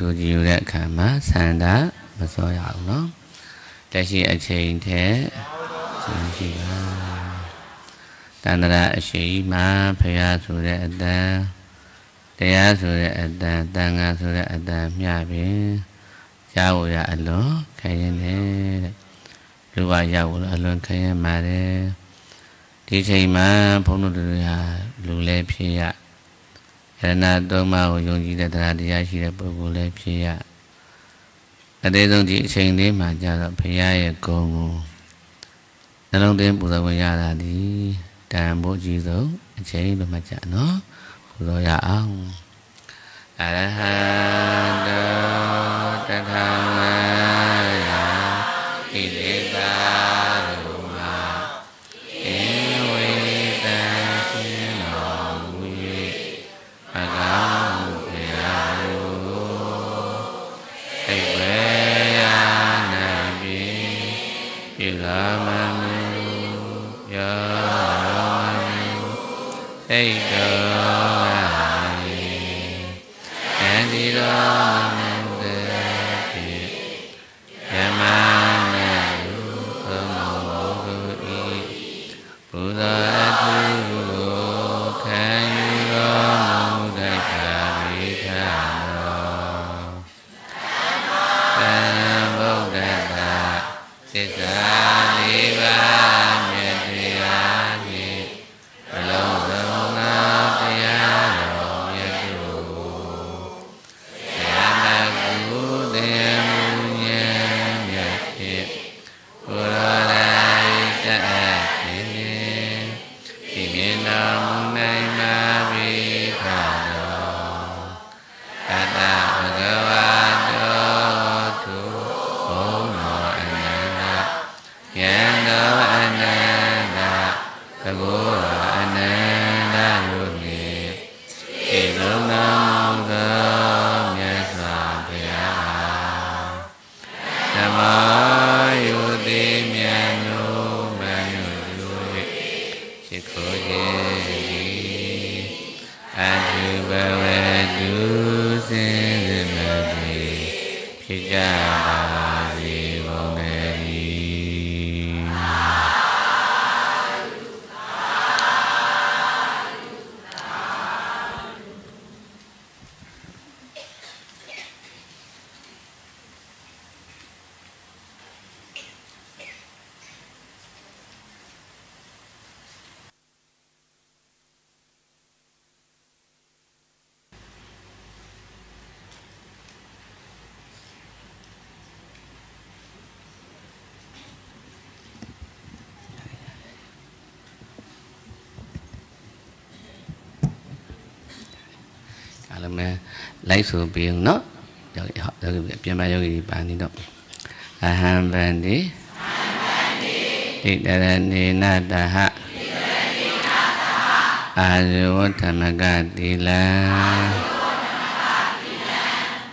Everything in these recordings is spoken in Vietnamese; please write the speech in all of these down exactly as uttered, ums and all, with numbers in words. Sujiu đã cảm mát sanh đá và soi đạo nó, đại sĩ ở trên thế, tăng đa sĩ ma phaya su đệ đa, taya su đệ đa, tăng a su đệ đa, nhà bên, giàu nhà ở đó, cái như thế, rửa vải giàu ở luôn cái mà đấy, thì sĩ ma phong độ được à, lục lệ phia. Karena doma ujung kita terhadap siapa boleh percaya. Ada orang di sini macam tak percaya kamu. Dalam tempat percaya tadi dan bocil tu, ciri macam no percaya ang. Ada terhadap ini. Lấy sự biến nó rồi họ rồi biến bao nhiêu thì bạn đi động à ham bạn đi đi đây đi na ta ha à rồi tham gia đi la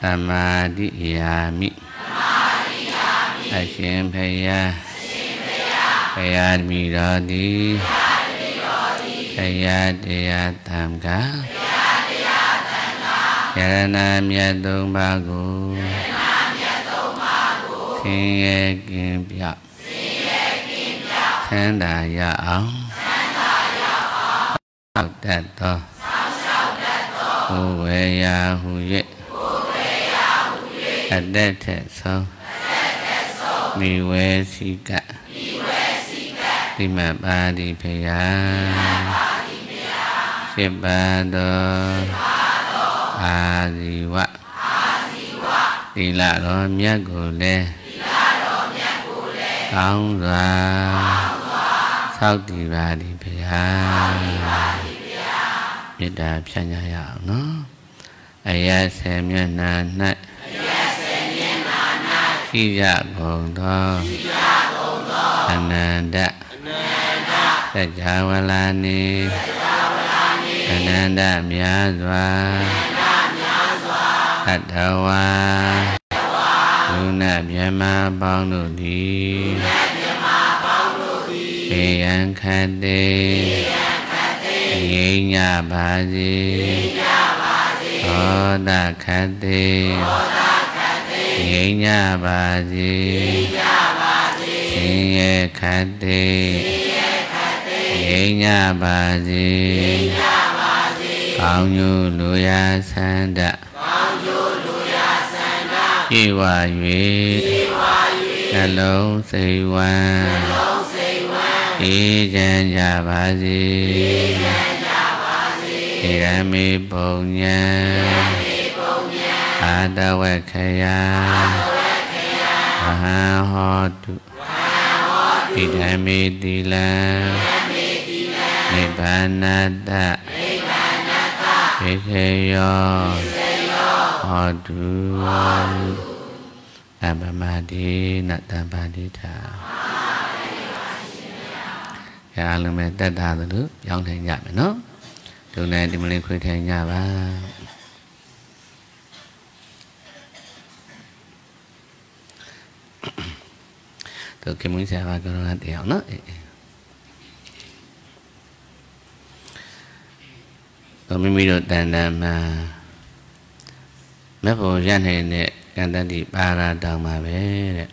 tham đi yami xem phải ya phải ya mi ra đi phải ya để tham gia Yara nam yadung bagu Sin ye kim pya Sanda ya ang Sao tato Uwe ya huye Adet teso Miwe sika Dimabadi peya Sibado Adiwa Tila lo mya gule Kaung ra Sao ti ra di pya Mida pya nya yao no Aya se mya na nai Siva Bhogto Ananda Sajjawalani Ananda Myaswa Adhawa Luna Myama Bangdudi Piyan Khande Yenya Bhaji Oda Khande Yenya Bhaji Sinye Khande Yenya Bhaji Kaunyu Luya Sanda Iwa Yue Nalong Siwa Ijan Jabhaji Irami Bhunya Adawakaya Mahahodu Idami Dila Nibbanata Piseyo Hodu Nabamadi Natabadita. Cả lần mình đã đào được nước, dọn thành nhà mình nó. Từ nay thì mình lên khuyên thành nhà ba. Từ khi muốn xe vào cái nó đèo nó. Còn mình biết được đàn là mà mấy phụ gian hình này, càng ta thì ba ra đằng mà bé.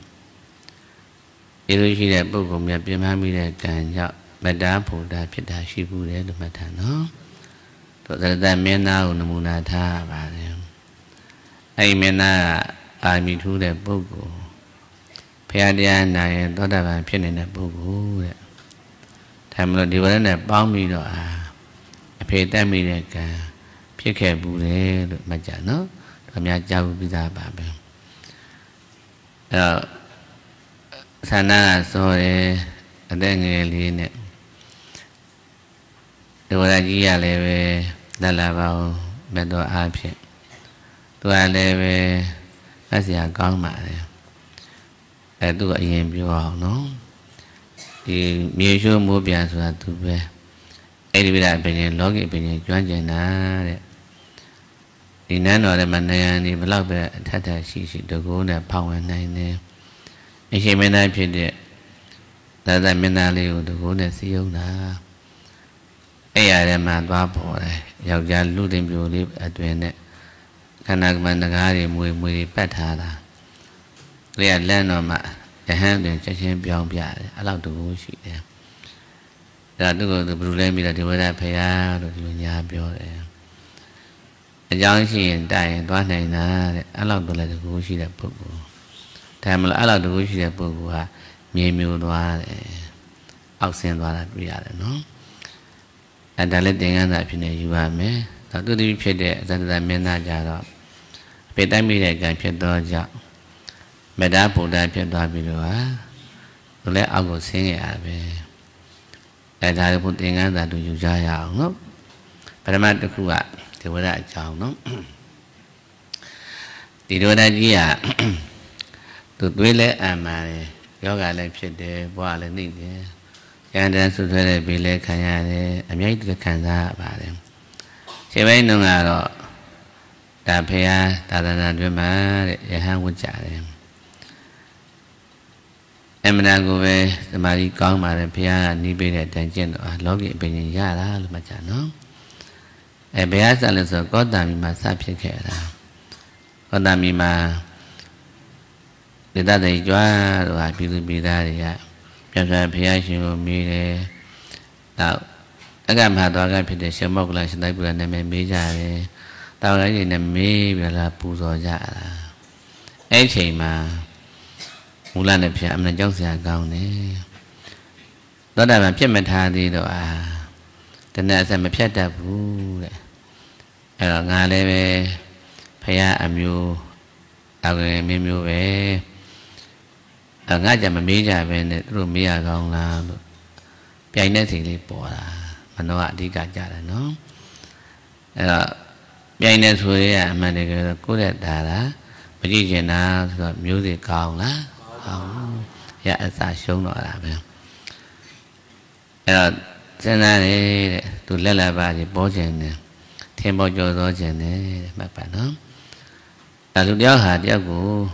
Yêu đôi khi đẹp vô cùng đẹp, biết hai mươi đẹp càng dọn. Mada Buddha Pitta Shibu để được mà thà nó, tụi ta ta men na của Nam Na Tha bà đấy, ai men na ai mi thu để bố bố, phe địa này tụi ta bà phe này là bố bố đấy, tham rồi đi vào này bao mi rồi à, phe ta mi này cả, phe kẻ bù đấy được mà trả nó, làm nhà giàu bây giờ bà bèn, rồi sana rồi ở đây người liền này. Tôi đã ghi lại về đà la vào bên đó ai biết tôi đã lấy về các gì con mà để tôi gọi em biểu học nó thì miêu số mua bia sữa tôi về ai biết là bên này lót cái bên này chuyên chơi ná thì nãy nói là mình này thì mình lót về thắt thắt xì xì đồ gỗ này bao cái này này anh xem bên này biết đấy là tại bên này liệu đồ gỗ này siêu ná ai ai mà ba bỏ này, giàu giàu lú đêm vô đi ở tuyến này, cái nào mà nó gà thì mùi mùi bát thà là, lấy lên nó mà, cái hàng này chắc chắn biang bia, lau đồ gỗ xịt đấy, rồi tôi còn được bù lên bây giờ thì mới ra phải ra, rồi thì nhà biang đấy, giang xịt hiện tại toán này là, lau đồ là đồ gỗ xịt là bự, thêm là lau đồ gỗ xịt là bự quá, miêu miêu đoá đấy, ốc sen đoá là bia đấy, nó. Anh ta lấy tiền anh ta phi này vừa mới, tao tôi đi phi để, tao đã miền Nam già rồi, phi Tây miền này càng phi đó già, miền Nam Bắc này phi đó bị rồi, tôi lấy áo của sinh ngày à về, anh ta lấy bút tiền anh ta tôi dùng già giàu lắm, phải làm được khuya thì mới lại giàu lắm, thì tôi đã gì à, tôi tôi lấy anh mà này, có cái này phi để, bỏ lên đi thế. Yang dan saudara bila kaya ni, amnya itu kanza barang. Siapa yang nongalo, dah payah, dah dana dua malam, ya hang ujar. Emana gue, semari kong malam payah ni bila janjian, logi penyeja lah, macam no. Eh payah sahaja kau dah mima sahaja lah, kau dah mima, kita dah jual, dua biru biru dia. Chúng ta phải ai xem mi để tạo các em hà to các em phải để xem mốc là xem thấy bữa nay mình mi già đấy, tao lấy gì làm mi bây là pu rồi già là, ấy chỉ mà muốn làm đẹp phải làm nên trong sài gòn đấy, đó là mình phải mình thà đi rồi à, thành ra sẽ mình phải đẹp vu đấy, ở nhà đây về phải làm yêu, tao người mình yêu về. Ở ngay giờ mình biết ra về này rồi bây giờ còn là bây giờ thì đi bỏ là mình nói đi cả giờ là nó bây giờ thôi à mà để cô đẹp đã là Mà chỉ chuyện là miếu thì còn đó, không dạ ta xuống nội làm không? Rồi thế này thì tụi lên là bà thì bố chuyện này, thêm bao nhiêu rồi chuyện này bà bạn không? Là lúc đó hả đứa của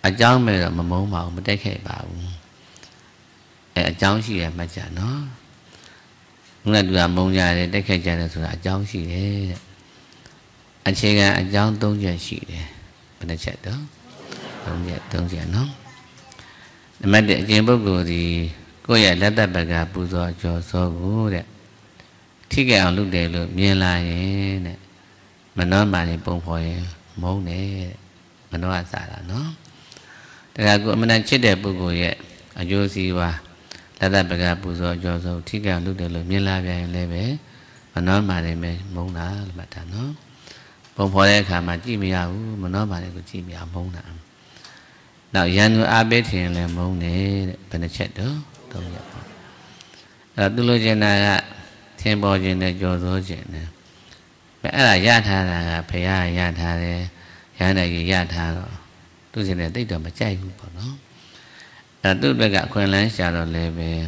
anh cháu mới là mà mẫu mẫu mới thấy khai bảo, anh cháu gì mà trả nó, cũng là làm mông nhà thì thấy khai trả là tụi anh cháu gì đấy, anh xem ra anh cháu tôi nhà chị đấy. Benda jatuh, tunggu tunggu no. Nama dia jemput guru, kau yang lada bagai budak jauh guru. Tiga orang dia lu miala ni, mana mana pungpoi mau ni, mana asal no. Tengah guru mana cedek guru ye, ajo siwa lada bagai budak jauh. Tiga orang dia lu miala yang lebe, mana mana mau na lebat no. Bông hoa đây khả mà chỉ mi áo mà nói mà này cũng chỉ mi áo bông nạm. Đạo dân của Abe thì là bông này bên này chết đó, tôi nhận. Là tôi nói chuyện này, thêm bao chuyện này cho tôi chuyện này. Bé là gia thà là phải là gia thà này, gia này gì gia thà rồi. Tôi chuyện này tích được mà chạy không bỏ nó. Là tôi bây giờ quen lái xe rồi là về,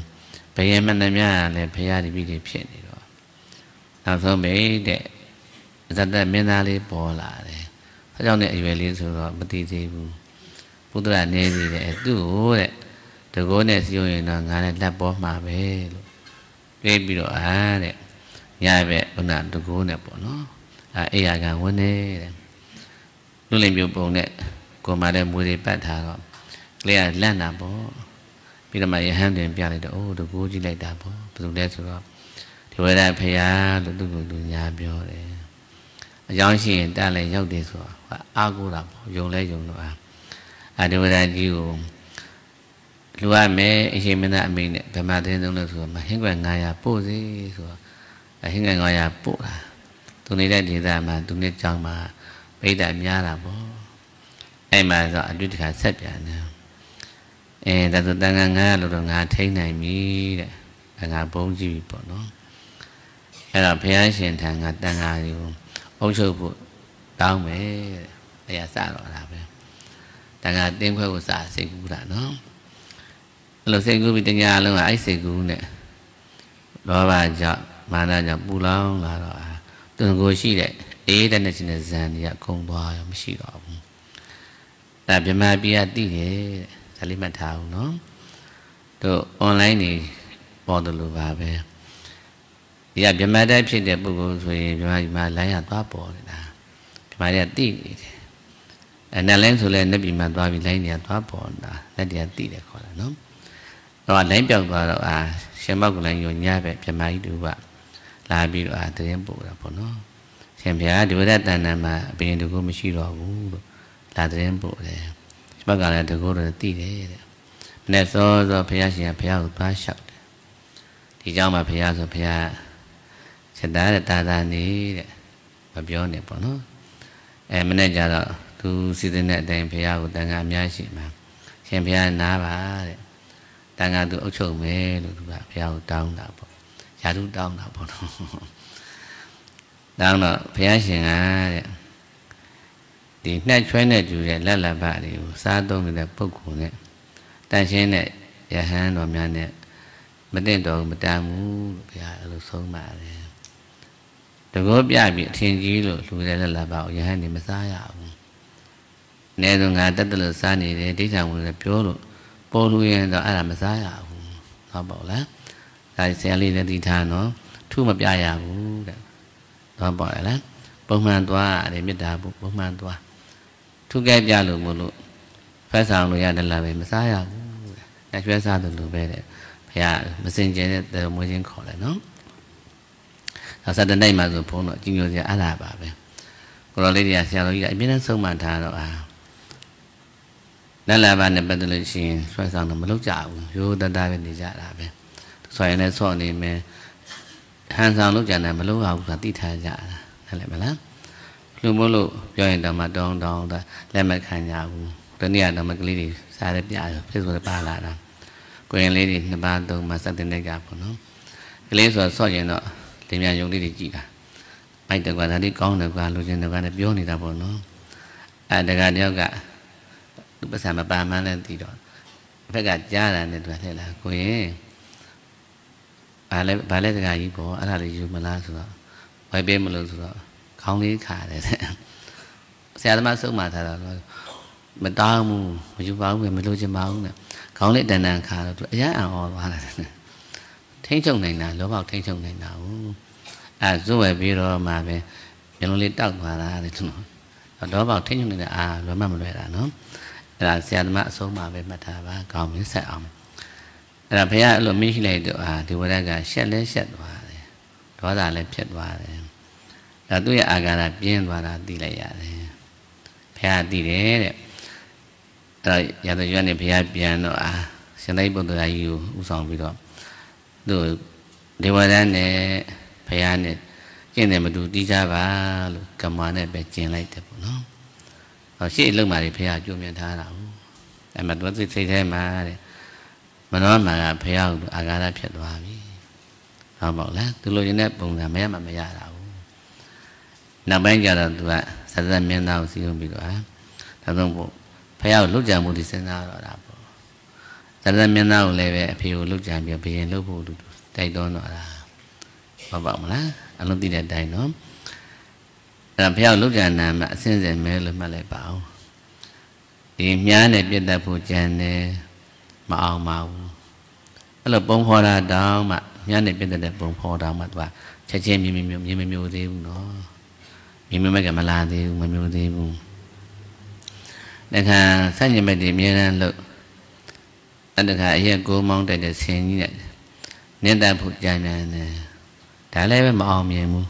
phải em anh em nhà là phải gia thì bị để chuyện này rồi. Làm sao mấy để thật ra miền Nam đi bỏ lại, phải cho này về liền rồi mất đi thì bố tôi là nên gì đấy, tôi cố đấy, tôi cố này siêu người nào ngán này đã bỏ mà về, về bị đổ á đấy, nhà về còn nạn tôi cố này bỏ nó, à ấy à cả vấn đề, lúc lên biểu bồng này, còn mà đây mua thì bắt thà rồi, lấy lấy nào bỏ, bây giờ mà hai đêm bia này đó, tôi cố chỉ lấy đạp bỏ, tôi lấy rồi, thì về đây phải à, tôi tôi tôi nhà bia đấy. Yang sih dah lejau di sini, aku dah jom lejau doa. Ada orang jiu, luar me, ini mana ini, pematen dong lejau, hingga ngaya putih, hingga ngaya putih. Tu ni dah di sana, tu ni jang mah, beda miara boh. Eh masa ada di kaset ya, eh dah tu tengah ngah, luar ngah tengah ni, ngah bong jiu boh. Kalau pihak sih tengah tengah jiu. Ông sư phụ tao mới ai xa rồi làm đấy, tại ngài tiêm khoa của xã sinh cũng đã nó, lúc sinh cũng bị tiếng nhà luôn là ấy sinh cũng này, đó bà chọn mà là chọn bu long là rồi, từng ngôi chi đấy, ấy đây là chỉ là dàn thì không bò không xí đó, tại vì mà bia tí thế, thà lấy mặt thảo nó, rồi online này bỏ được luôn vào về. Ia bermain dari sini bukan soalnya bermain layan tua boleh dah bermain hati. Anda lain soalnya bermain tua lain tua boleh dah nanti hati dekor lah, no. Orang lain bermain tua siapa orang Indonesia bermain dua, labi dua terjemah boleh pun, no. Siapa dua dah tanam pengen dekor mesti lagu, dah terjemah boleh. Siapa orang dekor hati deh. Menesor so pihak siapa pihak tua syak. Di jauh mah pihak so pihak Sedara tata ni, bapak ni punu. Eh mana jalan tu sini nak dengan pihak dengan miasi mah. Siapa yang nak bah, dengan tu ucap me, tu bah pihak tahu tak pun, jadu tahu tak pun. Tahu tak pihak siapa? Di nak cuci nak cuci, lala bah di satu ni dah pukul ni. Tapi siapa yang hand ramai ni, mesti dong bertamu pihak lusung mah ni. Tôi có biết biết thiên chí rồi, tôi đây là bảo như hai niệm sai ạ. Nên tôi ngài tất là sai này, tí rằng là phiếu rồi, bố tôi là ai làm sai ạ. Nó bảo lát, tại xe lên thì thà nó, thu mập dài ạ. Nó bảo lát, bông man toa ạ, để biết đá bông man toa. Thu kẹp ra rồi một lúc, phải sao rồi ạ, là về mà sai ạ. Đã phải sao rồi về đấy, phải ạ, mà xin chế để mua trên khỏi lại nó. Asal dan ini masuk pun, jinggo dia ada apa? Kalau lihat siapa lagi, ini nak semua tahu apa? Nalai bahan dapat dari sini, soal sangat meluk jauh, jauh dah dah berjalan apa? Soal ini soal ni, han sang meluk jauh, meluk aku satu tiada, nalai mana? Lumbu, join dalam dong dong, dalam kanya aku, dunia dalam keliri, saya berjaya, sesuatu pahala. Kau yang lihat di depan tu masa tidak gabun, keliri soal soal yang nak. Thì nhà dùng đi thì chị cả, anh từng qua thấy con được qua luôn trên được qua đẹp vô thì ta bảo nó, dengan dia gak bersama paman nanti dong. Pegat jalan itu adalah kue. Balik balik dengan ibu, ada di rumah sudah. Bayi belum sudah. Kau ni kahde. Saya termasuk mata lalu. Bertamu, berjumpa orang belum jumpa orang. Kau ni dengan kahde tu. Ya awal awal. Thính chung này nào, lỗ bảo thính chung này nào. À, dù vậy video mà về những lý tắc mà là thì chúng nó lỗ bảo thính chung này là à, lỗ mà một loại là nó. Là xe mã số mà về mặt thà và còn những sẹo là phải là lỗ mi khi này được à thì vừa ra cả xét lấy xét hòa đó là lấy xét hòa là tôi à cả là biên và là tỷ lệ phải là tỷ lệ rồi nhà tôi cho nên phải là biên rồi à xem đây bọn tôi là yêu u sầu vì đó rồi điều đó này phải là cái này mà tôi đi ra và cầm mà này về chuyện lại tập nó sĩ lương mà thì phải học chung với thà lão, em mà tôi xây thêm mà, mà nói mà phải học agama Phật hòa đi, họ bảo là tôi lôi những nét vùng làm mẹ mà mẹ già lão, làm mẹ già là tụi sản ra miền nào sử dụng bị tụi, thành công bộ phải học lúc già một thì sinh nào đó là bộ, sản ra miền nào lại về phải học lúc già miền về lúc bộ đại đô nọ là, họ bảo là anh luôn tin đại nó. Làm theo lúc già nằm lại xin dạy mẹ lên mà lại bảo thì nhớ này biết ta phụ cha này mà ao màu là bông hoa là đào mà nhớ này biết ta đẹp bông hoa đào mặt và cha cha mi mi mi mi mi mi thì nó mi mi mấy cái mà là thì mi mi thì được ha sáng như vậy thì mi là lực anh được ha hiện cô mong để được xem như vậy nên ta phụ cha này đã lấy với mà ao mi mu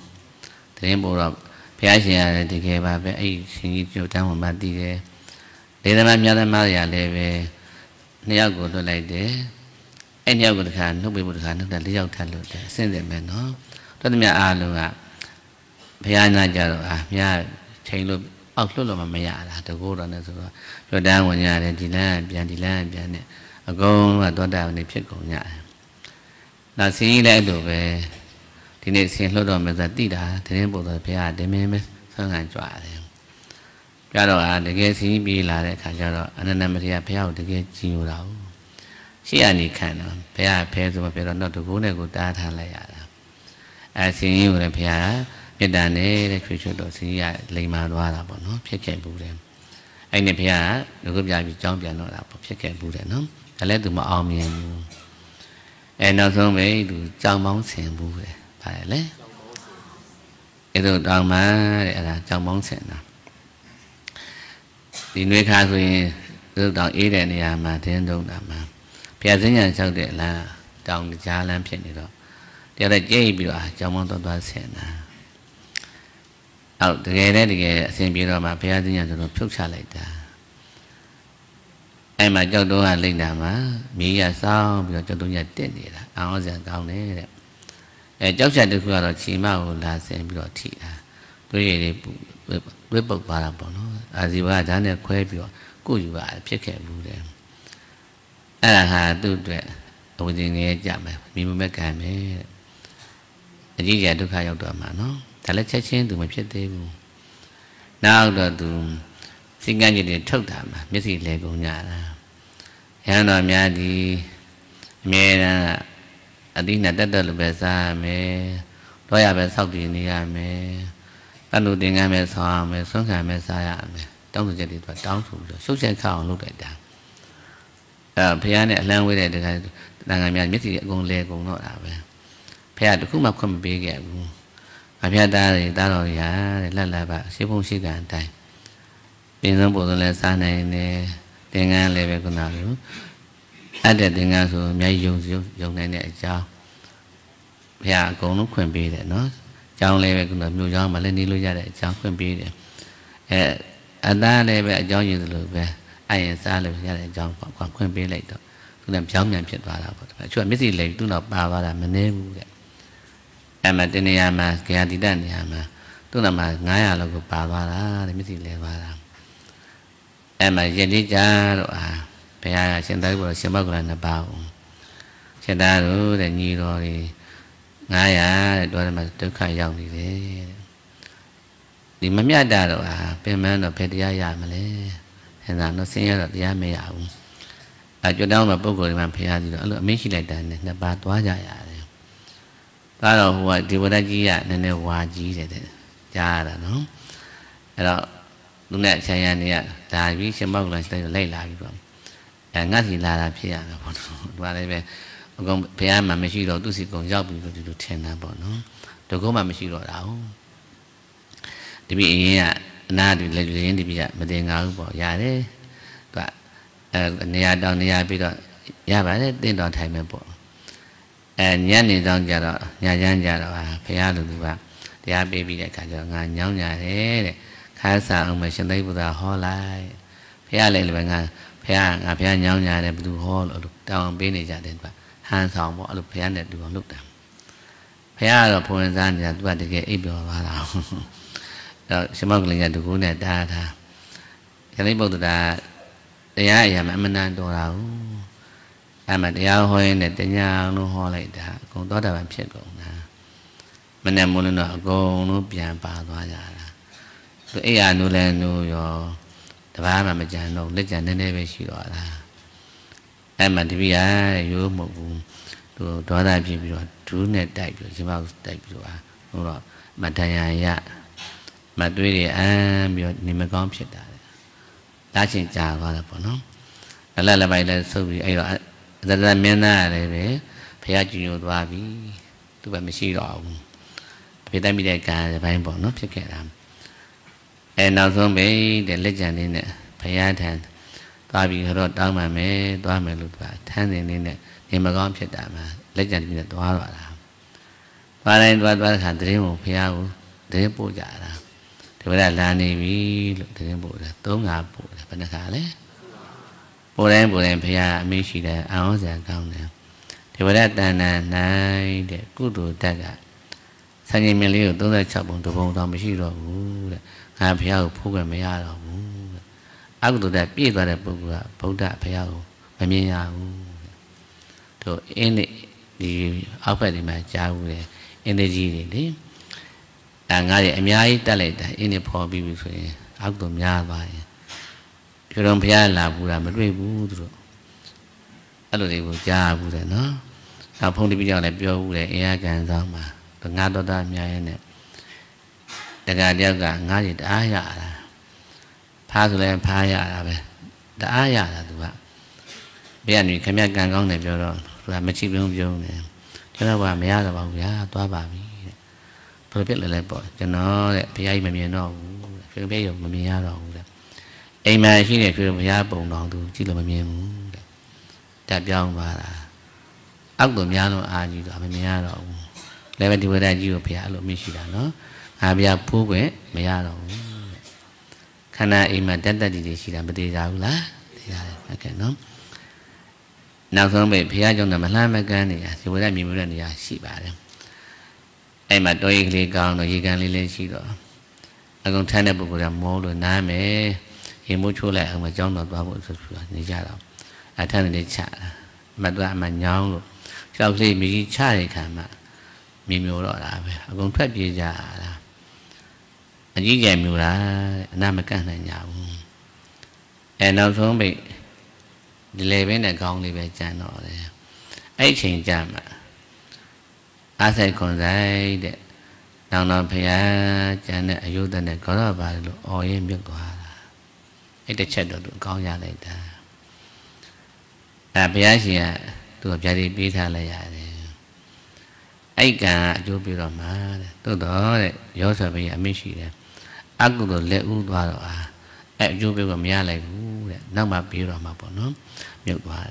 thì bộ rồi phải xem thì cái bà về ấy sinh viên trong một bản đi về để làm ăn nhà làm ăn nhà để về nhà của tôi lại để anh nhà của tôi khán lúc bị một khán lúc này lấy nhau thành luôn để xin để mẹ nó tôi mẹ à luôn à phải anh là giờ rồi à nhà thấy luôn ông lúc rồi mà mẹ là tôi cô đó nữa rồi rồi đang ở nhà này thì là nhà thì là nhà này cô mà tôi đang này biết cổ nhà là sinh lại được về thì nên xem lối đòn mình rất tí đã thế nên bộ đội phải à để mới mới sang hành trọa đấy ra rồi à để cái sinh viên là để khai ra rồi anh em mình thì phải học để cái chiều đó khi anh đi khai nó phải à phải rồi mà phải rồi nó tụi cô này cô ta thằng này à à sinh viên này phải à biết đàn này để kêu cho đội sinh viên lấy mà loa là bọn nó phải chạy bùn đấy anh này phải à được gấp dài bị chóng bị nó là phải chạy bùn đấy nó cái lẽ tụi mà ôm nhau anh nói xong với tụi chóng bóng xem bùn đấy phải đấy, cái đồ đằng má để là trong bóng sẹn nào, thì nuôi cá rồi được đằng ý để này mà thiên đông đằng mà, phía dưới nhà sau để là trong cha làm chuyện gì đó, thì là chơi biểu à trong bóng to to sẹn à, ở từ cái đấy thì cái sẹn biểu mà phía dưới nhà rồi phước trả lại ta, ai mà cho đồ ăn linh đàm á, mỹ nhà sau bây giờ cho đồ nhà tiền gì đó, áo giày cao đấy. Cháu sẽ được gọi là chỉ màu là sẽ bị đỏ thị à, tôi để biết bậc bà làm bọn nó, à gì bà chán này quê bị cô gì bà biết kẻ bù đấy, à là hà tu tuệ, ông thì nghe chạm mà mình mới cài mới, chỉ dạy được hai dòng đoạn mà nó, thà lấy trái sen từ mà biết thế bù, nào rồi từ sinh ra như thế thất thảm mà biết gì lệ cùng nhà là, nhà nào nhà thì mẹ là Adi nanti dah lebesa, me doya besa dunia me, kalau dunia me sah me, sungai me saya me, tanggung jadi tuan tanggung sudah, susah kau lupa dah. Pihak ni lain wira dengan dengan yang mesti gong le gong no lah. Pihak tu cuma kau membiak. Pihak dah dah lori ya, dah lah pak, si pun si gan tay. Binaan bodoh lesa ni ni dengan lewe kenal tu. Ada dengan so mian yung yung này này cháu, nhà con nó quen bì đấy nó, cháu này về cũng được nuôi cháu mà lên đi nuôi gia đấy cháu quen bì đấy, anh ta này về cháu như được về, anh ta này về gia đấy cháu còn còn quen bì đấy đó, tôi làm cháu nhà chuyện vào đó, chuyện biết gì lấy tôi nộp vào vào làm mình nêm, em mà trên này mà kia thì đan nhà mà, tôi làm mà ngay à là của bà vào đó, thì biết gì lấy vào làm, em mà trên đi cha rồi à. Pihak sendai boleh siapa guna nabau, sendai tu dah ni lori, ngaya, dua macam tu kaya yang ni deh. Di mana ada doa, pemain doa dia ya malay, hendak nasinya dia melayu. Ajar dia orang berbual dengan pihak itu, alat mesti ada ni, dapat tua jaya. Kalau buat di bawah dia, nenek wajib ada, cara, no. Kalau dunia saya ni, tapi semua orang itu lay lagi pun. Enggak sih lah pihak, buat apa? Orang pihak mana mesti lalu tu si orang jauh itu tu cina pun, no. Tukar mana mesti lalu. Tapi ini ya, nadi lagi ni dia mendengar bahawa ya deh, tak niat dan niat bila ya pada dengan Thai membawa, niat ni dengan jarak, niat jangan jarak ah, pihak tu juga, dia beli kerja nganyam niat deh, kasar orang macam ni buat halai, pihak lain lebih ngan, pihak ngah pihak nyam niat deh buat hal, luk dalam bini jadi apa, han song buat luk pihak deh dua luk dah, pihak luk pun jangan jadi buat dekai ibu bapa. Semua kelingan tuku ni dah dah. Jadi baru dah. Ia ia macam mana dorau. Amat ia hoy ni tanya nu hoy dah. Kau tahu dah macam siapa dah. Mana mula nak kau nu biar padu aja lah. Tu ia nu le nu yo. Tapi macam jangan lek jangan ni bersiul lah. Amat dia yo mukul. Tu tahu dah bersiul. Tu ni dah bersiul. Semua dah bersiul. Orang macam yang ia. Mà tuy thì anh biết nhưng mà con biết đấy, đã xin chào qua là bọn nó, là là vậy là sau vì ấy là rất là miền Nam này đấy, phải ăn nhiều đồ vì tụi bạn mới xí rõ, phải ta bị đại ca phải bọn nó sẽ kẹt làm, em nào xong mấy để lấy tiền này nè, phải ăn thàn, đồ vì họ đóng mà mấy đồ mà lụt vào, thàn này này nè, nhưng mà con biết đấy mà lấy tiền thì là đồ loại làm, và đây và và hàng thứ một phải ăn, thứ bốn giả là. Kepada lani, lukisan boleh, tonga boleh, penakal eh, boleh boleh pihak misi dah, awak jangan kau. Kepada tanah naik, kudu tegak. Sanjung meliu tu dah cabang tu bong tam misi dah, kah pihak pukul pihak dah, aku tu dah pi tu dah pukul, pukul pihak, pihak. Tu ini di apa di macam ni, energi ni. Angkat emyai tali dah ini poh bibi tu, aku tu emyai baik. Kalau emyai lah bukan berdua buat, aduh ibu jah buat, no. Kalau pun dibiar le biar buat, ia akan sama. Tengah tu dah emyai ni, tengah dia kan angkat dah ayat lah, pasal le ayat apa, dah ayat lah tu pak. Biar ni kami akan kau le biar tu, tuan macam biar biar ni, kalau buat emyai tu bawa dia tua babi. Tôi biết là lại bỏ cho nó phải ai mà mía nó phải biết được mà mía rồi em ai khi này phải mía bụng nó tôi chỉ là mà mía muốn đạp dòng và là ốc tụi mía nó ai gì đó mà mía rồi lấy bên thì vừa đây vừa phải lộ mi chỉ là nó à bây giờ phu quế mía rồi khi nào em mà đến đây thì chỉ là bên đây rồi lá thì là cái nó nào xong về phải cho nó mà làm mấy cái này thì vừa đây mình vừa đây thì xịt bà đấy em mà đôi khi còn đôi khi càng lên lên xí đó, anh còn thấy là bộ làm mồ rồi na mẹ, em muốn chui lại mà trong đó bao bộ sụt sụt như cha đó, anh thấy là để chả, mà đoạn mà nhau rồi, sau khi mình chả thì cả mà, mình miêu đó là vậy, anh còn thấy gì già là, anh chỉ dèm miêu là na mẹ càng là nhau, em đâu xuống bị, lê bên này còn thì về cha nọ đấy, ấy chuyện cha mà. Asal konzai dek, nang-nang pihak jangan ayuh dan dek kalau baru orang yang berdoa, itu cedok tu kau jadi dah. Tapi asyik tu jadi biasa lah. Aika jauh berlama, tu dah jauh sebaya misi dah. Aku tu leku doa doa, jauh berlama leku, nama berlama pun berdoa.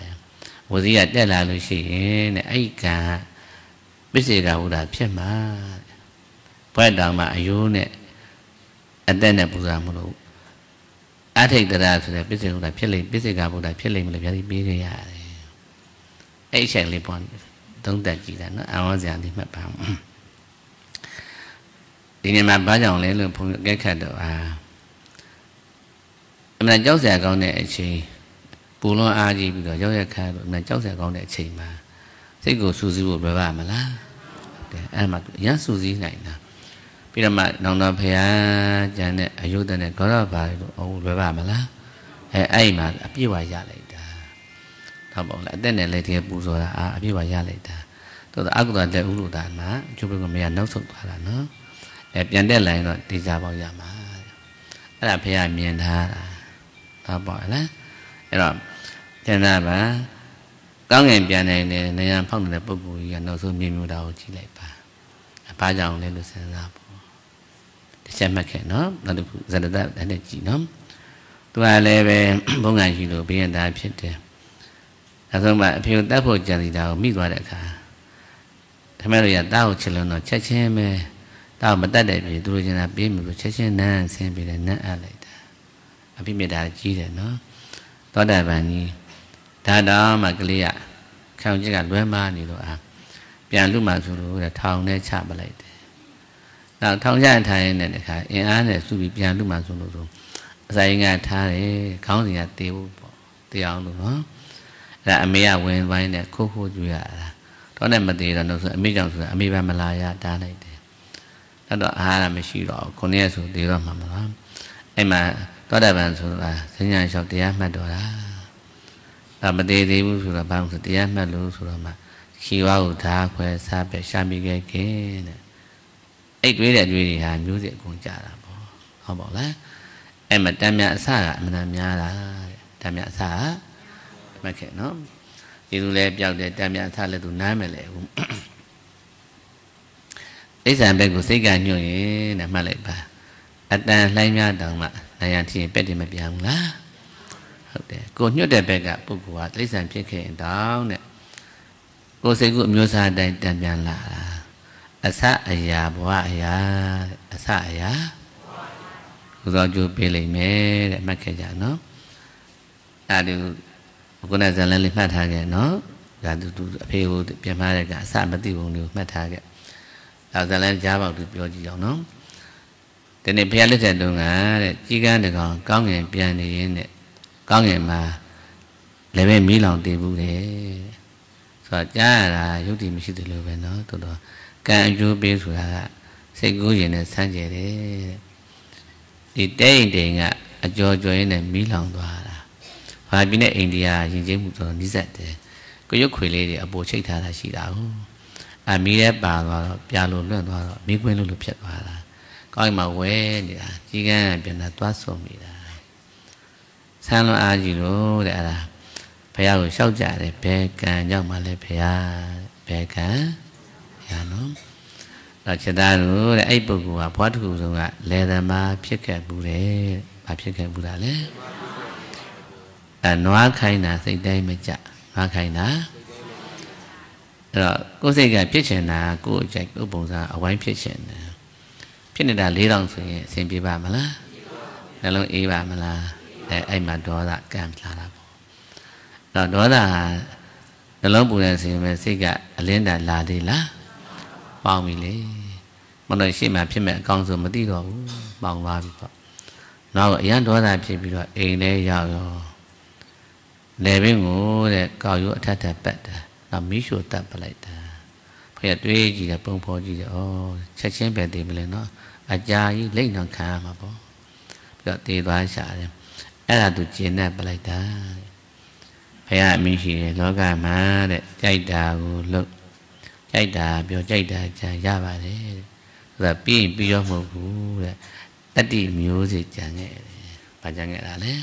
Wujud ada lalu sih, aika. Besi dah udah pecah mah, pada mak ayu ne, ada ne bukan mulu. Ada itu dah sudah besi udah pecah lagi, besi dah udah pecah lagi melepas itu beri ya. Eh cek lepon, tunggu lagi dah, awak jangan di macam. Di ni macam banyak orang lelaki pun kekal doa. Macam jauh saya kau ne cik, pulau aji bila jauh saya kau, macam jauh saya kau ne cik mah. Saya go susi buat berapa malah, amat yang susi naik na. bây giờ mà nông nông phải à cho nên ở chỗ này có đó phải ông phải bà mà lá ai mà áp dụng vào gia lại ta thằng bọn lại tên này lại thì bù rồi à áp dụng vào gia lại ta tôi đã áp dụng lại u lụt ta mà cho bây giờ mình nấu sụp qua là nó đẹp nhân đây lại rồi thì ra vào nhà mà đó là phải miền Hà ta bỏ lá rồi cho nên mà có ngày giờ này này này phong này bù bù gần đầu xuân miền mùa đầu chỉ lại bà ba dòng lên được xem ra xem mà kẻ nó là được gia đình đã để chị nó tôi là về bốn ngày chỉ được bây giờ đã biết được là không bạn phiêu đã phơi giờ thì đào mít vào đại cả thế mà rồi tao chỉ là nó chết chết mà tao mà ta để về tôi cho là biết mình chết chết na xem về là na lại ta biết mình đã chi để nó đó đại bản gì ta đó mà cái gì ạ không chỉ cả đuôi ma gì đâu à biên lúc mà sụt rồi là thong để chạm vào lại là thong ra thầy này này cả em án này suy biên lúc mà sụt rồi dạy ngày thầy khâu thì là tiêu tiêu rồi nó là mấy à quen vay này khô khô gì à đó này mà thì là nó sợ mấy chồng sợ mấy ba Malaysia ta này đó đó hai là mấy chị đó con này sụt tiêu rồi mà mà em mà đó đại bản sụt là thế nhà sọt tiền mà đó là mà thì thì sụt là bằng sụt tiền mà luôn sụt mà khi vào thà khỏe xa bé xa mi cái cái này, ấy đuổi để đuổi thì hà miếu để cùng trả là bỏ, họ bỏ lá, em mà tam nhà xa lại mà tam nhà là tam nhà xa, mà kệ nó, thì tụi lép giàu để tam nhà xa là tụi nái mà lẹ cũng, ấy sản bên của xây gà nhiều như này mà lẹ bà, anh ta lấy nhà đồng mà, này anh thì bé thì mà bị hỏng lá, cô nhớ để bé gặp bố của lấy sản trên kệ đó này. Cô sẽ gửi miêu xa đây đàn bàn lạ là xa ai à bố ai à xa ai à do chú bê lấy mê để mắc kẻ giả nó à điều cô này dần lên phát hạ kẻ nó gà tụ tụ phê hô tự biên phá để gà xa bất tì vùng điều phát hạ kẻ đào dần lên giá bảo tự biên chỉ dọc nó thế này phê lít trẻ đồ ngã để chí gắn để còn có người biên thì yên để có người mà lấy mê mỹ lòng tìm vụ thế rồi cha là chú thì mình sẽ tự lừa về nó từ đó các anh chú biết rồi là sẽ cố gì là sang gì đấy thì tế thì ngạ cho cho cái này mỹ lòng tòa là và bên này India những cái một tuần đi dạy thế có giúp khởi lên để bố chế thà là chỉ đạo à mỹ đẹp bà tòa bia luôn luôn tòa mỹ quên luôn được chết tòa là coi mà quên thì là chỉ cái biển là toát sổ mỹ là sang nó ai gì đó để là phải rồi sau trả để bé cả nhau mà lại phải bé cả nhà nó là chúng ta nữa để ai bù của bố của chúng ta lấy ra mà biết cái bù để mà biết cái bù đã lấy là nói khai là xây đây mới trả nói khai là rồi cô xây cái biết chuyện là cô chạy cô bùng ra ở ngoài biết chuyện biết là lý lòng thì xem bị bà mà là là lòng ý bà mà là để ai mà đó là cảm là đó đó là lớn bùn này thì mình sẽ gặp liên đàn là thì lá bao mì lấy mà nói chuyện mà phim mẹ con rồi mà đi đó bằng vào nó gọi yến đó là phim bị rồi em đây giờ rồi để bên ngủ để coi vợ cha cha bận làm mỹ thuật tập lại ta phải tuy gì là bông phô gì là ô chắc chắn phải tìm lại nó à cha ý lấy nó khá mà bố giờ thì đoán sợ em là tụi chiến này lại ta phải mình chỉ nói cả má để chạy đà lực chạy đà biểu chạy đà chạy ra bà thế là pin pin cho một cú đấy tất đi miếu gì chẳng nghe bà chẳng nghe là thế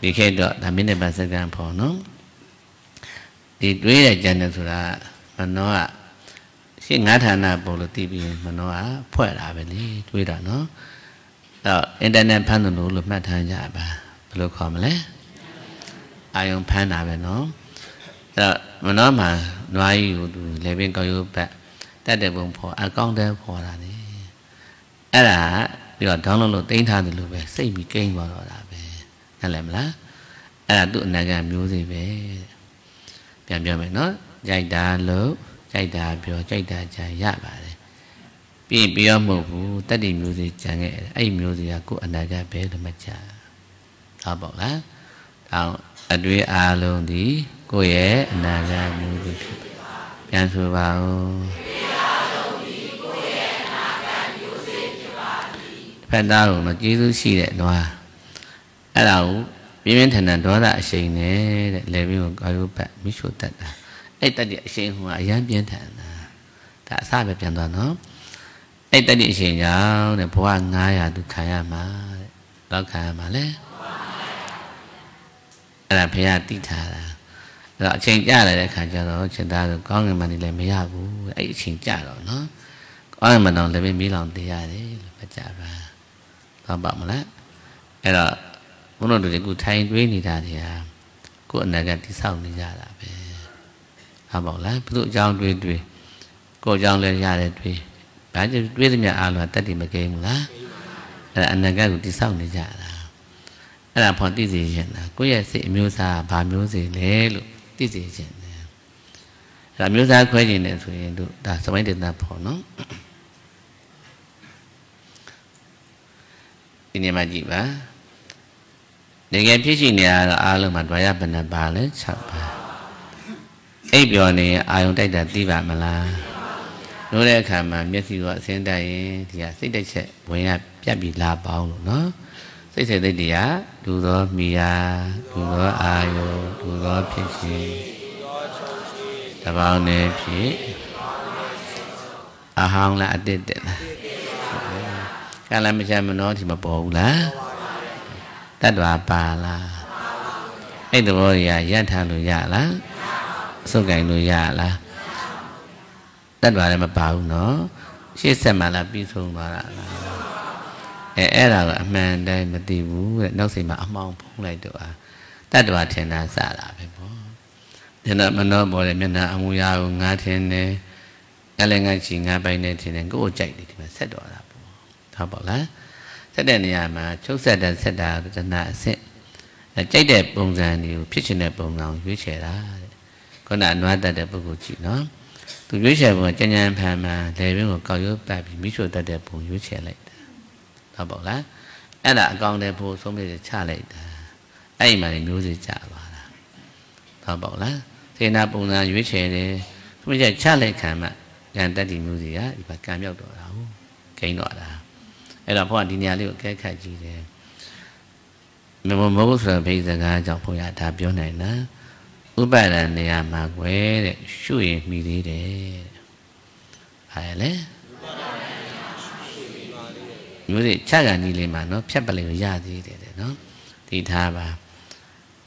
vì khi đó làm bên này bà sẽ làm phò nó thì đối là chẳng được là mà nó à khi ngã thằng nào bỏ được tivi mà nó à phải là bên này đối là nó đó internet phản ứng lực mà thằng nhà bà được không đấy ai ông phá nào về nó, mà nó mà nói lại bên coi như vậy, ta để vùng phò ăn con đây phò là đấy, ấy là điều đó nó tin thà thì được về xây mì kênh vào đó là về, là làm lá, ấy là tụi này làm như gì về, làm giờ mày nói chạy đà lớn, chạy đà biểu chạy đà chạy dã bà đấy, bị bị ông mù phu, ta đi như gì chẳng nghe, ai như gì à cũng anh đại gia bé được mà trả, họ bảo lá, tao đuôi à luôn đi cô ấy là ra như vậy, anh sư bảo 看到了，基督系的多啊，阿老偏偏谈谈多大些呢？来比我高有百米数得啊，哎，大点些话也偏谈啊，大三百偏多喏，哎，大点些呀，那不安啊呀，都看呀嘛，老看嘛嘞，那偏呀低他啦。 rồi chỉnh trả lại để khai cho nó chỉnh ra rồi có người mà đi làm mấy nhà vũ ấy chỉnh trả rồi nó có người mà làm để bên mỹ làm thì ai đấy phải trả ra làm bận lắm cái đó muốn làm được thì cứ thay với người ta thì cuộn này gần thì xong thì ra là về làm bận lắm ví dụ trong tùy tùy cô trong lên nhà để tùy bán cho biết nhà à là ta thì mà kêu một lá là anh này cái cũng thì xong thì trả là cái là phần tí gì là có gì sẽ miêu sa bà miêu gì đấy luôn This is it. The music question is that somebody did not know. In the Majiba, they get pitching the Alam Advaya Benabala, Chapa. Abioni, I don't take that Diva Mala. No, there come, I'm just you are saying that I think they said, when I be la bao, no? They said, they are, do the Mia, do the Ayo. 多脾气，大包内脾，阿行啦，阿爹爹啦，干啦，没事没孬，起码补啦，得多巴啦，哎，多呀，一趟多呀啦，送给多呀啦，得多来嘛补喏，些什么啦，比送多啦，哎哎啦，阿妈在嘛地府，那是嘛阿妈碰来多啊。 That was ten as that people. Then up Manobo, the Mena Amuya, Nathan, Elangachi, by Nathan, and go check it, said all up. Tabola said, then Yama, Choke said, and said out the night set. A jaded bones and you pitching a bone on you, shall I? Could not know that the Boguchi, no? To wish I were genuine Pama, they will call you back, be sure that the bone you shall later. Tabola, and I gone there for so many charlatans. Ai mà đi mua gì trả vào là, tao bảo là thế nào bông nào dưới trời này, bây giờ cha lại cả mà, người ta đi mua gì á, thì phải cam nhau đổi áo, cái nọ là, cái đó phải đi nhà liệu cái cái gì đấy, mình muốn mua sắm bây giờ cái dòng phong nhã tháp chỗ này nữa, u ba là nhà mà quê để suy mi đi đấy, phải đấy, mua gì cha cái gì mà nó phải bận cái nhà gì đấy nó, thì thà bà.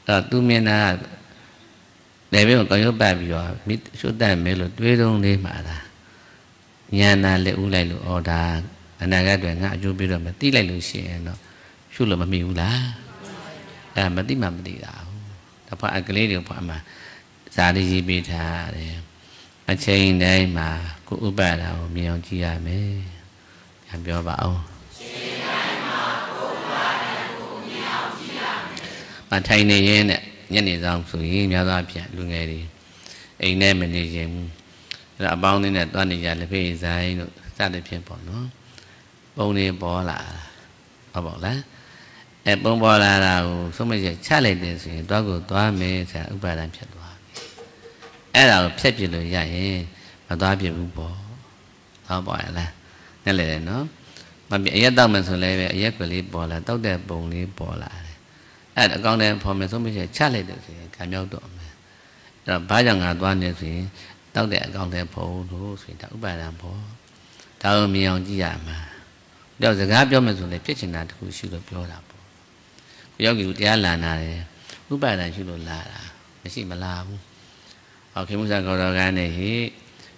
Rồi tôi miền là để biết một cái lớp bài biểu biết số tài mấy lượt tuyết đông đi mà là nhà na lệ u lệ lụ ở đà anh đang ra đường ngã chú biết rồi mà tí lệ lụ xe nó chú lụ mà miêu lá là mà tí mà đi đảo ta phải ăn cái lấy được phải mà ra đi gì bị thà để anh chơi đây mà cụ bà nào miêu chi à mấy làm cho bảo Mà thay này nhé nè, nhất là dòng sử dụng nhau ra phía luôn nghe đi. Anh em mình thì dìm, là bóng này là toàn để dạy là phê giấy, ra để phía bỏ nó. Bóng này bỏ lạ, bỏ bỏ lạ. Em bóng bỏ lạ là, xong bây giờ chắc lại để sử dụng toa của toa mê sẽ ước bà làm phía toa. Em là phía phía lửa dạy, mà toa phía cũng bỏ. Đó bỏ lạ, nên là nó. Mà bị ế tóc mình xử lý, bị ế của lý bỏ lạ, tóc đẹp bóng lý bỏ lạ. Ai đã con đây, phòng mình xuống bây giờ chắc lại được thì cảm nhau tụi mình. Rồi bá chẳng ngạc toàn được thì tao để con đây phố thú thì tao bài làm phố. Tao ơn mình ông chí giả mà. Điều sẽ gáp cho mình xuống đây chết chẳng là thú sư lộp vô làm phố. Điều kiểu tí á là nà thì ước bài là sư lộp là là. Mình xin bà la không? Ở khi muốn ra cầu đào gà này thì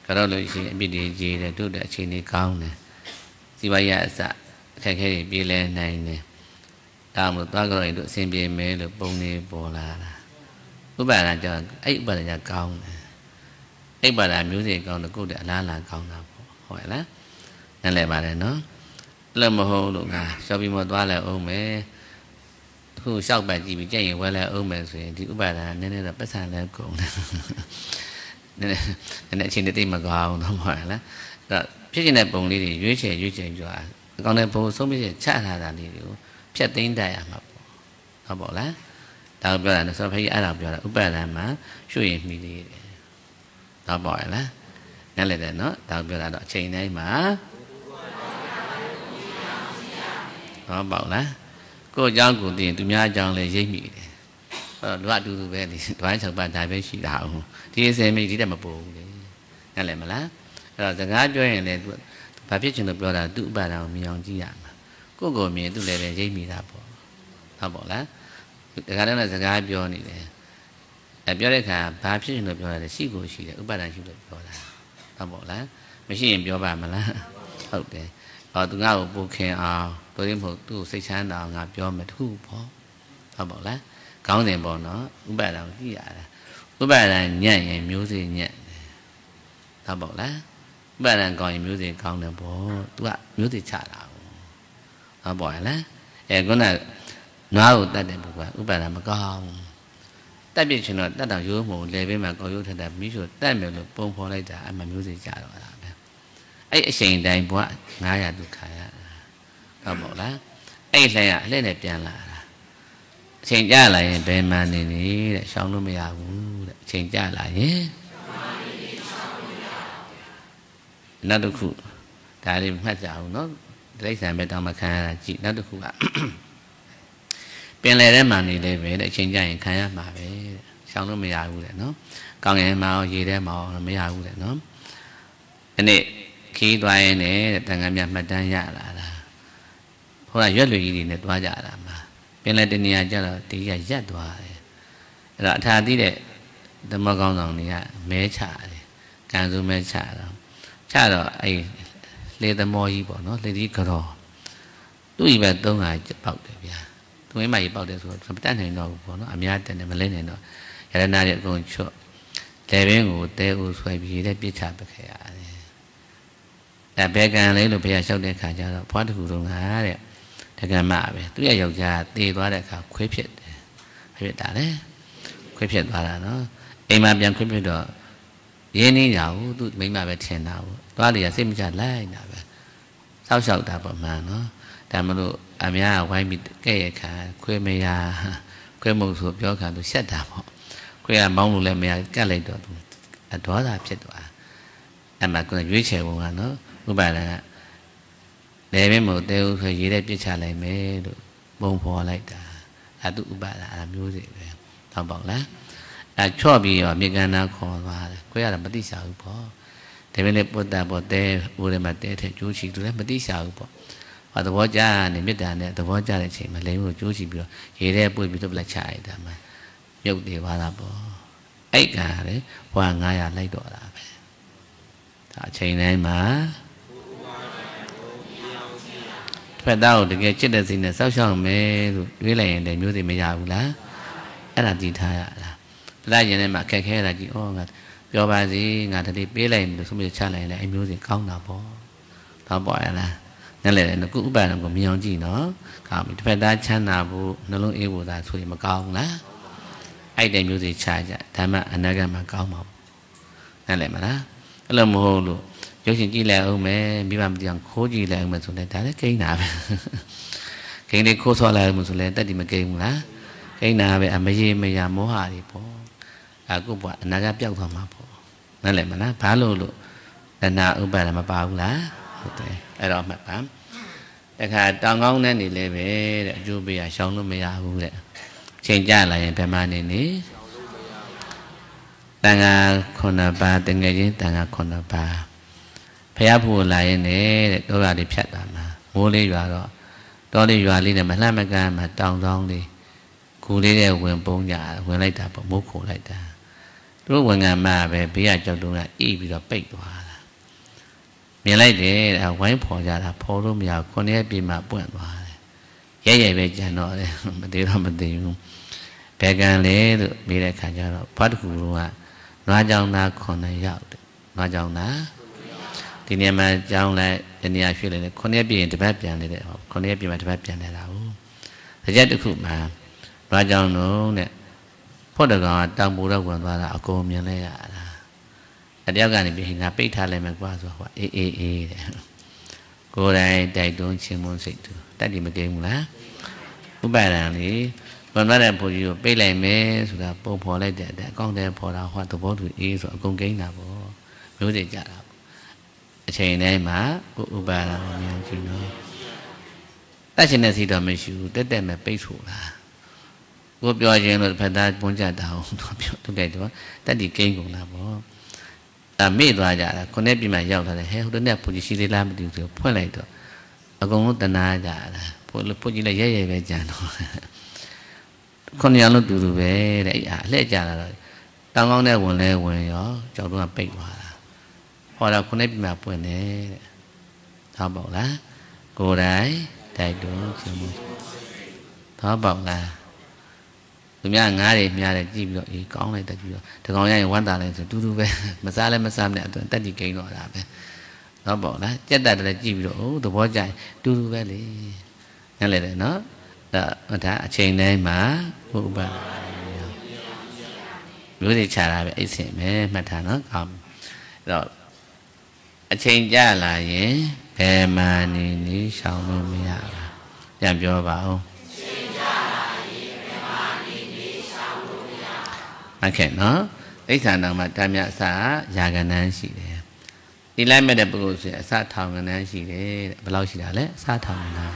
cầu đào lội xin bị địa chỉ để tôi đã xin đi con này. Chị bà dạ dạ khai khai để bị lên này này. Đàm một toa rồi đội xem bia mê được bông nê bồ là cứ bà là chờ ấy bà là nhà con ấy bà làm những gì con được cô để lá là con nào hỏi lá nên lại bà này nó lần một hôm lúc nào sau khi một toa là ôm mẹ thu sau bà chỉ bị chạy qua là ôm mẹ rồi thì cứ bà là nên là bất sản là cũng nên lại trên cái tim mà gò nó hỏi lá rồi trước khi này bông đi thì dưới trẻ dưới trẻ rồi con này bố số bây giờ chắc là làm gì nữa Saya tindai amat. Kau boleh. Tahu berapa? Sampai ada berapa? Ubah lama. Suih milih. Tahu boleh. Nalai dah no. Tahu berapa? Cina ini mah. nó bảo lá cô giáo của tiền tụi nhà chồng là dây mị đoạt được về thì đoán sợ bàn tài về chỉ đạo thì xem mình chỉ là một bộ này là mà lá rồi chẳng hạn cho nên là phải biết trường hợp đó là tự bà nào mình chỉ dạng cô gọi mình tụi này là dây mị là bỏ là bỏ lá cái đó là chẳng hạn cho nên là biết đấy cả phải biết trường hợp đó là sĩ của chỉ là bà nào trường hợp đó là là bỏ lá mấy chị em cho bà mà lá ok ở tụi ngao bộ khen à tôi đến một tụi xây chăn nào ngập cho mà thu bỏ là bỏ lá có thể bỏ nó cũng phải là cái gì ạ cũng phải là nhẹ nhẹ miếu gì nhẹ ta bỏ lá cũng phải là còn miếu gì còn là bỏ tụi ạ miếu gì trả đạo ta bỏ lá em có là nói ta để một quả cũng phải là một con ta biết chuyện là ta đào dứa một lề với mà có dứa thật là miếu rồi ta miếu được bông hoa đây trả mà miếu gì trả rồi ấy sinh đại bọa ngã ra được khai ta bỏ lá ấy này à lên này tiền là chèn cha lại bên mà này này lại xong luôn bây giờ cũng chèn cha lại nhé nó được phụ tại vì phát dạo nó lấy sản bên trong mà khai là chị nó được phụ ạ bên này đấy mà này để về để chèn cha hiện khai mà về xong luôn bây giờ cũng để nó còn ngày mau gì đấy mò bây giờ cũng để nó anh này khi tôi này thằng em nhà mình đang dạy là hôm nay rất là gì thì tôi dạy là bên này thì nhà cho là tí giải rất rồi, rồi tha tí để tâm bao con lòng này mé trả, càng du mé trả rồi, trả rồi ấy lấy tâm mò gì bỏ nó lấy đi cờ đỏ, tôi về tôi ngài bảo để bia, tôi mày bảo để rồi, không biết này nó bỏ nó, nhà tên này mà lên này nó, giờ đây này còn chỗ, để bên ngủ để u xoay bì để biết trả bạc khẻ, để bé càng lấy được bây giờ sau đây khả cho phó thủ tướng há đấy. Thế cái mạ về, tôi là dầu già tê quá đại cả khuyết phiền, khuyết phiền đã đấy, khuyết phiền và là nó em mà bây giờ khuyết phiền đó, dễ ní nhậu tụi mình mà về tiền nào, tôi thì là xem trả lại nào về, sau sau ta bỏ mà nó, ta mà độ em nhà quay bị cái cả khuyết mày à, khuyết một số cho cả tôi xét đạp họ, khuyết là mong luôn là mày cái này đó, anh đó là chết đó, em mà còn dưới trẻ của nó, của bà là để mấy mẫu tiêu thời gì đây biết trả lại mấy bông hoa lại cả là tụ bạn là làm như vậy thằng bảo lá là cho bị ở miền Nam nào khó và quê là mất đi sáu bỏ thì bên này bột đà bột tê bột đà bột tê thì chú chỉ tụi nó mất đi sáu bỏ và tụi bó cha này biết đàn này tụi bó cha này chỉ mà lấy một chú chỉ được chỉ đây bôi bị tụi lại chạy đà mà nhiều thì vào là bỏ ấy cả đấy hoa ngay là lấy đỏ là phải chạy này mà phải đau được cái chết là gì là sao cho mẹ với lại để mua thì mẹ giàu lá, cái là gì thay là, ra như này mà khe khe là chị ô ngặt, do bà gì ngặt thì biết lại được không biết cha lại là em mua thì con nào bỏ, nó bỏ là, nên lại nó cũng bà làm của mình gì nó, cả phải đa cha nào bu nó luôn yêu của ta thôi mà con lá, ai để mua thì cha vậy, tham mà anh ấy mà con mọc, nên lại mà lá, cái là mồ luôn. Cho nên chỉ là ông ấy bị làm tiền khô gì là mình xuống đây ta thấy cái nào cái này khô so là mình xuống đây ta thì mình kêu lá cái nào về làm gì mà làm mồ hôi thì bỏ à cũng bỏ nó gấp giàu thằng mà bỏ nên lại mà nó phá lô lô nên nào ông bà là mà bao lá cái đó mà bám đặc hà tao ngon nên thì lại về du bì à xong nó mới ra luôn đấy trên cha lại phải mà này ní tàng à con à ba từng ngày chứ tàng à con à ba phải áp dụng lại này đó là để phát đạt mà mua đi vào đó đó đi vào đi là mà làm cái mà tròn tròn đi cù đi đều quyền bông giả quyền lấy ta bông mốt khổ lấy ta lúc mà ngày mà về bây giờ cho đúng là ít bị đó bệnh quá là miền lấy để là quấy phò giả là phò lúc giờ con này bị mà bệnh quá dễ dễ về cho nó đấy mà điều đó mình thì không phải cái này được bị lại cả cho nó phát cù luôn à nó trong na còn này giàu nó trong na thì nhà mà trong lại nhà phi lại con này bị thì phải tiền này đấy con này bị mà phải tiền này đâu thời gian được khử mà nói trong nó này phốt được rồi trong bù đâu còn vào là cô miếng này là cái đeo cái này bị hình hạt bít thay lại mà qua rồi hoặc e e e cô đây đại tướng chiêm môn sĩ tử tại vì mình kêu lá cũng bài là này còn nói là phụ nữ bây này mới là bố phò lại để để con để phò là hoa tổ phó thủy y rồi công kính là bố nếu để trả chị này mà của bà là nhà chị nó 但现在谁都没修，这代没背出啦。我表现了，怕他搬家到，我表都改掉，但你改工啦不？啊，没多少家了，可能比买要他的，还有的那不就稀里拉不丢掉，破来的，啊，公公在哪家了？破了破起来也也别讲了，可能了丢丢呗，来呀来家了，刚刚那问来问哟，叫多少背话了，后来可能比买不呢，他บอก啦，过来。 Đại tướng chưa mua Thó bảo là Tụi mẹ ngã đi, mẹ là chìm rồi, ý con này ta chìm rồi Thì con này quan tả là thử tu tu về Mà xa lên mà xa mẹ tụi ta chỉ kì gọi là Thó bảo là chết đại là chìm rồi, tụi bó chạy tu tu về đi Nên lại là nó Đã trên đây mà Vũ bà Rúi thì trả lại ý xỉ mê mà thả nó cầm Rồi Trên cha là gì Bè mà nì ní sao mê mê ạ Làm cho bảo Mà kể nó Ít thả nặng mặt trăm nhạc xã Dạ gà nán xì đê Đi lại mẹ đẹp bộ cụ sẽ Sát thảo gà nán xì đê Bà lâu xì đá lé Sát thảo gà nán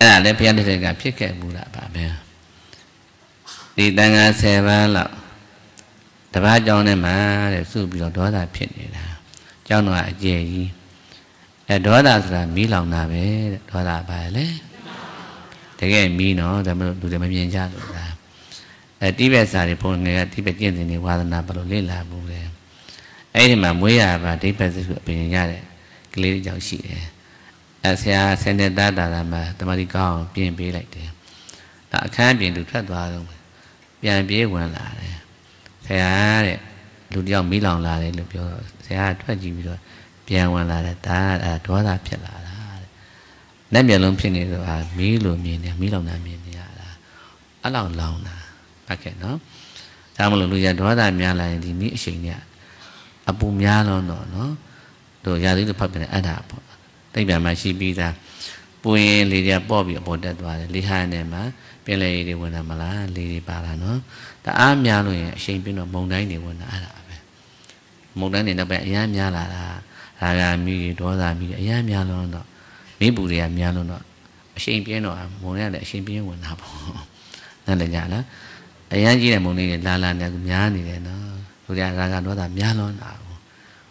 Cái là lé phía đê đê gà phía kẻ bù lạ bà bè Đi ta ngã xe ba lọc Đà bá cho nè mà Để xu bị lọc đó là phía đê đà Cho nó ạ dễ gì Để đó là mì lòng nào đấy Đó là bài đấy Thế cái mì nó Đủ để mấy miền cha rồi là Để tí bè xa thì bố người Tí bè tiên thì người qua thân là bà lô lên là bố đấy Ấy thì mà mối à Và tí bè sẽ sửa bình nha đấy Cái lấy cháu chị đấy Xe xe nên ta đã làm mà Tâm đi con biên bế lại đấy Đã khá biên được thoát vào rồi Biên bế của nó là đấy Thế á đấy Lúc đó mì lòng là đấy Lúc đó Saya tuan jibil, piawan lah, dah dua dah piala lah. Nampi lom sini tu, milu mienya, milom namienya lah. Alang lang lah, pakai no. Kamu lalu jadi dua dah mian lah di ni sihnya. Abu mian lah no no. Do jadi tu pakai ada apa? Tapi masih bisa. Punya lihat bobi bodoh dua lihat ni mah. Piala ini warna malah, lihat parah no. Tapi mian tu yang sih pun mungkin ni warna ada. Một đứa này nó bẻ giá mía là là là là mì đó là mì giá mía luôn đó, mì bù rẻ mía luôn đó, xin biết nó một đứa này xin biết quần học, nên là nhà đó, giá chỉ là một người là là nhà cũng giá thì nó bù rẻ là là đó là mía luôn đó,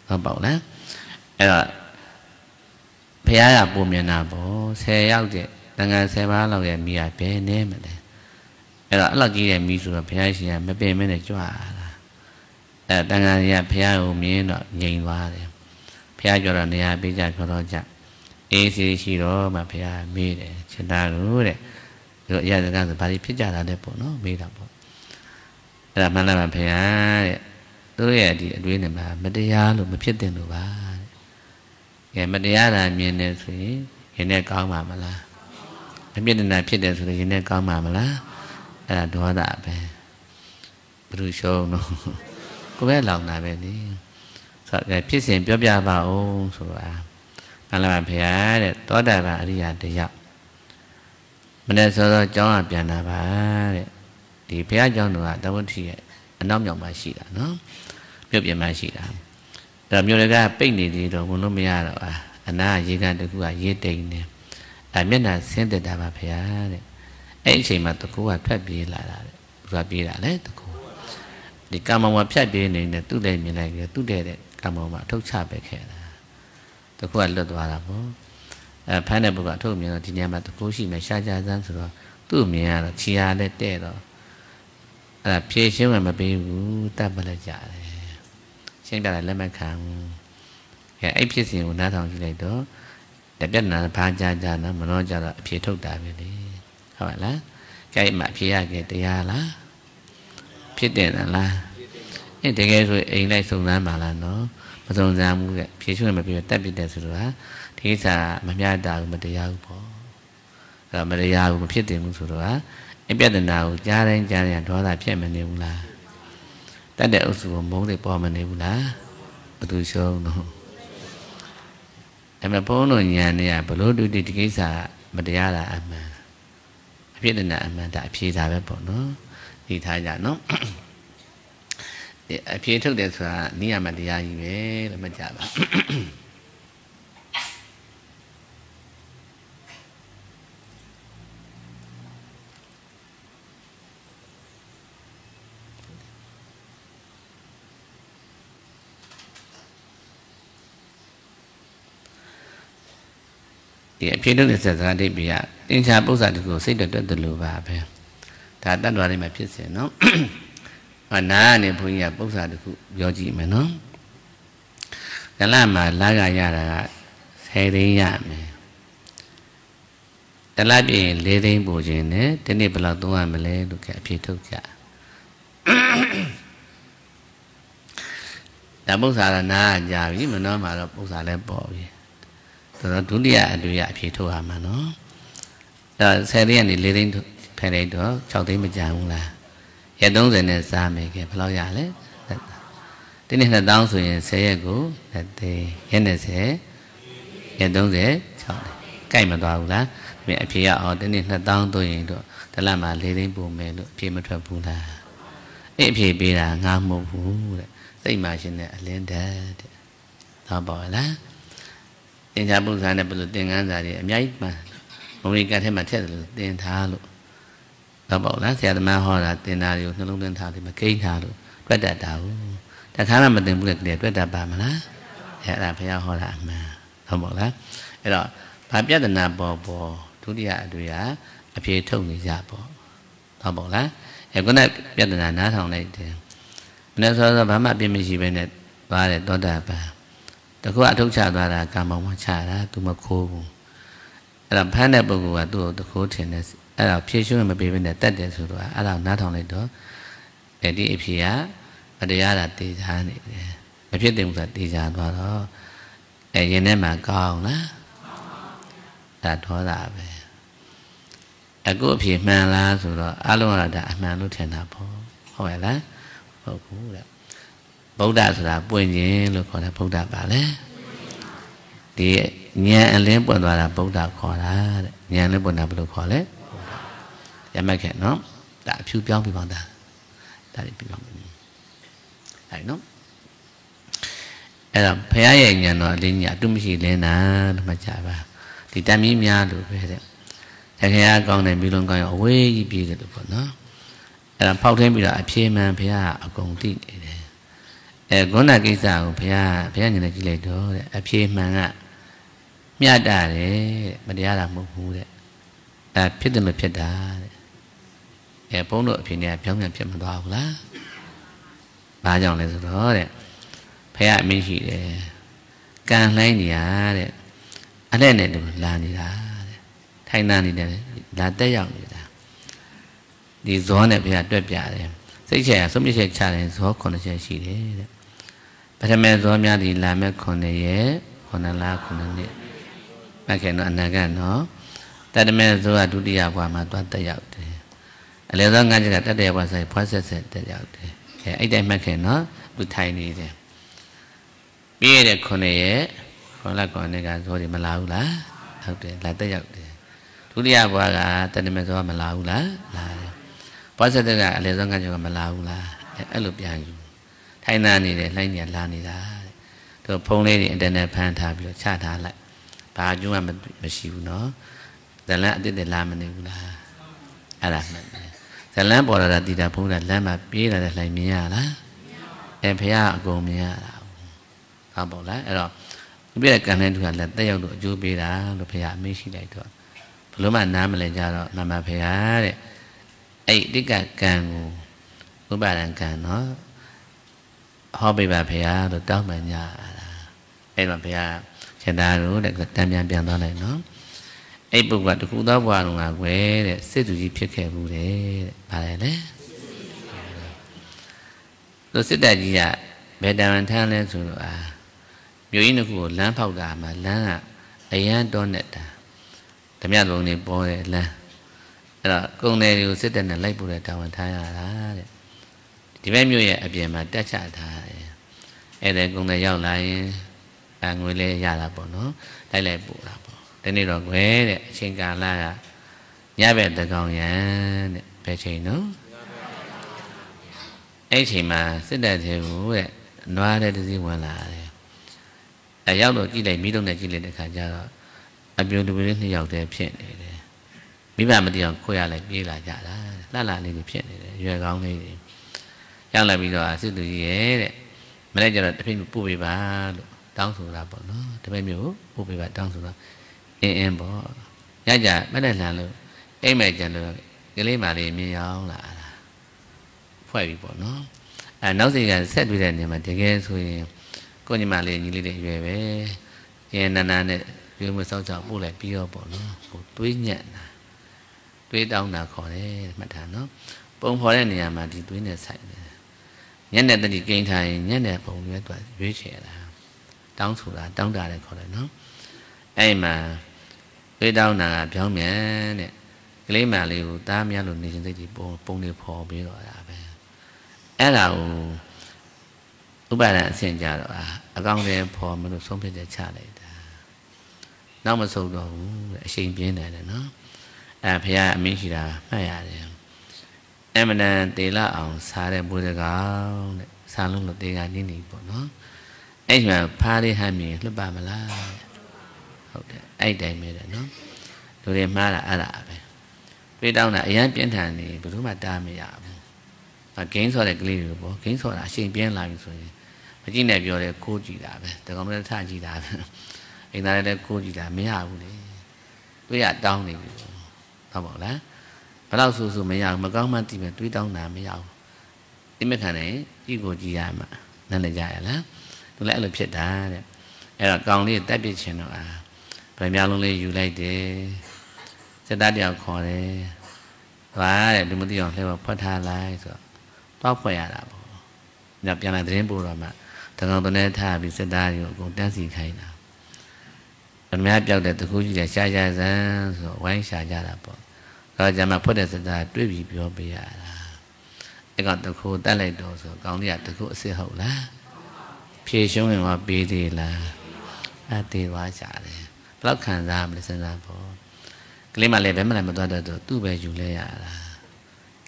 nó bảo đấy, rồi, bây giờ là buôn miền nào bố xe giao dịch, đang ăn xe bán là cái mì à bé ném mà đấy, rồi là cái mì sườn bây giờ là mấy bé mấy này cho à. Tại đang ăn nhà phía ở miền đó nhìn vào đấy, phía chỗ đó nhà bây giờ chỗ đó chắc, ấy thì chỉ đó mà phía miền đấy, trên đó luôn đấy, rồi giờ chúng ta sẽ phải đi phía chỗ đó để bỏ nó miền đó bỏ, làm ăn làm phía đấy, đối với địa đối này mà mất đi ra luôn mà phía tiền được ba, cái mất đi ra là miền này thì hiện nay có mà mà là, cái miền này phía tiền thì hiện nay có mà mà là, là đó đã về, rồi show nó. Cô bé lòng nào về đi, sợ cái phía tiền béo béo vào số à, anh làm phía để tối đa là đi ăn để dọc, mình đây sau đó cháu làm việc nào vậy, thì phía cháu nữa tao vẫn thì anh nấu nhộng mà xịt à, nó béo béo mà xịt à, làm nhiều đấy cả, bánh thì thì đồ cũng nó mía rồi à, anh ăn gì cả tôi cũng ăn dễ tình nè, làm biết là xem để đảm bảo phía đấy, ấy chỉ mà tôi cũng ăn phải bì lại là, rồi bì lại đấy tôi cũng Di kamar macam siapa ni, ni tu deh milik dia, tu deh deh kamar macam tu siapa ke? Tak kuat lalu dua lapor. Panen bukan tu mian, di ni macam tu si macam jajan suruh tu mian, cia deh deh lo. Pih semua macam tu tak belajar. Siapa lagi macam? Yang pih semua nak tahu ni tu, tapi nak panjang jalan mana jalan pih tu dah beli. Kau lah, kau macam pih agak dia lah. Phía tiền là, thế cái rồi anh lại xuống ra mà là nó, mà xuống ra mua cái phía trước mà bị tách biệt tiền rồi á, thì là mà nhà đào mà để giàu bỏ, rồi mà để giàu mà phía tiền cũng rồi á, em biết tiền nào cha đấy cha nhà đó là phía mình đều là, ta để ở xuống bốn thì bỏ mình đều là, tôi sâu nó, em là bốn rồi nhà này bảo lối đôi đi thì cái là mà để giàu là em mà, biết tiền nào mà đại phi đại bé bỏ nó. Thì thay ra nó phía trước đến là ní à mà đi ra gì vậy là mà chả Di appearance is a very big. In Japan, that is also that that level. That that very much is no. When I am in Japan, that is very much no. That I am like that, very much. That I am living in the country, that I am living in the country. That is why I am living in the country. Tetapi tu dia tu ya pitu aman, no. Tapi saya ni lirik tu, perih tu, cakap dia macam mana? Ya dong jenis sama, ke pelau ya le. Tapi ni ada dong suyen saya aku, tapi jenis saya, ya dong je cakap. Kaya macam tu lah. Macam piya, tapi ni ada dong tu yang tu, dalam hal lirik bumi tu, piya macam tu lah. Eh piya bila ngamu tu, saya imagine ni ada, tak boleh lah. Injak bukan ada perlu dengan dari amyik mah, mungkin kat tempat saya perlu dengan tahu. Kalau nak saya mahu ada dengan tahu, nak lompat tahu di makin tahu, berada tahu. Tapi kalau macam bukan dia berada apa malah, ya lah payah orang mah. Kalau nak, itu pabia dengan bobo, tu dia tu ya, api itu ni jabo. Kalau nak, ya kena pabia dengan nafas orang itu. Mana soal apa macam dia mesti benar, barat atau apa. Aku aduk cara cara kamu macam cara tu maku. Alam pandai berbuat tu tu kau cina. Alam pisu yang berbeza tadi suruh. Alam nak orang itu. Jadi pia ada yang tijan. Pia dengan tijan baru. Yang ni macam lah. Tak tahu tak. Aku pia malah suruh. Alam ada malu cina pun. Kau ada aku lah. Buddha sudah punya, lu kau dah Buddha balik. Di ni alam pun dah Buddha kau lah, ni alam pun dah Buddha kau le. Yang macam no, tak piu piang piu bang dah, tak piu bang. Ada no. Ada pelayan yang no, dia tu mesti lena macam apa. Di dami mian tu, saya kau ni bilang kau away ibi tu pun no. Ada pau tembi lah, pih mana pih agong ti. Eh, guna kita, pihak pihak yang lagi leh tu, api mana, miada le, benda alam buku le, api dengan api dah, eh, pon dok api ni api yang api mandau lah, banyak leh tu le, pihak mesti le, kan lain ni le, ada ni tu, lain ni lah, Thailand ni le, dah tayang ni dah, di zon ni pihak dua pihak le, saya semua saya cari semua konon saya sih le. Pertama tu ambil di lama konon ye, konon lah konon ni, macam mana kan? No, tadi macam tu ada dia buat macam tu ada jauh deh. Lepas orang cakap ada buat saya proses ada jauh deh. Ada macam no, butai ni deh. Biar konon ye, konon lah konon ni kan, sorry malau lah, jauh deh, lah terjauh deh. Tu dia buat kan, tadi macam tu malau lah, lah. Proses tu kan, lepas orang cakap malau lah, elok yang. Hai nani deh, lain ni lah ni dah. Tu pon ni ada ni pantai biar cahaya lah. Baju amat bersiul no. Dalam ada dalam ni ulah. Alah mana. Dalam boleh ada tidak pun dalam api ada lain mian lah. Empia agom mian lah. Kau boleh. Elok. Biar kerana tu ada yang dua jubi lah, dua pihak mesti ada itu. Belum ada nama lejaro, nama pihak. Eh, dekat kamu, bukan kamu. Hobi bapaya tu tahu banyak. Eh bapaya cerita tu dah kerjanya biar dah lain. Eh bukan tu kuda buat orang gue, setuju fikir boleh, balai le. Tu sedar dia berdaan tangan tu ah. Jadi nak buat lampau dah malah ayah donet dah. Tapi ada orang ni boleh lah. Kalau kong ni tu sedar nak lay boleh tangan tangan lah. Di mana mula abjad mata cahaya, ada kong dayau lain, anggur le ya lapor no, dah lepu lapor. Tadi orang gue cengkar lah, nyabat terkongnya, percaya no. Eh cima sedar tahu, nuah ada di mana lah. Dayau tu cilek, mi tu cilek dekat, abjad tu boleh ni yau terpecah ni. Biar mesti orang kuya lagi biar jah lah, lala ni terpecah ni, jual kong ni. Yang lebih doa setuju ye, mereka jadi tapi buat ibadat, tanggung surat pun, tapi buat ibadat tanggung surat. em bỏ giá già mấy đây là được em mày trả được cái lấy mà thì mi ông là phải bị bỏ nó à nấu gì cả xét về đèn thì mà chơi game rồi cô nhưng mà liền như liền về với em nà nà này đưa mười sáu chậu bu lại piêu bỏ nó một túi nhện túi đau nào khỏi đấy mặt thả nó bông phơi lên nhà mà thì túi này sạch nhất là tình kinh thầy nhất là phụ nữ tuổi dưới trẻ là đóng thủ là đóng đà để khỏi nó ai mà cái đau là béo mẹ này lấy mà liều ta mẹ luôn đi trên tay thì bông bông đi phò bị rồi à về ấy là lúc bạn là xin trả rồi à con về phò mà được sống trên để trả lại nó mà sâu đồ xin biến này là nó à phải à mình chỉ là phải à em mình để là ở xa để mua được gạo xa luôn là tiền ăn đi nị bọn nó anh mà pha đi hai miếng lúc ba mà la anh đầy mệt nó rồi em ma là ăn lại về đâu là anh biến thành thì bữa lúc mà ta mệt ạ và kiến so để cái gì bố kiến so là xin biến làm rồi mà chỉ này giờ để cô chỉ đã về từ không nên tha chỉ đã anh ta đây cô chỉ đã mấy hào đấy tôi đã đau này tao bảo lá bà lao sù sù mấy giàu mà có mang tiền mà túi đau nào mấy giàu, cái mấy thằng này chỉ có gì mà nên là dài lắm, tôi lẽ là chuyện đã, em là con đi tách biệt chuyện rồi à, phải nhau luôn đi du lịch để, sẽ đã điều khỏi để, và để đừng có điều để mà phát thai lại rồi, tóc phải à, nhập vào là đến bù rồi mà, thằng con tôi nên thà bị sẽ đã rồi cũng đang gì thấy nào, còn mấy hấp dầu để tôi khui để xài ra rồi quay xài ra là bỏ. Rồi giờ mà phát hiện ra đối với biểu bây giờ là cái con tơ khô đã lấy đồ rồi con đi ăn tơ khô xì hậu lá phía xuống người mà bị thì là ăn thì quá trả đấy lóc hàng ra mình sẽ làm bố cái này mà lấy về mà làm một đoạn được tu về dùng lấy à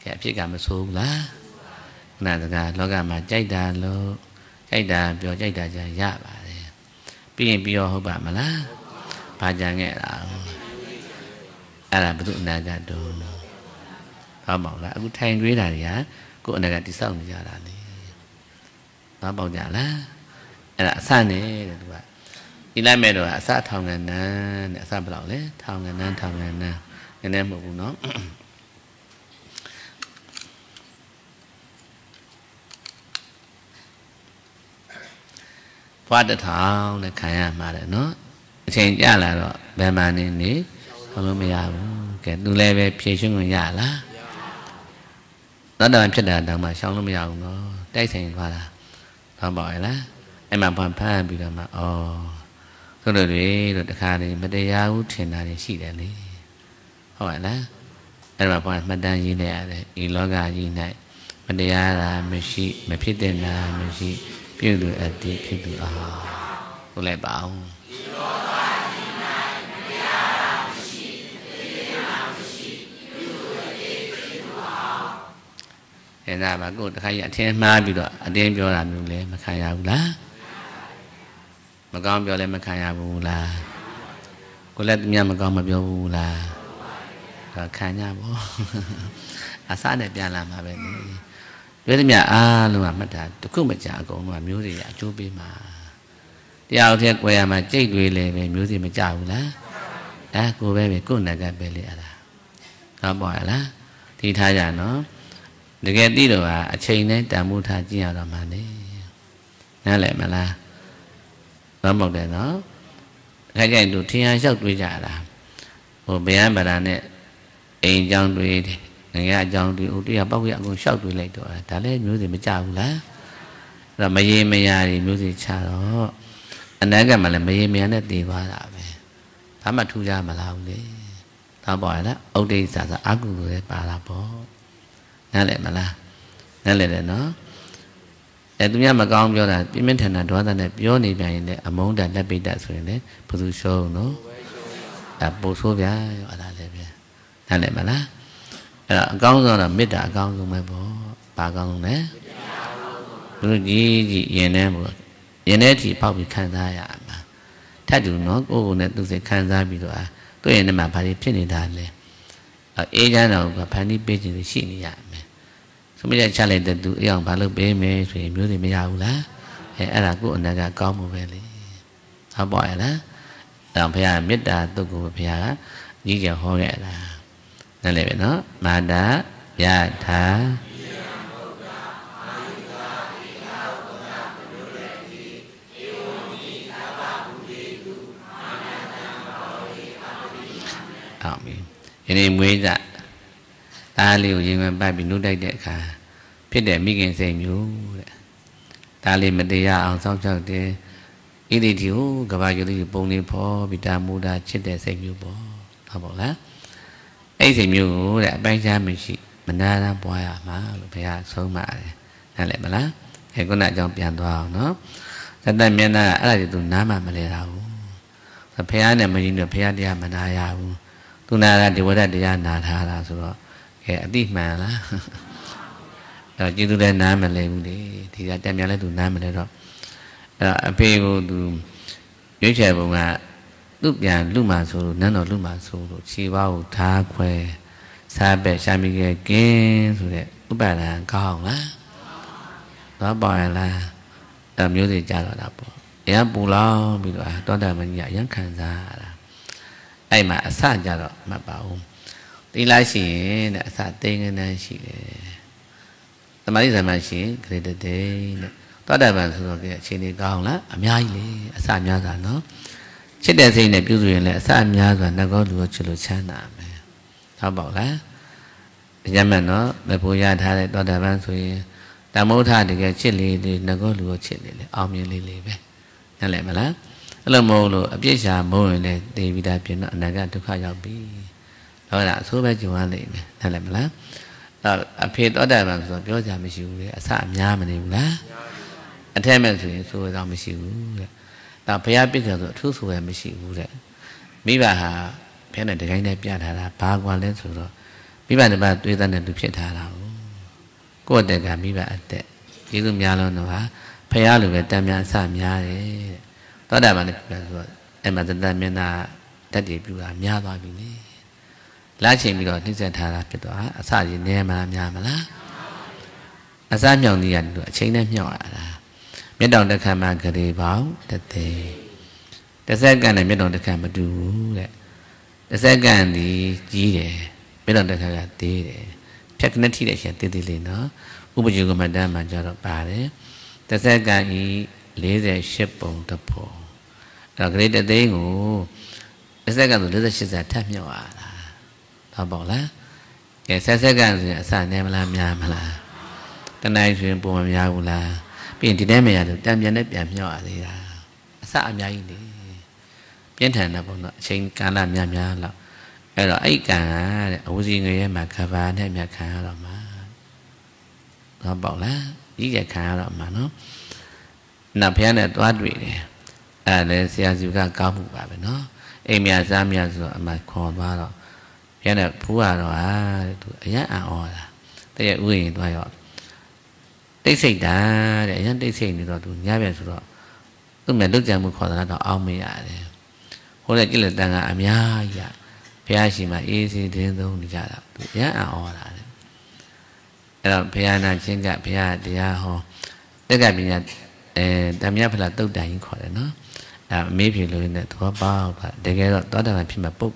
cái phía cả một số lá là là nó cả mà cháy đà lô cháy đà biểu cháy đà dài dạ bà đấy bây biểu hậu bà mà lá bà già nghe là ala betul naga do, kau bawa lah. Aku tanya dia dah ya, kau naga di sana ni jalan ni. Kau bawa jalan, ada sana ni dua. Ila medo ada sah thaungan na, ada sah belau le, thaungan na, thaungan na. Ini yang buku no. Faham thau, nak kaya mana no? Senja lah lo, bermain ni. Kalau macam ni, tu level pesan orang ya lah. Nada macam dah dah macam tu macam tu, dah sering faham, faham boleh lah. Emang faham faham bila macam oh, tu dah ni, dah kah ni, macam dia utin ada si dah ni, faham lah. Emang faham macam ni ni ada, ilaga ni ni, macam dia lah mesti, mesti dia lah mesti, pilu ada, pilu ah, tu lebar. Hiện ra bà cụ khai nhận thế mai bị đoạn đêm vô làm dùng lên mà khai nhà lá mà con vô lên mà khai nhà bù là cô lên nhà mà con mà vô bù là khai nhà bố à xã đẹp nhà làm mà về với nhà à luôn mà mất trả tôi cứ mất trả cũng mà miếu gì trả chú bi mà theo theo quê mà chết quê lề về miếu gì mà trả lá à cô về về cô này gặp về lệ là nó bỏ lá thì thay nhà nó để cái đi rồi à chơi này ta mua thà chi nào làm ăn đấy, nãy lại mà là nó bảo để nó cái cái đồ thi ai sắp đuổi trả là, một bé bà đàn này anh chàng đuổi người anh chàng đuổi út đi học bao nhiêu cũng sắp đuổi lại rồi, ta lấy miếu thì mới chào lá, rồi mấy em mấy nhà thì miếu thì chào đó, anh ấy cái mà là mấy em mấy anh ấy đi qua là về, thám mà thu ra mà làm đấy, tao bảo đó, ông đi xả xả ác của người bà là bố. Nãy lại mà là, nãy lại là nó, để tụi nhà mà con vô là biết mấy thằng nào đó là đẹp vô này vậy để ở món đàn đã bị đại sướng đấy, bổ số nó, à bổ số vậy, ở đây là vậy, nãy lại mà là, con rồi là biết đã con rồi mới bố, bà con rồi đấy, rồi gì gì vậy này bố, vậy này thì bao bị khán giả à mà, thay đổi nó cô này tôi sẽ khán giả bị rồi à, tôi vậy này mà phải đi phiền người ta này. Ấy ra nào gặp phải đi bên thì xin nhà mẹ, không biết cha lại từ từ ông bà lớp bé mẹ thì mới thì mới giàu lá, ấy là cô anh đã có một về đấy, họ bỏ lá, Đạo Phật Hà biết đà tu của Phật Hà như kiểu hô nghệ là nên lại vậy nó mà đã và thả nên mới dạ ta liều gì mà ba bị nút đây để cả biết để mi nghe xem nhú ta liền mình đi ra ông sau cho thì ít đi thiếu cả ba chỗ đi bông đi po bị ta mua ra chết để xem nhú bỏ họ bỏ lá ấy xem nhú để bán ra mình chị mình ra ra bòi à má phải à sơ mạ này lại mà lá thì con lại cho tiền vào nó cho nên mình là ở lại tụi nó mà mình để đâu thì phải à này mình nhìn được phải à đi à mình ai à tu na ra thì qua đây thì ra nà thà là rồi kẻ tí mà đó rồi chứ tu đây nà mà lên thì thì ra chăm nhau lấy tu na mà đây rồi rồi phe vô tu giới trẻ bọn à lúc nhà lúc mà sầu nén rồi lúc mà sầu rồi chi bao tha quê xa bè xa mi ghê kia rồi đấy lúc bà là con lá đó bòi là làm như thì cha rồi đập nhớ bù lo bị rồi đó đời mình dạy dắt khang ra ai mà sát ra rồi mà bảo đi lái xe đã sát tên này chỉ tao mà đi làm mà chỉ cái đấy đấy tao đã bàn rồi cái chuyện này còn là am nhai này sát nhai rồi nó chết đây thì này ví dụ như là sát nhai rồi nó có được chửi cha nạp tao bảo là nhà mình nó về bây giờ thay tao đã bàn rồi tao muốn thay thì cái chuyện này thì nó có được chuyện này om như này này vậy nên lại mà là là mồ lụa biết già mồ này thì bị đại biến nặng này cả thứ khác nhau bị đó là số bé chịu ăn này này là mà lá đó phía đó đại bằng số béo già mới chịu đấy sạm nhà mà này lá anh thấy mình sửa sửa tao mới chịu đấy tao phải biết sửa sửa thứ sửa mới chịu đấy mấy bà hà phía này thì cái này biết thà là ba quan lên sửa rồi mấy bà này bà tuy ta này được biết thà là cô để cả mấy bà để cái lúc nhà luôn nó phải phải được cái tam nhà sạm nhà đấy đó đại mà này rồi em mà dân dân miền là đất địa biểu là nhà đó mình đi lá chỉ mình rồi những dân thà là cái đó sao gì nè mà nhà mà lá sao nhỏ thì nhận được chính em nhỏ là biết đâu được cả mà cái gì báo thật thì để xem cái này biết đâu được cả mà đủ đấy để xem cái gì gì đấy biết đâu được cả cái gì đấy chắc nên thi để xem từ từ lên nó u bây giờ có mà đa mà cho nó bà đấy để xem cái gì lấy ra xếp bông tập bông rồi cái đấy đấy ngủ sẽ gặp được lấy ra xếp tháp nhỏ à là bỏ lá cái sẽ sẽ gặp được sản em làm nhà mà là cái này chuyện bông làm nhà cũng là biển thì đấy mày được tam nhân đấy biển nhỏ thì là xã nhà gì đấy biến thành là bông nọ trên cá làm nhà nhà là cái đó ấy cả ông gì người em mà cà van hay nhà cá rồi mà nó bỏ lá ý cái cá rồi mà nó nạp hiện là toát vị này, à để xe du khách cao một bà bên nó, em nhà ra nhà rồi mà còn ba rồi, hiện là phú à rồi à, nhá à rồi, thế là uy rồi rồi, tết sinh đã để nhá tết sinh thì rồi tụi nhá về rồi, lúc này lúc giờ một khoảng là đào ao mới à đấy, hôm nay cái lần đang à nhá dạ, phải chỉ mà ý thì thế đâu được cả là tụi nhá à rồi là đấy, rồi phải là trên cả phải thì à họ, tất cả bây giờ tam giác phải là tốc đại những khỏi nó à mấy việc rồi này thua bao và để cái đó đó là phim mà bốc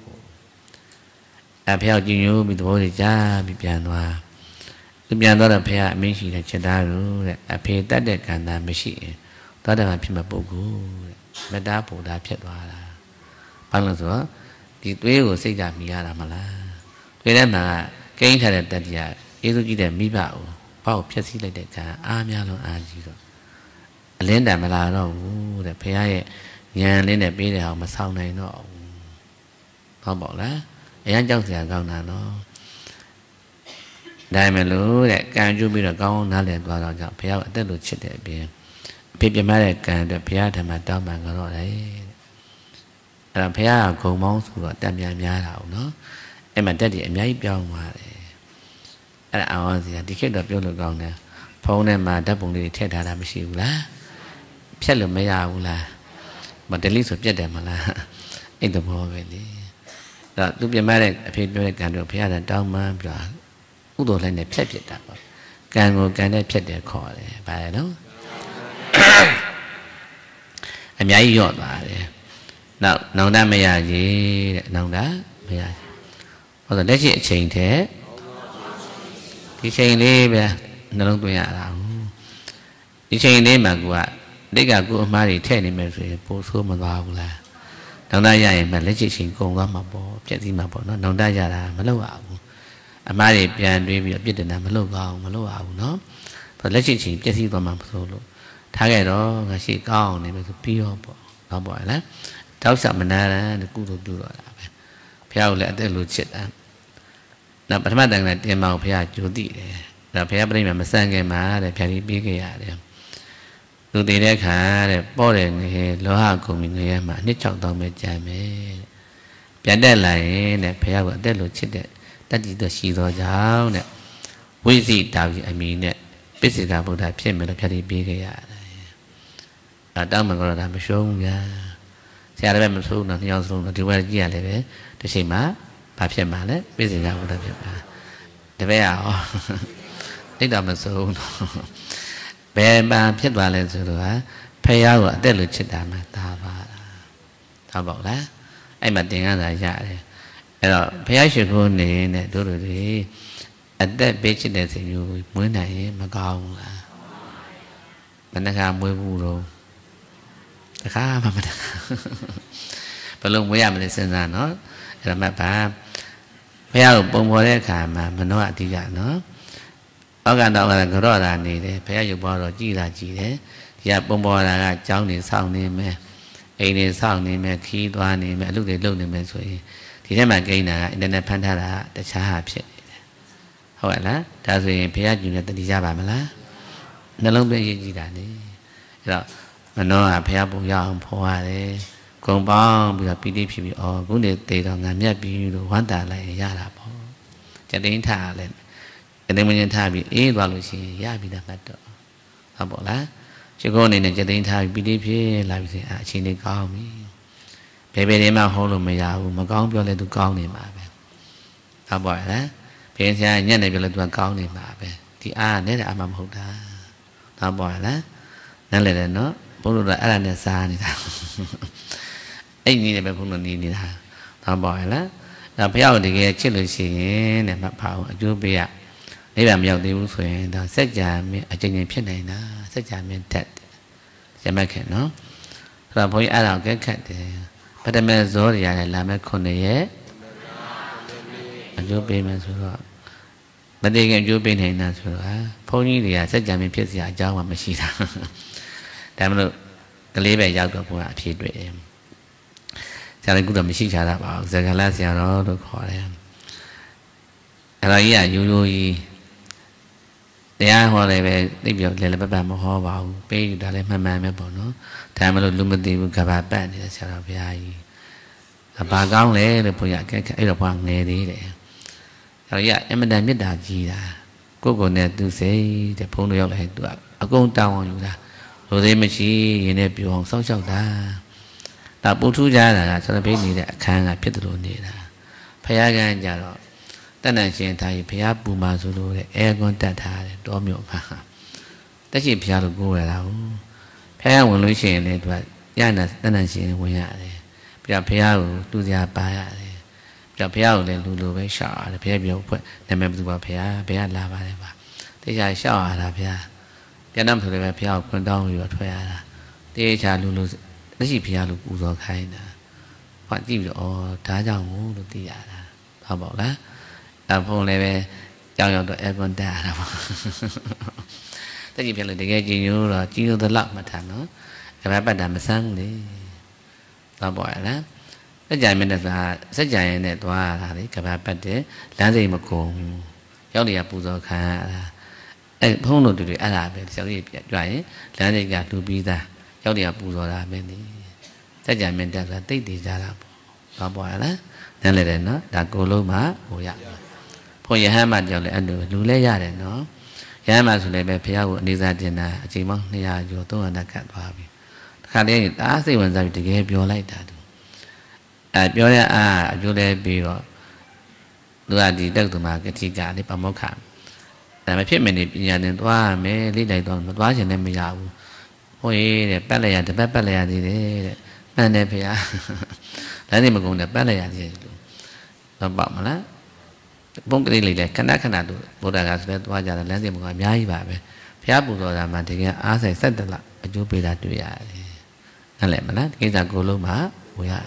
à theo chuyên yêu bị thua thì cha bị bèn hòa lúc nhà đó là phe mấy chị là cha ta rồi à phe tất để cả là mấy chị đó là phim mà bốc rồi mấy đá bổ đá chết hòa là bằng là số thì tuế của xây nhà mía là mà là tuế đấy mà cái thằng này tại nhà cái tôi chỉ để mi bảo bảo chết xí lại để cả à mía luôn à gì rồi lên đà mà là nó để phe nhà lên để phe đèo mà sau này nó nó bỏ lá anh trong sài gòn là nó đây mà lú để cam chu bi là con nó liền vào rồi chọn phe ở tết lụt chết để phe phe phe má để cả để phe thì mà tao mà nó đấy là phe cô mong sụt tam nhà nhà đảo nó em mà tết thì em nhảy bèo mà đấy à thì đi khép đập vô được còn nè phong này mà đã bùng đi theo đà làm gì lá biết là mấy giàu là mà đến lý số biết để mà là anh tụm hồ về đi rồi lúc bây giờ mai này phía bên này càng được phía đằng trong mà rồi u đồ lên này biết biết đáp càng ngồi càng đây biết để khỏi bài đó em nhảy giọt vào Nào, nào đã mày à gì? Nào đã mày à? Có thể đấy chị chỉnh thế. Cái chỉnh đi bây giờ, nó không tôi nhả nào. Cái chỉnh đi mà của, đấy cả của mà thì thế này mình phải bổ sung một vào là. Nào đã vậy mà lấy chị chỉnh cùng đó mà bỏ, chuyện gì mà bỏ nó. Nào đã vậy là mà lâu ảo. Mà thì bây giờ đi việc biết được là mà lâu vào, mà lâu ảo nó. Phải lấy chị chỉnh chuyện gì mà mà thôi luôn. Tháng ngày đó ngày chị con này mình cứ piu bỏ, nó bỏ lắm. Cháu sợ mình là được cụ thuộc rồi. Piao lẽ tới lụt chết á. Nào bắt mắt đằng này tiền màu piao chú tị đấy. Nào piao bên này mà sang cái má để piao đi biết cái gì đấy. Lụt tị đấy khá để bỏ để người lo hàng của mình người mà nhất trọng toàn về cha mẹ. Piao đây lại để piao vẫn tới lụt chết đấy. Tất chỉ được xì rồi cháu này. Vui gì tạo gì anh mình này. Biết gì cả bộ đại phiền mình là piao đi biết cái gì đấy. Ở đâu mình còn là làm xuống ra. Saya ada memang suruh nanti yang suruh nanti buat dia lepas, tu siapa, bapak siapa le, besi kau dah siapa, lepas awak, ni dah memang suruh, bapa siapa le suruh ah, payah awak dah lucu dah mata awak, awak lah, eh macam yang saya cakap, kalau payah suruh ni ni tu tu ni, ada besi dah senyum, mui nai macam lah, mana kau mui burung. Khá mà mình, bà luôn bây giờ mình sinh ra nó, làm mẹ bà, bây giờ bông hoa đấy cả mà mình nói thì cả nó, ở gần đó là cái đó là gì đấy, bây giờ dùng bò rồi chi là gì đấy, giờ bông hoa là cháu này sau này mẹ, anh này sau này mẹ khi toa này mẹ lúc này lúc này mẹ rồi, thì thế mà cái này nên là phan tha là để trả hạt chứ, không phải là, ta rồi bây giờ dùng là tự đi ra bà mà lá, nó lúc bây giờ gì đã đấy, rồi. Mà nó à phải bù vào không phá đấy, còn bao bây giờ bị đi bị ở cũng để tệ rồi ngàn nhà bị rồi hoàn toàn là nhà là bao, cho đến thà lên, cho đến mình thà bị ít vào rồi thì nhà bị đặt đặt đó, à bỏ lá, chứ cô này này cho đến thà bị đi phe là bị à chỉ để con đi, bé bé đấy mà hôn rồi mà giàu mà con bây giờ lên tụi con này mà, à bỏ lá, bé nhà nhà này bây giờ lên tụi con này mà, thì à đấy là mà không ta, à bỏ lá, nên là nó Pukul dah ada nesa ni dah. Ini ni pukul ni ni dah. Dah boleh lah. Dah payau dikit cili sini, ni macam bau biak. Ni macam yang di busuh. Dah sejam aje ni pihak ni dah. Sejam ni tet. Sejam ke no? Kalau boleh ada orang kat deh. Pada masa ni ada lama kau ni ye. Aje biak masa. Pada yang aje biak ni nak suruh. Pukul ni dia sejam ni pihak dia jauh macam siapa. Tapi kalau kelebih jauh tu aku tak fikir deh. Jadi aku dah mesti cakap bahawa segala sesuatu tu kau leh. Kalau ia yuyui, dia kau leh lebih lebih berapa kau bawa, pergi dah leh mana mana bono. Tapi kalau lumba di muka bapa ni cara biayi. Bapa kau leh lepas yang kau ada orang leh di leh. Kalau ia emang dah mesti dah gila. Kau kau ni tu sih, dia pun dia leh tu. Aku tahu orang juga. Rồi thì mình chỉ như này biểu hồng sáu chồng ta, ta bố chú cha là cho nó biết gì đã khang à biết được rồi nè, phải ai gan giờ đó, ta là chuyện thầy phải áp bù mà rồi rồi, em con ta thà đó miệng mà, ta chỉ phải được cô là đâu, phải ai muốn nói chuyện này và gia là ta là chuyện của nhà này, bây giờ phải ai tu gia ba này, bây giờ phải ai để lù lù với sợ, phải ai biểu phật, để mình tự bảo phải ai phải ai làm vậy mà, thế giờ sợ là phải ai. Dia nam tu lepas piau pun dah orang buat payah lah. Dia cakap lulu, nasi piau lulu usah kain lah. Pak Jim tu oh dah jauh tu dia lah. Dia bawa lah. Tapi orang lepas jauh tu aircon dah lah. Tapi piau lulu dia jinu lah, jinu tu lap macam no. Lepas pada masang ni, dia bawa lah. Sejak mana dah, sejak ni tua lah ni. Lepas pada lantai macam, jauh dia usah kain lah. Eh, pun untuk itu ada bercakap jual, lain juga tu bisa, jauh dia buat ada berni. Saja mendarat tidak jalan, apa lah? Nalai deh, no, dah golok mah, boleh. Punya hemat jauh leh, aduh, lulai ya deh, no. Hemat sudah berpihau di sana, cimang ni ada jauh tu ada kat bahagian. Kali ini asli macam itu ke biolai dah tu. Biolai ah, jauh leh biol. Dua di dek tu mah ketiga ni pamukam. Tapi macam ni, yang ni tua, macam ni dah tua, tua je ni macam aku. Oi, ni pelaya, pelaya ni, Nanda Pia, nanti mengundang pada ya di situ. Bapak malah, pun kiri lelak, kena kena tu, budak asal tu aja lah nanti mengundang biayi bape. Biar budak zaman tiga, asal saja lah, baju beda tu ya. Nalai malah kita golok mah, buaya.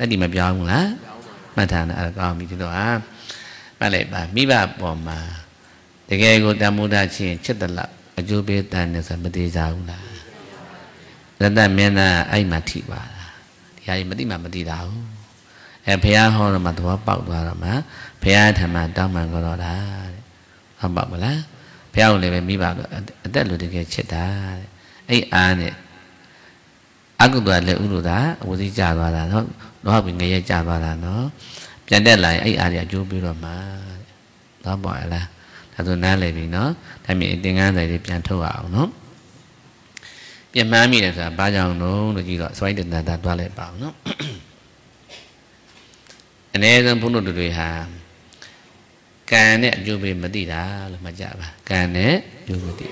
Tadi mah biar mula, macam ada kami di doa, nalai bah, miba bomba. Tiga ikut tamu dah cie, cete lah, baju beda ni seperti jauh lah. Rada mana ayat mati wala, ayat mati mana mati tahu. Eh, pihak orang matua bawa orang mah, pihak teman teman kalau dah, orang bawa lah, pihak orang memang bawa, ada luar dia cerita. Eh, ane, aku dua le ulu dah, udah jaga dah, no, no punya jaga dah no. Jadi lah, eh ane jumpi ramah, orang bawa lah, satu nale bino, tapi dengan dari pihak tu awal no. Yang mami ni sah, bajang tu, tu juga suai dengan dah tua lepas, no. Ini dalam punu dulu ya. Karena jubir mati dah, lama jawab. Karena jubir mati.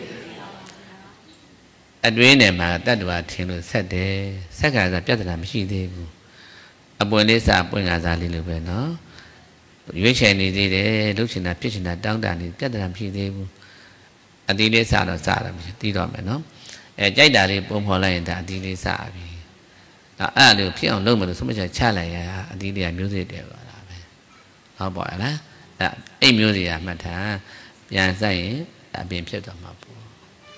Adui ni mak dah dua tilu sade, sekarang jadi dalam sih deh. Abu ni sah, abu yang asal dulu pun, no. Yusin ni deh, lu cina, piu cina, dang dang ni jadi dalam sih deh. Adi ni sah, dah sah dalam sih tiada pun, no. Eh, jadi dari pemulai dah di ni sabi. Nah, ada pihak orang macam macam cahaya ya, di dia music dia lah. Apa lah? Nah, eh music macam yang saya tak biasa dah mampu.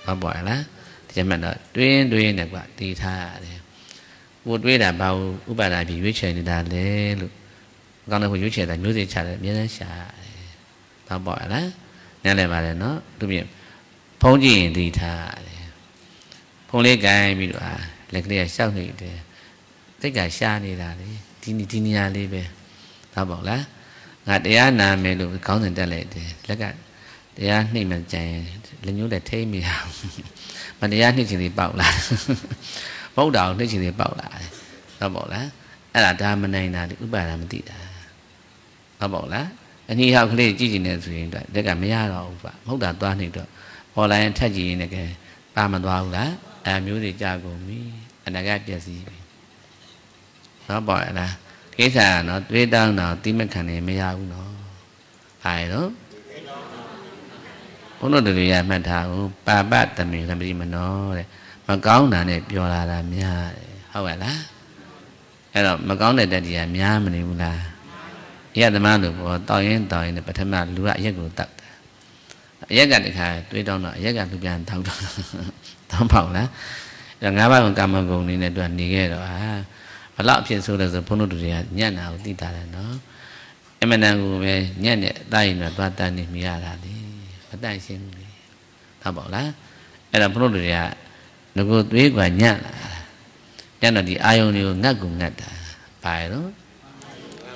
Apa lah? Jadi mana tuin tuin nak buat di thah ni. Buat tuin dah bau ubah dah biu ceri dah le. Kalau nak biu ceri dah music cahaya biasa cah. Apa lah? Ni ada mana? No, tu biar. Pungji di thah. Pungli gay biru ah, lekari asal ni deh. Tiga sah ni dah ni, tini tini ali be. Tahu boklah, ngadaya nama lu kau senjata leh deh. Lekar, dia ni macam lenyut dah teh miao. Madaya ni ciri bau lah, bau daun ni ciri bau lah. Tahu boklah, ada dah mana ina ubah dah mesti dah. Tahu boklah, ini hal kali cici ni suin dah. Lekar maya lah ubah, bau dah tuan ni dah. Orang caji ni ke, tamat bau lah. Music jago mi, anak gaya si. Nampak boleh lah. Kita no, tuh dah no, tiap kali melayu no, ay no. Orang tu dia macam bapa tami tami mano, macam orang ni biola ramia, awal lah. Kalau macam orang ni dia mia mana mula, ia teman tu, tau yang tau yang pertama luar ia guru tak. Ia kan dekat tuh dah no, ia kan tu biar tahu. Tampau lah. Jangan apa orang kampung gong ni nak tuan ni ke doa. Malah pihak surat sepuluh dunia ni nak uti taran. Emanangu be ni ni dah ini tuan tuan ni mila dah ni. Pada ini tampau lah. Elam sepuluh dunia nugu tuh gua ni lah. Ni nak di ayung ni ngagung ngada. Pai tu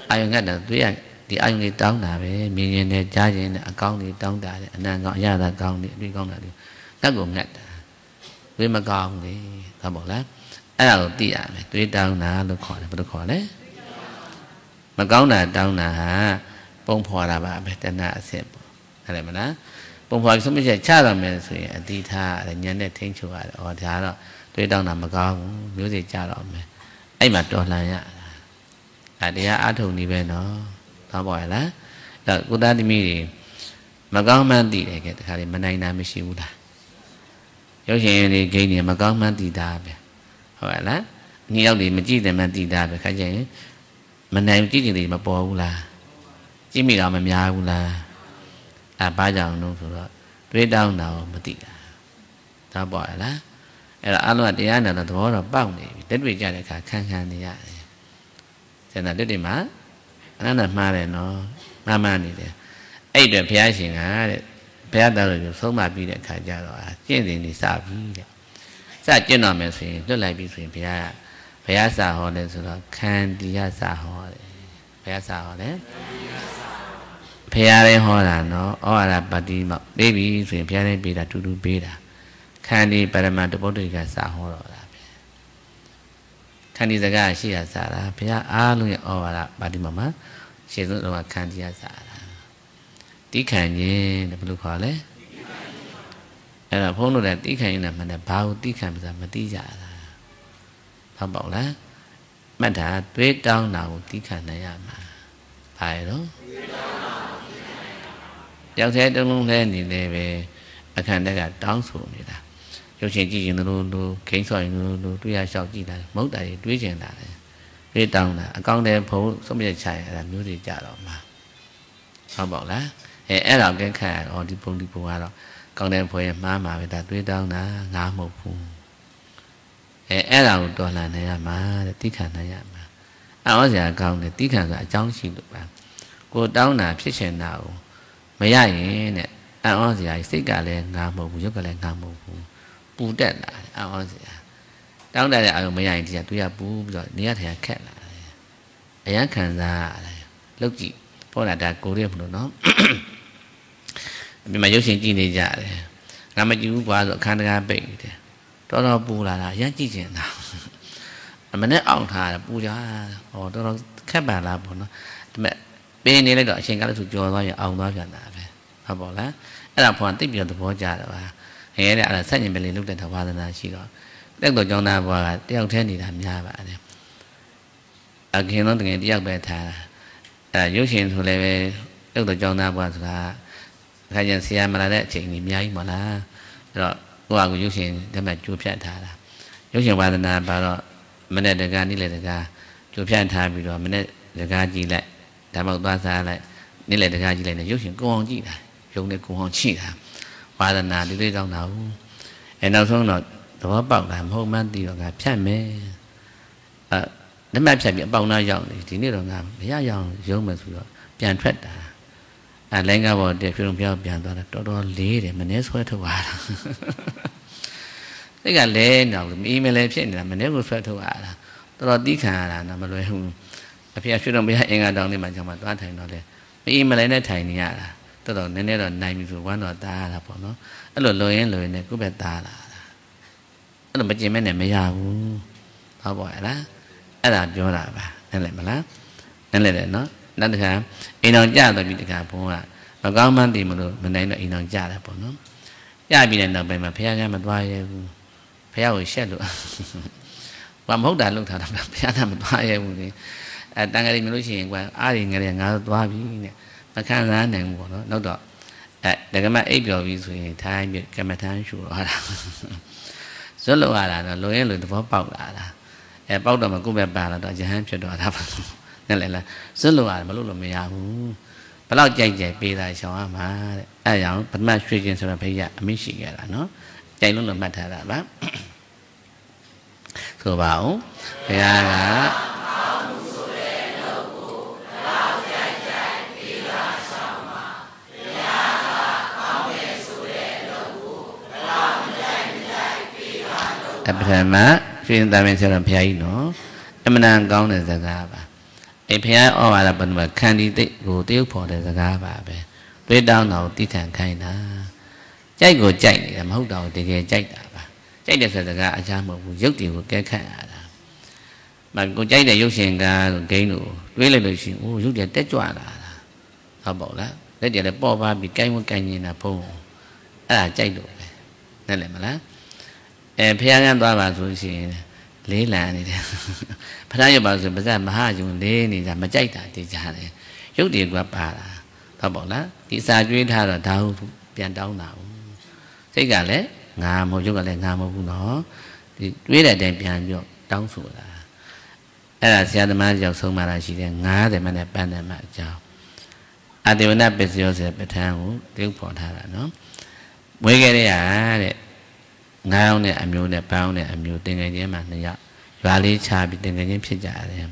ayung ngada tuh yang di ayung ni tahu dah be. Mien ni caj ni akau ni tahu dah. Anak ngak ya dah akau ni tuh kau ngada. Ngagung ngada. Tuh macam ni, tak boleh. Ada tu dia, tuh daun na, tu kor, tu kor le. Macam na daun na, pungpor apa, betina siap, ada mana? Pungpor itu macam cara macam ni, dia, ni ni tengcu ada, orang cara tuh daun na macam, music cara macam, ai macam orang ni, ada ada ni benar, tak boleh lah. Kalau kita di sini, macam mandi le, kalau mana ina mesti muda. Yo sih ni kini macam mati dah be, awak lah. Ni awal ni macam mati dah be, kerja ni mana macam ni macam pula, cimi ram macam pula, apa yang tu surat, tuh dah dah mati dah, dah boleh lah. Elah alat dia ni ada tuan orang bau ni, tetapi jadi kah kah kah ni ya. Jangan tu di mana, anak mana no, mana ni dia. Ada pihak sih kan. Pihak dalam itu semua bilik kerja lah, jadi ni sabi. Saya jenar mesin, tu lebih mesin pihak pihak sahur ni sudah kan dia sahur, pihak sahur ni pihak yang orang no orang badi mak lebih mesin pihak ni beda tu tu beda. Kan di pada masa tu boleh kita sahur lah. Kan di sekarang siapa sahur pihak alu yang orang badi mama siapa orang kan dia sahur. Tikanya, nak perlu kau le. Kalau pun udah tikanya, mana bau tikanya, macam mati jala. Kau bảo là mẹ đã biết đâu nào tí khả này à mà. Phải đó. Giáo thế trong lúc lên thì về ở khả năng là đón xuống thì là cho chuyện gì nó luôn luôn khiến xoay luôn luôn tuy là sau khi là mốt đại tuy chuyện là tuy rằng là con đem phố sống về chạy làm như gì trả đó mà. Kau bảo là em làm cái khả ở đi bông đi bông à đó con đem phố em má mà về ta tuy rằng là ngã một vùng. Ê là toàn là này mà để tiết hành này mà áo già còn để tiết hành là cháu xin được bạn cô đóng là biết chuyện nào mấy ai nè áo già xích cả lên ngà một vùng giúp cả lên ngà một vùng bù đen lại áo già đóng đây là ở mấy ai thì tôi là bù rồi nia thì khét lại ấy khán giả lúc chị có là đã cố điểm của nó mà dấu chuyện gì này dạ làm mấy chú qua rồi khán giả bệnh đó là bù là là giá trị gì nào mà nếu ông thà là bù giá họ đó là các bạn là bọn nó mẹ bên này là trên các cái thuộc cho nói ông nói chuyện là về họ bảo là là hoàn tích biệt thuộc gia đó và hiện đại là xét nhận bên lúc này thảo hoa là chỉ đó đang tổ chức nào và theo thế thì tham gia bạn này ở khi nó từng ngày đi học về thà à yếu chuyện thuộc về đang tổ chức nào và thà khai nhận xe mà là đấy chuyện niệm giấy mà là rồi qua của chúng sinh để mà chụp phim thả là chúng sinh vào là vào rồi mình để ra đi lại ra chụp phim thả bị rồi mình để ra gì lại đã mặc toa ra lại đi lại ra gì lại là chúng sinh cũng không chỉ là chúng này cũng không chỉ là qua là nào đi tới đâu nào em đâu xong rồi đó bảo làm hôm nay thì rồi gặp phim mê à nếu mà phim bị bao nhiêu dòng thì chỉ biết rồi gặp mấy dòng giống mà rồi phim phết à lấy cái bọn để phi long phiêu biển đó là đó đó lé để mình nhớ suy thua à cái cái lé nào mình mới lấy chuyện là mình nhớ suy thua à đó là đi khá là nó mà rồi hùng phi phi long bây giờ anh ở đâu thì mình chẳng mà toán thành nó đấy mình mới lấy nó thành nhà là đó là nên là này mình vừa quan nó ta là bọn nó nó lười lười lười này cứ bẹt ta là nó là mấy chị mấy này mấy già cũng tháo bỏ lá cái là vô là bà nên lại mà lá nên lại để nó đó được hả? Inon cha tôi bị được hả? Bố à, mà con mang tiền mà được, mình lấy nó inon cha là bố nó, cha bị này nó bị mà phe ra mà vay, phe rồi xét được, qua mốt đại luôn thằng đập đập phe ra mà vay em thì, đang cái đi mình nói chuyện qua, ai thì người này ngáo vay bị này, mà khang giá này bố nó, nó đó, để cái mà ấy biểu vì rồi thay việc cái mà thay chủ rồi, rất lâu rồi là lối ấy lối từ phố bọc đã là, bọc đó mà cũng về bà là đòi chỉ hai chuyện đó tháp. Nên lại là rất lâu rồi mà lúc là mẹ già cũng bắt đầu chạy chạy bì lại cho mà ai dạo bắt ma suy trên sau là phải già mới chỉ cái là nó chạy lúc là mệt thà là bác thừa bảo thì ai là tập thành má chuyên ta bên sau là phải nó em đang con này ra ra em phải ở ngoài là mình mà khăn đi tết gù tiêu phò để ra bà về tuyết đau nào tí càng khai na cháy gù chạy làm hốc đầu thì ghé cháy đã bà cháy được rồi ra cha một giấc thì một cái khác là bạn cô cháy để vô xiềng ra rồi cái nụ tuyết lên rồi xiềng ô giúp để tết chọa là họ bảo đó để để là bỏ ba bị cây một cây như là phù là cháy được nên lại mà lá em phải ăn toàn bà rồi xiềng lấy là này, phải nói như bà rồi bây giờ mà hai chúng lấy này là mà chạy ta thì trả này, chút tiền của bà là, tao bảo lá, đi xa chuyến tha là đau, biến đau não, thế cả đấy, ngà một chút cả đấy ngà một vùng đó, thì chuyến này đem biến được đau sụt là, đây là xe mà giàu sông mà là chỉ để ngà để mà đẹp ban để mà giàu, à thì nó bây giờ sẽ bị thang tiếng phò tha là nó, mấy cái đấy à đấy. Ngao này em yêu này bao này em yêu tên cái gì mà này ạ và lý cha bị tên cái gì phi giả đấy em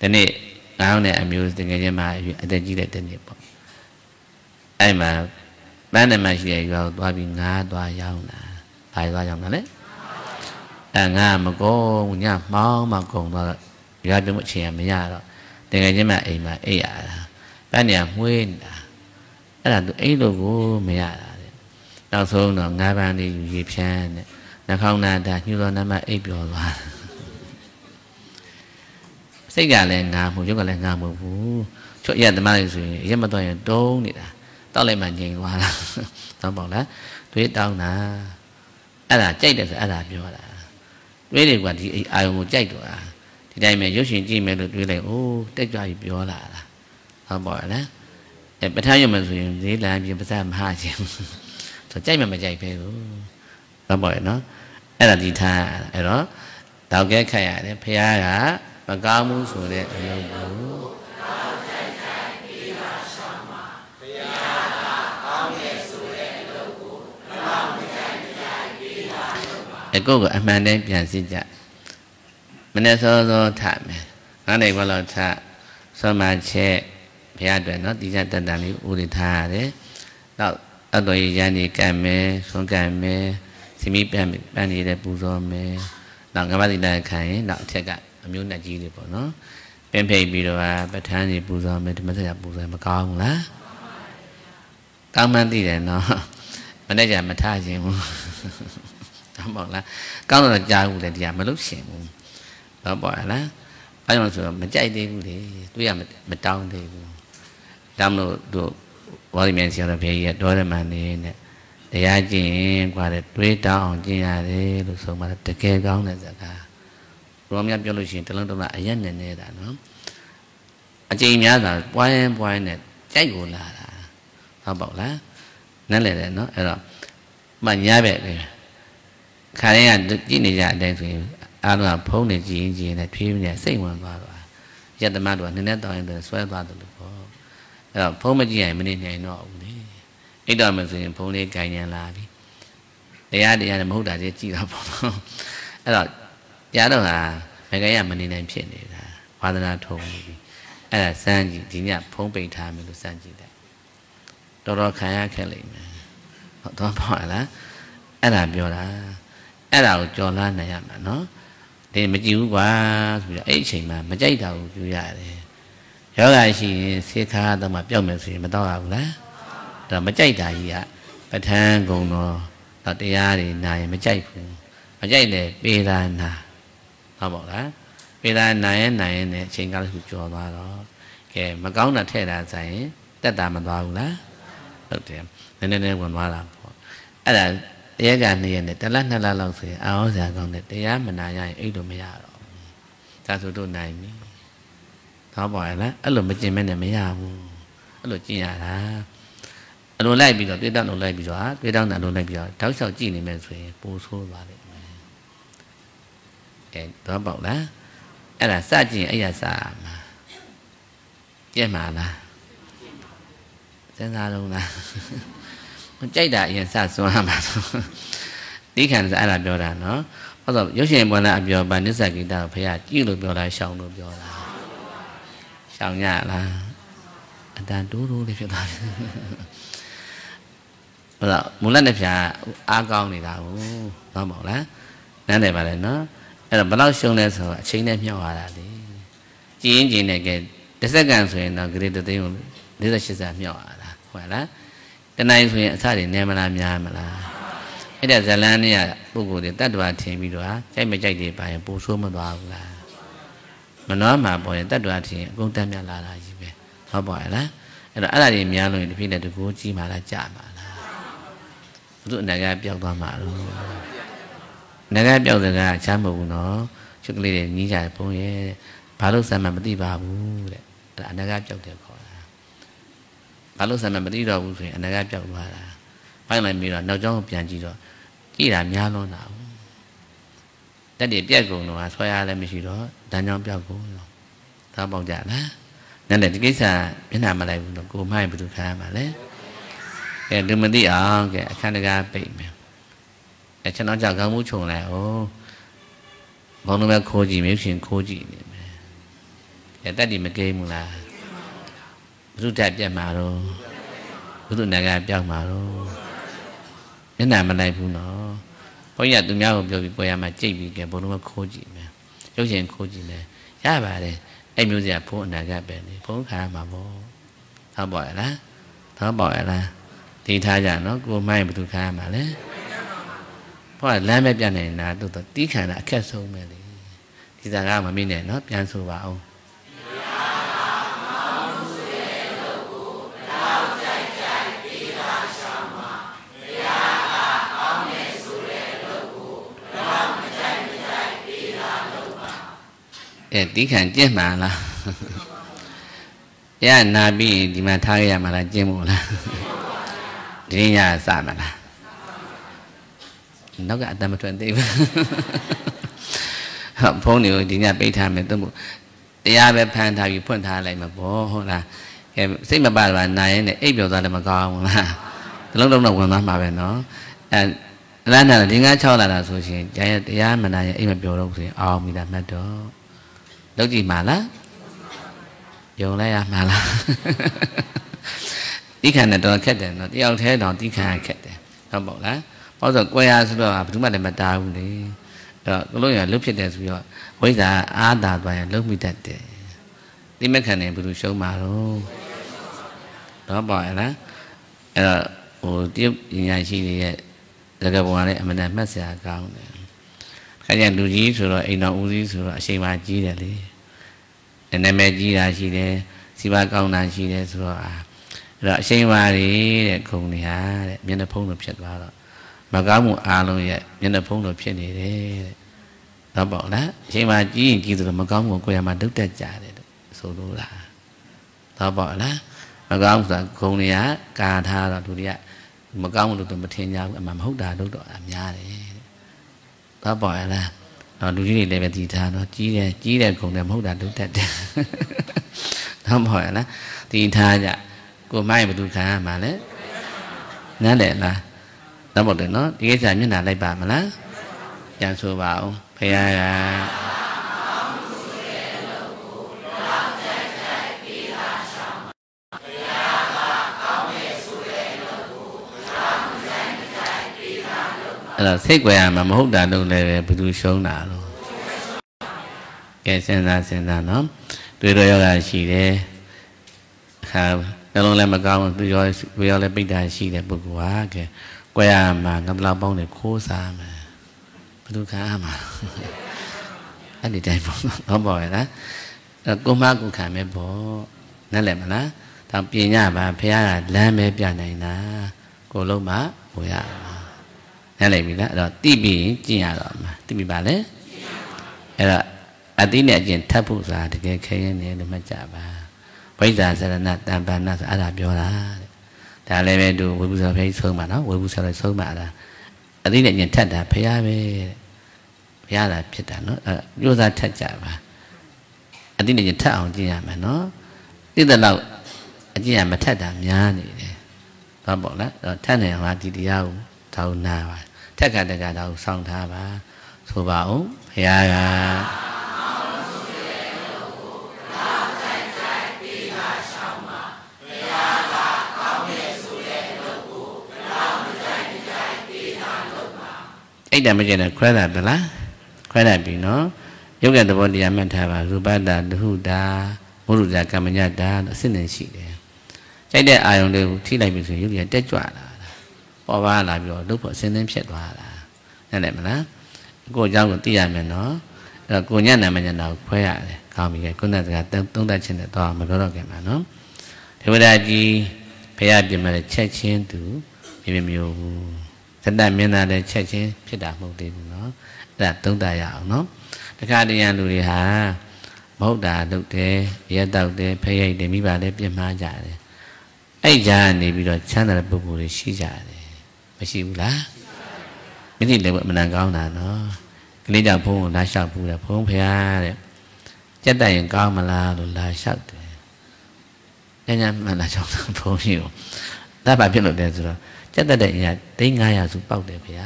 thế này ngao này em yêu tên cái gì mà tên gì đấy tên gì bọn ai mà bán này mà chỉ để vào toa bình ngà toa dao nè phải toa dao nè đấy à ngà mà có nhà bao mà còn mà ra bên một chè mấy nhà đó tên cái gì mà ấy mà ấy à bán này quên à là tụi ấy đồ của mấy nhà đau thương rồi ngay ban đi dịp xe này nó không là đạt như lo năm mà ít rồi loạn xích gà lẹ ngà một chút gà lẹ ngà một phú chỗ nhà thì mai rồi chứ mà tôi là đố nè tao lại mà nhìn qua là tao bảo là tuyết đau nè ai là chết được ai là chưa là တွေ့တယ်ကွာဒီအာယုံကိုကြိုက်တော့တာဒီတိုင်းပဲရုပ်ရှင်ကြည့်မယ်လို့တွေးလိုက်အိုးတက်ကြွကြီးပြောလာတာဟုတ်ပါလားအဲပဋ္ဌာန်းရုံမှာဆိုရင်ဈေးလမ်းပြင်ပါစမဟာခြင်းဆိုကြိုက်မှမကြိုက်ပဲကိုဟုတ်ပါရဲ့နော်အဲ့ဒါဒီထားအဲ့တော့တောက်ကဲခတ်ရတယ်ဖခင်ကမကောင်းဘူးဆိုတဲ့အလုပ်ကိုအကုတ်ကအမှန်တည်းပြန်စစ်ကြမနေ့စောစောထမယ်ငါးနိုင်ဘလောက်ထဆောမချက်ဘုရားအတွက်နော်တိကျတန်တန်လေးဥဒိထားရတယ်နောက်အတော်ရည်ရန်ကြီးကံမယ်ဆုံးကံမယ်စမိပန်ပန်နေတဲ့ပူဇော်မယ်နောက်ငါးပါးတိတခံရင်နောက်အထက်ကအမျိုးနဲ့ကြီးလေးပေါ့နော်ပင်ဖိတ်ပြီးတော့ပဋ္ဌာန်းကြီးပူဇော်မယ်ဓမ္မစရာပူဇော်မကောင်းဘူးလားကောင်းမှန်းသိတယ်နော်မနေ့ကမထခြင်းဘူးဟုတ်ပါလားကောင်းတော့ကြားဘူးလေဒီကမလို့ရှင်ဘူးဟုတ်ပါလားအဲကြောင့်ဆိုတော့မကြိုက်သေးဘူးလေတွေ့ရမတောင်းသေးဘူးဒါမလို့တို့ဝါရီမြန်ဆရာတော်ဘုရားကြီးကတော်ရမန်နေနဲ့တရားကျင့်กว่าတဲ့တွေးတောင်းအောင်ကျင့်ရတယ်လို့ဆိုမှတကယ်ကောင်းတဲ့စကားဘုရားမြတ်ပြောလို့ရှိရင်တလုံးတော့အရက်နေနေတာနော်အကျင့်များတာပွိုင်းပွိုင်းနဲ့ကြိုက်ကိုလာတာဟုတ်ပါလားနားလည်တယ်နော်အဲ့တော့မှညားပဲလေခါရင်ကကြည့်နေကြအတိုင်းဆိုရင်အားလုံးကဖုံးနေကြည့်ရင်ကြည့်နေဖြေးနေစိတ်ဝင်သွားတာယတ္တမတို့ကနည်းနည်းတောင်းရင်ဆွဲသွားတယ်လို့ပေါ့အဲ့တော့ဖုံးမကြည့်ရင်မနေနိုင်တော့ဘူးလေအိတ်တော်မဆိုရင်ဖုံးလေးခြင်ရလာပြီတရားတရားနဲ့မဟုတ်တာတွေကြည့်တာပေါ့နော်အဲ့တော့ရတော့ဟာမကြိုက်ရမနေနိုင်ဖြစ်နေတာဝါဒနာထုံနေပြီအဲ့ဒါစမ်းကြည့်ဒီညဖုံးပိတ်ထားမယ်လို့စမ်းကြည့်တယ်တော်တော်ခံရခဲ့လိမ့်မယ်ဟုတ်တော့ပါလားအဲ့ဒါပြောတာအဲ့ဒါကိုကြော်လာနိုင်ရမှာနော်ဒီမကြည့်ဘူးကွာဆိုပြီးတော့အဲ့အချိန်မှာမကြိုက်တာကိုပြုရတယ်ယောဂရှိရင်စေခါတော့မှပြောက်မယ်ဆိုရင်မတော့ရဘူးလားအဲ့ဒါမကြိုက်တာကြီးကပဋ္ဌာန်းဂုံတော်တရားတွေနာရင်မကြိုက်ဘူးမကြိုက်လည်းပေဒါနာဟုတ်ပါလားပေဒါနာရင်နာရင်နဲ့အချိန်ကလည်းခုကြော်သွားတော့ကဲမကောင်းတာထဲ့တာဆိုင်ရင်တက်တာမသွားဘူးလားဟုတ်တယ်နည်းနည်းနည်းဝင်သွားတာပေါ့အဲ့ဒါတရားကနေရတဲ့တလားနှစ်လားလောက်ဆိုရင်အာဟောဇာကောင်းတဲ့တရားမနာရရင်အဲ့လိုမရတော့ဘူး။ဒါဆိုတို့နိုင်ပြီ။သောပါလားအဲ့လိုမကျင်မဲ့နဲ့မရဘူး။အဲ့လိုကျင်ရတာ။အလိုလိုက်ပြီးတော့တွေးတောင်းလိုလိုက်ပြီးတော့တွေးတောင်းတဲ့အလိုလိုက်ပြီးတော့တောက်လျှောက်ကြည့်နေမယ်ဆိုရင်ပိုဆိုးသွားလိမ့်မယ်။အဲသောပါလားအဲ့ဒါစကြည့်ရင်အဲ့ရစမှာကျက်မှာလား။စဉ်းစားလုံးလား။ကြိုက်တာအရင်စစွမ်းမှာတော့ဒီခံစားအဲ့ဒါပြောတာနော်ဟုတ်တော့ရုပ်ရှင်ပေါ်လာအပြောပါနစ္စကိတ္တကိုဖះကြည့်လို့ပြောတာရှောင်လို့ပြောတာရှောင်ရလားအတန်တိုးတိုးလေးဖြစ်သွားတယ်ဟုတ်တော့မူလနဲ့ဖះအားကောင်းနေတာကိုသွားပါလားနန်းတယ်ပါလေနော်အဲ့တော့ဘယ်လောက်ရှုံလဲဆိုတော့အချိန်နဲ့မြောက်ရတာလေကြည်ရင်ကြည်နေကဲတစ်စက္ကန့်ဆိုရင်တော့ဂရေတသိန်းကို၄၈စက်မြောက်ရတာဟုတ်လားတနိုင်ဆိုရင်အစတွေနည်းမလားများမလားအဲ့ဒါဇလန်းเนี่ยပုဂ္ဂိုလ်တွေတတ္တဝါထင်ပြီးတော့ကြိုက်မကြိုက်တွေပါရင်ပိုဆိုးမသွားဘူးလားမနှောမှာပေါ်ရင်တတ္တဝါထင်အကုန်တတ်မြတ်လာတာကြီးပဲဟုတ်ပါရဲ့လားအဲ့တော့အဲ့ဒါတွေများလို့ဒီဖြစ်တဲ့တကူကြီးမှလားကြာမှလားဘုသူ့အနာကပျောက်သွားမှာလို့အနာကပျောက်စကားချမ်းမဟုတ်ဘူးနော်ချက်ကလေးတွေညီးကြတယ်ပုံရဲ့ဘာလို့စမ်းမှမသိပါဘူးတဲ့အဲ့ဒါအနာကပျောက်တယ်ခေါ်ဘာလို့ဆံမမသိတော့ဘူးဆိုရင်အနာကပျောက်သွားတာပိုက်လိုက်ပြီးတော့နောက်ကျောင်းကိုပြန်ကြည့်တော့ကြည့်တာများလွန်းတာဘူးတက်တည်းပြက်ကုန်တော့ဆွဲရလည်းမရှိတော့တန်းကျောင်းပျောက်ကုန်တော့သာပေါက်ကြလားနည်းနည်းဒီကိစ္စမျက်နှာမလိုက်ဘူးတော့ကိုမိုင်းဘယ်သူခံရမှာလဲကဲလူမသိအောင်ကဲအခန်းတကားပိတ်မယ်အဲကျွန်တော်ကြောက်ကောင်းမှုခြုံလိုက်ဩဘောင်းတို့ပဲခိုးကြည့်မျိုးရှင်ခိုးကြည့်နေမယ်အဲတက်တည်းမကိမ်းဘူးလားဘုသူတက်ပြက်မှာတော့ဘုသူနိုင်ငံပြောက်မှာတော့မျက်နှာမလိုက်ဘူးနော်ဘုန်းကြီးကသူများကိုပြောပြီးပွဲရမှာကြိတ်ပြီးကဲဘုံလုံးကခိုးကြည့်မယ်ရုပ်ရှင်ခိုးကြည့်မယ်ရပါတယ်အဲ့မျိုးစရာဘုန်းအနာကပဲနေဘုန်းခါမှာပေါ့သောက်ပါရလားသောက်ပါရလားဒီထားကြနော်ကိုမိုင်းဘုသူခါမှာလဲဘုရားလမ်းပဲပြနေတာသူတော့တီးခံတာအခက်ဆုံးပဲလေဒီစကားမမင်းနဲ့နော်ပြန်ဆိုပါအောင် eh tikan je malah. Ya Nabi di mata ya malah jemu lah. Dirinya sama lah. Nó gạ tâm truyền tiếp. Học phố nhiều thì nhà bị tham mình tôi muốn. Ia về phan thà vì phun thà lại mà bố là em xích mà bà bạn này này ít biểu ra được mà con là lúc đông đồng còn nói mà về nó. Là này là tiếng Nga cho là là số gì cái ia mà này ít mà biểu đâu thì ao mình đặt mặt đó. Đâu gì mà lá. Vô lấy à mà lá. Tí khả này tôi khét để nó yêu thế đó tí khả khét để nó bảo lá. Bao giờ quay ra xong rồi chúng ta để mà đào đi lúc này lúc trên đèn xong rồi quay ra á đào và lúc mình đặt để đi mấy cái này mình được mà đâu đó bỏ ra rồi ủi tiếp nhà chị thì giờ cái bọn này mình làm mất giá cao này cái nhà đồ gì rồi anh nó uống gì rồi xem mà gì đấy anh em mẹ gì là gì đấy xem ba con là gì đấy rồi rồi xem mà đi cùng này ha miễn là phong được chặt vào rồi mà có một à luôn vậy nên là phun được trên này đấy đó bọn đó thế mà chỉ chỉ từ mà có một cô nhà mà đức để trả để số đô la đó bọn đó mà có một cái con này á cà tha là tụi đi ạ mà có một tụi tụi mà thiên nhau mà hút đà đốt đỏ làm nhà đấy đó bọn là nó tụi đi để về thì tha nó chỉ để chỉ để cùng làm hút đà đốt thật đó bọn đó thì tha vậy cô mai mà tụi khá mà đấy nó để là nó bảo được nó cái gì như là đây bà mà lá, chàng sùa bảo phải ai à? Là thế quẻ mà mà hút đàn luôn này bị đuôi sâu nã luôn. Cái xem ra xem ra nó, tôi rồi là chỉ để, à, nó luôn làm mà con tôi rồi bây giờ là bên đại chỉ để bực quá kìa. Quay mà ngâm lao bông để khô xa mà, tôi khá mà, anh đi chạy bóng nó bỏi đó, cô má cũng khá mẹ bố, nên lại mà nó, thằng pia nhà bà pia là lẽ mẹ pia này là cô lâu má, bố nhà, nên lại mình đó, rồi ti bì chi nhà rồi mà, ti bì bà đấy, rồi, anh tí này chuyện tháp phụ già thì cái cái này để mà trả bà, bây giờ sẽ là nạt tam bà nạt ả biểu là ta lấy về đồ với bút sờ phải sơn mà nó với bút sờ là sơn mà là ở đây là nhận thật là phải ai về phải ai là biết là nó đưa ra thật giả mà ở đây là nhận thật ông chị nhà mà nó tức là lâu chị nhà mà thật làm nhà này nó bảo là thật này là chị đi đâu thâu nào thật cả tất cả đâu xong tha mà số bảo phải ai à ấy là bây giờ là khỏe là bả lá khỏe là bị nó giống như là bọn đi làm ăn thà bà rùa ba đà đu đà mua rùa đà cam nhà đà nó xin lên chị đấy cái đấy ai cũng đều thi lại bình thường giống như tết chọa là bỏ ba là rồi lúc họ xin lên xét tòa là nên lại mà lá cô giáo còn tia mà nó là cô nhát này mà nhà nào khỏe à còn mình cái cô này là tung ta trên tòa mà đó là cái mà nó thế bây giờ thì bây giờ thì mà là che trên từ mình nhiều thế đại miền Nam đây chạy chứ phía đảo một điểm nó là tương đại đạo nó cái ca đi ăn đồ gì hả mẫu đà đầu thế giờ đầu thế phải để mi bà để biết mà giả đấy ấy giả này bị rồi chán là bù bù để xí giả đấy mà xí bù lá cái gì để vợ mình ăn con là nó cái lý đạo phu là sao phu là phu phải à đấy chắc đại những con mà là đồ là sao đấy cái nhà mà là trong thằng phu nhiều đã bà biết được đấy rồi chắc ta để nhà tới ngay à xuống bao để phải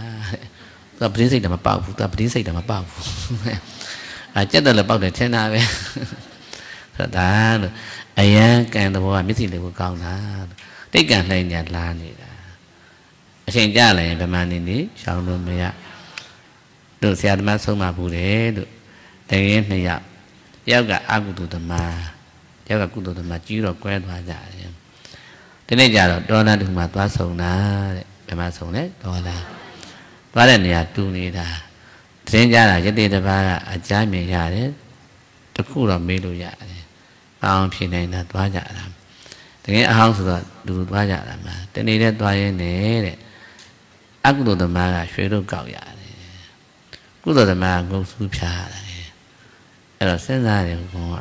ta bến xe để mà bao ta bến xe để mà bao à chắc ta là bao để thế nào vậy thật ta ấy á càng tao bảo biết gì được của con đó tất cả này nhà là gì đó xem ra là về mà này đi sao luôn bây giờ được xe mà xong mà bù để được thế này ạ giao cả ăn của tụi tao mà giao cả của tụi tao mà chỉ là quen hòa giải thế nên giờ đó là đừng mà toa sầu na để mà sầu đấy đó là toa là nhà tu này là thế nên giờ là cái tiền là ba là trái mì già đấy tất khu là mì đồ già ông chị này là toa già làm thế nên ông sửa đủ toa già làm mà thế nên là toa như này đấy ác đồ tầm mà là suy đồ cậu già đấy cứ đồ tầm mà ngô su cha đấy là xét ra thì có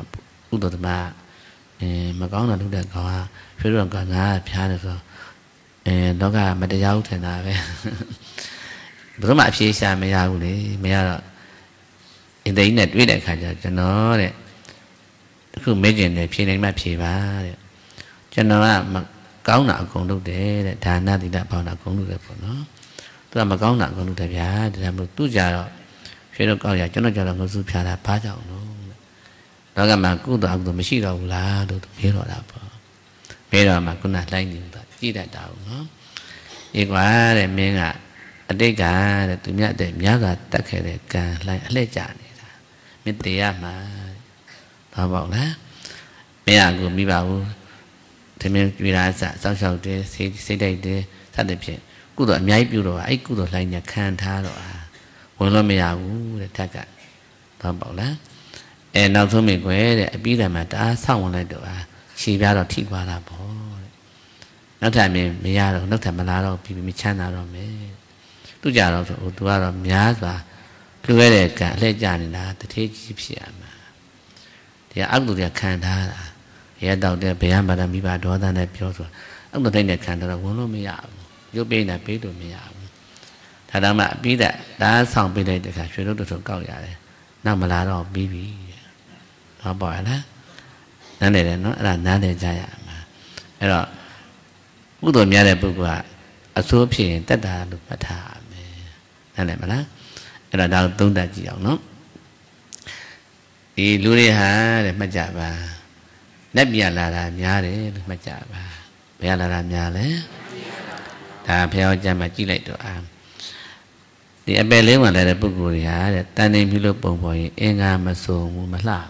lúc đầu thứ ba thì mà có là lúc đầu có phía đường còn ra phía được rồi đó cả mấy đứa giáo thì là về bữa mà phía xa mấy giáo đấy mấy giáo thì đấy là quyết định cả cho nó đấy cứ mấy chuyện này phía này mà phía ba đấy cho nó là mà có nợ còn đâu để thà na thì đã bảo nợ còn được rồi nó tức là mà có nợ còn được thì phải thì làm được tu già rồi khi nó còn già cho nó cho là người giúp phải là phá chồng nó đó là mà cứ đạo rồi mới xí đầu là được biết rồi đạo bây giờ mà cũng là lấy những cái chi đại đạo nó như quá để miệng à ở đây cả để tụi nhát để nhát là tất cả để cả lấy lấy trả này mình tiếc mà thọ bảo lá bây giờ cũng bị bảo thế mình vì là sao sao sao thế thế đây thế sao để chuyện cứ đợi mấy biểu đồ ấy cứ đợi lại nhà khan tha rồi à còn lo mày à u để tha cả toàn bảo lá em nào thôi mình quế để biết là mà đã xong rồi được à chỉ ra rồi thi qua là bỏ nó thành mình mày ra rồi nó thành mà lá rồi bị mình chán lá rồi mấy tôi già rồi tôi ra rồi nhá và cứ cái này cả lấy già này là thế chỉ biết mà thì ác đồ nhà khan tha là ya đầu tiên bây giờ mà làm gì bà đó ta này biểu rồi ông tôi thấy này khán là vốn nó mới giàu giúp bên này biết rồi mới giàu thà đang mà biết đã đã xong bên này được cả chuyện đó được số cao vậy năm mà lá đó bị bị nó bỏ đó nó này là nó là nó để chạy mà cái đó cũng tôi nhớ là bực quá ở số phiền tất cả được bắt thả này này mà đó cái đó đang tung đại chỉ ông nó thì lúc này ha để mà chạy và nếp nhà là làm nhà đấy mà chả bà bây là làm nhà đấy ta theo cha mà chỉ lại đồ ăn thì em bé lấy mà lại là bực bội hả để ta nên phi lục bồng bồi em nga mà sùng mà lạ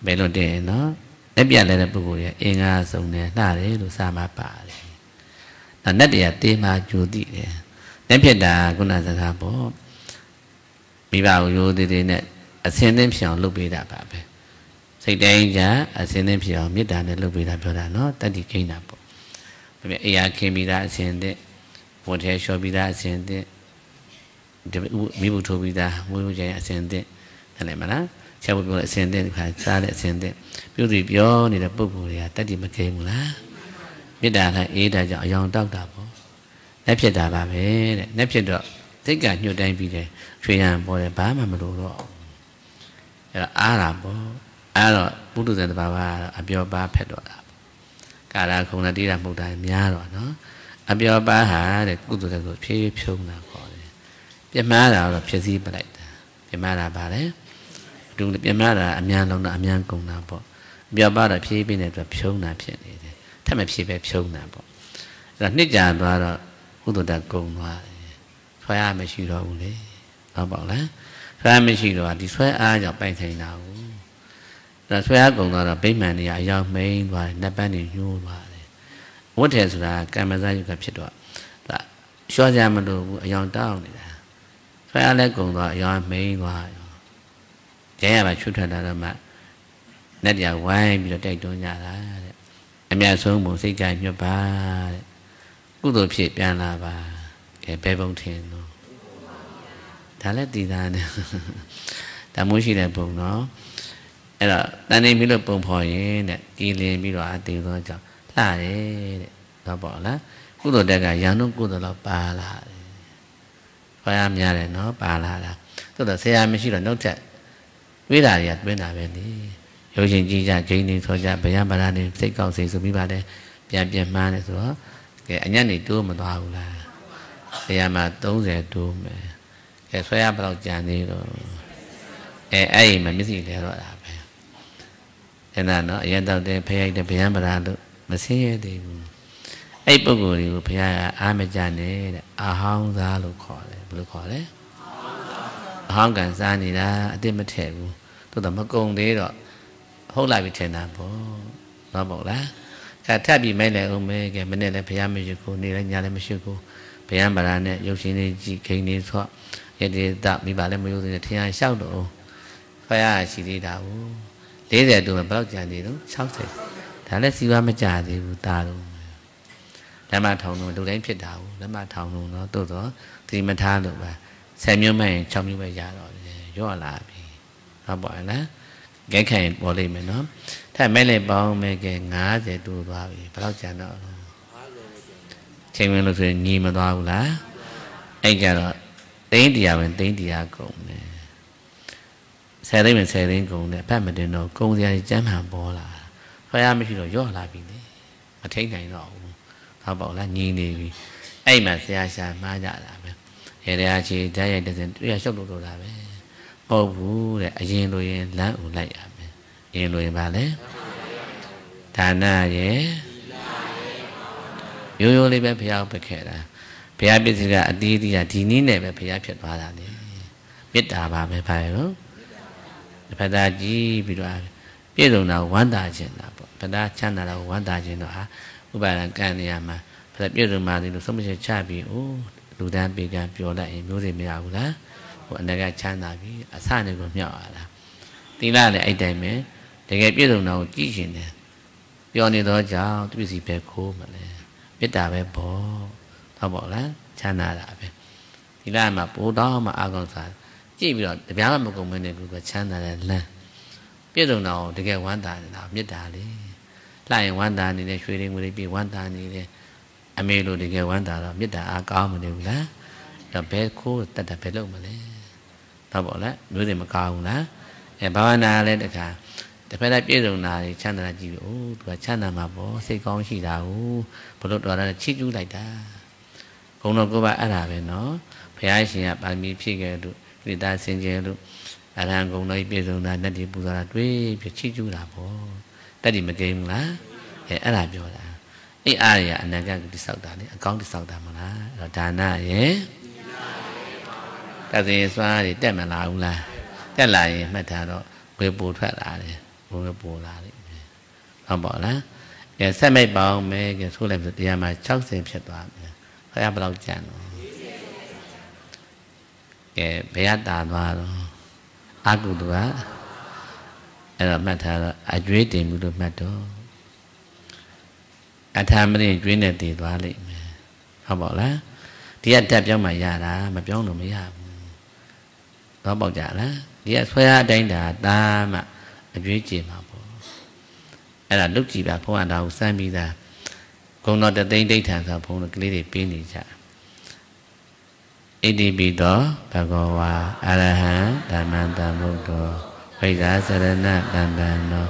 bé lo để nó nếp nhà lại là bực bội em nga sùng này ta đấy đồ xa mà bà đấy là nếp nhà tê mà chú tị đấy nếp nhà đà cũng là sao bố bị bảo vô thì thế này xem nếp sòng lúc bị đạp bà bé thì đây giá ở trên nền phía miết đàn để lưu bị làm cho đàn nó ta đi kinh nào bộ, bây giờ ai khi bị đàn xem thế, một thế cho bị đàn xem thế, để mi bút thô bị đàn mỗi một cái xem thế, thế này mà đó, sau một buổi xem thế phải xa để xem thế, biểu thị biểu này là bút bút này ta đi mà kêu mù lá, miết đàn là ý là dọn dọn tao đạp bộ, nếp trên đạp bà về, nếp trên đạp tất cả nhiều đây vì để chuyện làm bộ để bám mà mà đủ rồi, là á làm bộ à rồi bút được rồi bà bà à biểu ba phải rồi cả là không là đi làm một đại nhà rồi nó à biểu ba hả để bút được rồi phía phía nào có phía má là phía gì mà lại phía má là bà đấy đúng là phía má là anh nhà long là anh nhà cùng nào bỏ biểu ba là phía bên này là phía nào phía này thế mà phía bên phía nào bỏ là nước già đó là bút được đại cùng hòa phải ai mới chịu đâu đấy nó bảo lá phải ai mới chịu đâu thì phải ai dọc bay thầy nào là suy ác cũng là bị mẹ này dạy mình và đã ban điều nhu và vấn đề là camera chụp chặt đó là xóa ra mà đồ dọn tao này là suy ác đấy cũng là dạy mình và cái mà chút thời là mà nét nhà quay bị đẩy đổ nhà lá em nhà xuống muốn xây nhà cho ba cũng được chỉ biết là bà cái bé bông thiên nó đã lấy tiền này đã muốn gì để bùng nó cái đó, ta nên biết được bồn phổi này, kia liền biết rõ tiền rồi chẳng, là đấy, nó bỏ lá, cú đồ đại cả giang nó cú đồ là bà là, phải làm nhà này nó bà là là, tôi là xe mới chỉ là nông trại, biết là gì, biết là về đi, hiểu chuyện gì nhà kia này thôi nhà bây giờ bà là này xây cầu xây sửa biết bà đây, nhà nhà ma này rồi, cái anh nhân này tôi mà tao là, bây giờ mà tốn rẻ tôi mà, cái phải làm bao giờ này rồi, ai ai mà biết gì thế rồi. Thế là nó yên đâu để phải để phải mà ra được mà xí thì ấy bao giờ thì phải ai mà già này à hông ra lục khỏi lục khỏi đấy hông cảnh ra thì ra tiếp mà thể tôi tầm mất công thế rồi hốt lại bị thể nào bố nó bảo lá cả tháp bị mấy này ông mấy cái mấy này là phải mà chịu cô này là nhà này mà chịu cô phải mà ra này yêu xin này chỉ cái này thôi vậy thì tạm bị bà này mà yêu thì thì ai sao độ phải ai chỉ đi đảo thế giờ tụi mình bắt đầu trả thì nó sáu thì thà lấy siêu âm mà trả thì ta luôn đã mà thầu rồi tôi đánh phiền đạo đã mà thầu rồi nó tôi đó thì mình tha được và xem như mày trong như vậy giả rồi do là à bỏ nó cái khay bỏ đi mình nó thế mấy này bỏ mấy cái ngã thì tôi vào phải trả nợ xem mình là phải nghi mà đau lá anh trả nợ tính thì à mình tính thì à cũng này xe đấy mình xe đấy cũng này phải mình để nợ công thì chém hàng bỏ là phải ăn mới chỉ được gió là bình đấy mà thấy này nọ họ bảo là nghi này ai mà xe xe ma dạ là hiện nay chỉ thấy là đến bây giờ sốc độ là ô vũ để riêng rồi lá ủ lại riêng rồi bà đấy thàn à ye yo yo lấy bé phải học phải khéo là phải biết gì cả đi đi là đi nín này phải biết hòa là đấy biết đà bà phải phải không phải đa gì biết là biết rồi nào quan đa chuyện nào phải đa chăn nào quan đa chuyện đó à u bà là cái này mà phải biết rồi mà thì nó không biết cha bị ô đủ đam bị cái biểu lại biểu gì biểu là bọn này cái chăn nào bị à sao này còn nhỏ là tí là này ai đây mấy để cái biết được nào chỉ chuyện này do này đó cháu tôi biết gì về cô mà này biết đà về bố tao bảo là chăn nào là về tí là mà bố đó mà ăn còn sao chỉ biết là bé là một con mình này cái chăn nào là biết được nào để cái quan tài nào biết đà đi lại quan tài này này suy đi người đi quan tài này này anh em luôn để cái quan tài là biết đà ăn cơm mà đều là tập bé cô tập tập bé lâu mà đấy tao bảo là đứa này mà cao là em bảo na lên được cả tập bé đã biết rồi là chăn là gì ô tuổi chăn là mà bố xây con chỉ đào một lúc đó là chít chú lại ta cũng nó có bà ăn là về nó phải ai xin à bạn mi phi cái được người ta xin cái được anh hàng cũng nói biết rồi là nên đi bù ra đuôi việc chít chú là bố ta đi mà game lá để ăn làm cho là cái ai à anh đang đi sau ta đấy con đi sau ta mà lá rồi ta na nhé ta thì xoa thì tết mà là cũng là tết lại mà thà đó người bù thoát là đấy người bù là đấy không bỏ lá cái xe máy bảo mấy cái số làm việc gì mà chóc xem xét toán phải ăn bao chén cái bé ta mà ăn cũng được á rồi mà thà đó ai chơi thì cũng được mà đó anh tham mấy cái chuyện này thì toán đấy không bỏ lá thì anh tham cho mày già đã mà cho nó mới già nó bảo trả lá thì xoay đánh đà ta mà duy trì mà bố hay là lúc chỉ bà phong ăn đầu sai mi ra không nói tới đây đây thằng thằng phong là cái để pin thì trả adb đó bà gọi là araha dhamma dhammo quay ra sarana dhammo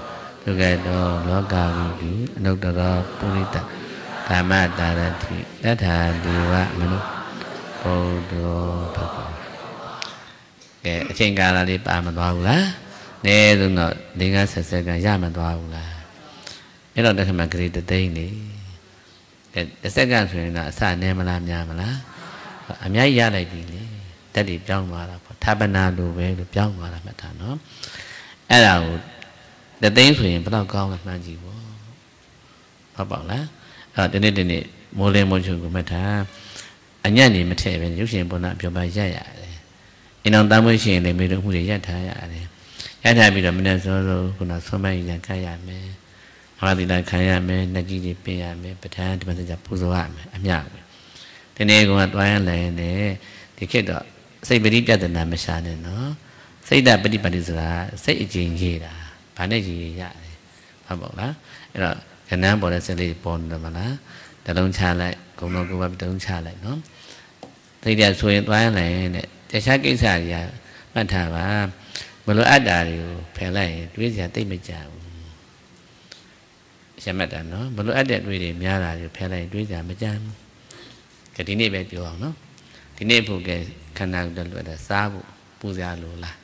lúc cái đó nó cao vị trí lúc đó đó punita dhamma dharati đã thà diva manu bodho bhagava trên cả là đi bà mà đòi lá nè rồi nó đi ngang sệt sệt ngang ra mà đòi là cái đó là cái mà cái gì đây này cái sệt ngang rồi là sao nè mà làm nhà mà lá làm nhà gì lại bị này ta đi trong mà là thà bên nào đồ về được trong mà là mẹ thằng nó cái nào để tiếng rồi bắt đầu con là làm gì bố bà bảo lá ở đây đây này mua lên mua chuột của mẹ thà anh nhà này mẹ thề về chút tiền bữa nào cho bà dạy anh ông ta mới chuyện này mới được không để giải thả giải này giải thả bây giờ mình đang so rồi còn là so mấy giải khai giải mấy hoặc là thì là khai giải mấy là gì thì bây giờ mấy bắt thả thì mình sẽ chụp phù số ảnh âm nhạc thế nên cũng là toán này này thì khi đó xây bê đi ra từ nào mới sáng này nó xây đạp bê đi vào đi ra xây chuyện gì đó phải nói gì vậy phải bảo đó rồi cái nào bảo là xây đi bồn rồi mà đó để đông trà lại cũng nó cũng vào để đông trà lại nó thì giờ xuôi toán này này thế sao cái sao vậy bạn thà mà mà lối át đà thì phải lại tuyết giả tây mới chào xem mặt nó mà lối át đà đuôi điểm ra là phải lại tuyết giả mới chăm cái tí này về tiểu hoàng nó tí này phụ cái khả năng đơn luận là sao vụ bù già lù là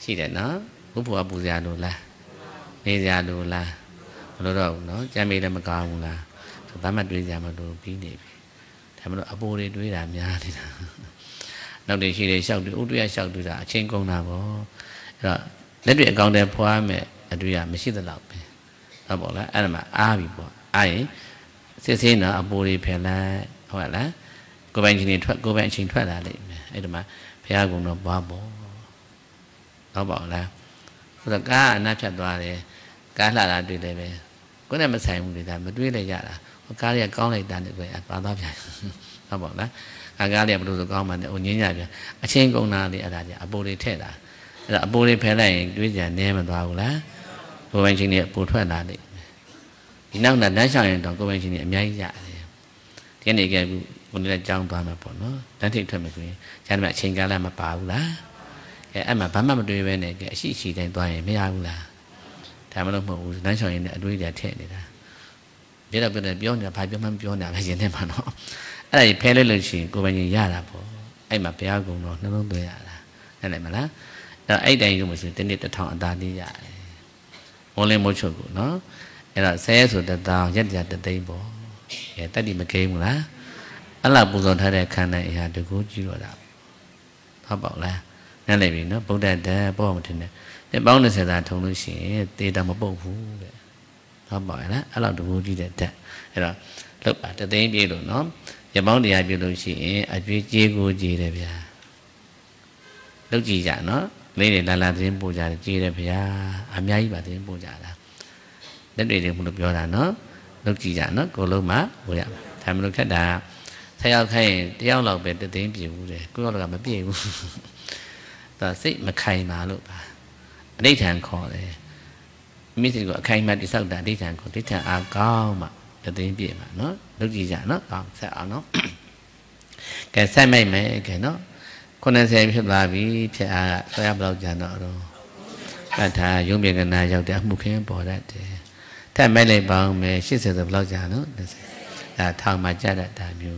chỉ để nó cũng phù hợp bù già lù là bê già lù là lối đầu nó cha mẹ là mà còn là chúng ta mặt tuyết giả mà đồ bí để thà mà nó áp vô đi đuôi làm nhà thì đầu để khi để sau để út đuôi sau đuôi đã trên con nào có rồi lấy đuôi con đem qua mẹ đuôi à mới xí được lọc mẹ tao bảo là anh mà ai bị bỏ ai thế thế nữa abu đi phải là hỏi là cô bạn trình thuật cô bạn trình thuật là đấy mẹ ấy mà phải ai cũng nó bỏ bỏ tao bảo là rồi cả anh nạp chặt đoà thì cả là là đuôi này về có này mà xài một đuôi đàn mà đuôi này dạ là cả là con này đàn được vậy à tao tao vậy tao bảo là อาการเรียบรู้สึกออกมาเนี่ยโอ้ยใหญ่เลยเช่นกงนาเนี่ยอะไรเนี่ยอาโบเลเทล่ะ là bố đi phe này đối diện này mà vào lá cô anh chị niệm bố thoát là đấy thì năng là nói sao này toàn cô anh chị niệm nhai dạ thế này cái con đi là trong toàn mà bỏ nó đáng thiện thuận mà quý cha mẹ trên cái là mà bảo lá cái anh mà bám mà đối với này cái sĩ chỉ thành toàn này mới ao là thằng mà nó mổ nói sao này đối diện thế này là biết là bây giờ biết là phải biết mắm biết là phải diễn thế mà nó cái này phe lên lên chỉ cô anh chị dạ là bỏ anh mà phe cùng nó nó không được dạ là cái này mà lá đó ấy đây rồi mà sự tin đi tới thọ ta đi dạy muốn lên môi trường của nó là xe rồi từ tàu nhất giờ từ tây bỏ để ta đi mà kêu một lá đó là buồn rồi thay để khăn này là được cố chi rồi đạo họ bảo là nên này vì nó bảo đàn ta bảo một thằng này để bảo nó sẽ là thằng nó sẽ tê đang một bộ phú họ bảo là đó là được cố chi để ta rồi lúc bạn ta thấy biết rồi nó giờ bảo đi ai biết rồi sẽ ai biết chia cố chi để bây giờ lúc gì dạy nó lấy để là là thêm bù già chi để phải ám nhai và thêm bù già là đến đây để một được do là nó nó chỉ giả nó còn lâu má bù già tham nó khách đà theo khay theo lầu về từ tiếng biểu để cứ là mà biểu ta xích mà khay mà luôn bà đi thằng khó này mới thì gọi khay mà đi sau đã đi thằng khó đi thằng à cao mà từ tiếng biểu mà nó nó chỉ giả nó còn sợ nó cái sai mày mày cái nó con anh xem xem là vì phải à tôi làm lâu giờ nọ rồi bạn thà dùng miệng cái này giàu thì ăn một cái bỏ ra thì thế mấy lần bảo mẹ xin sửa tập lâu giờ nữa là thằng mà cha đã làm nhiều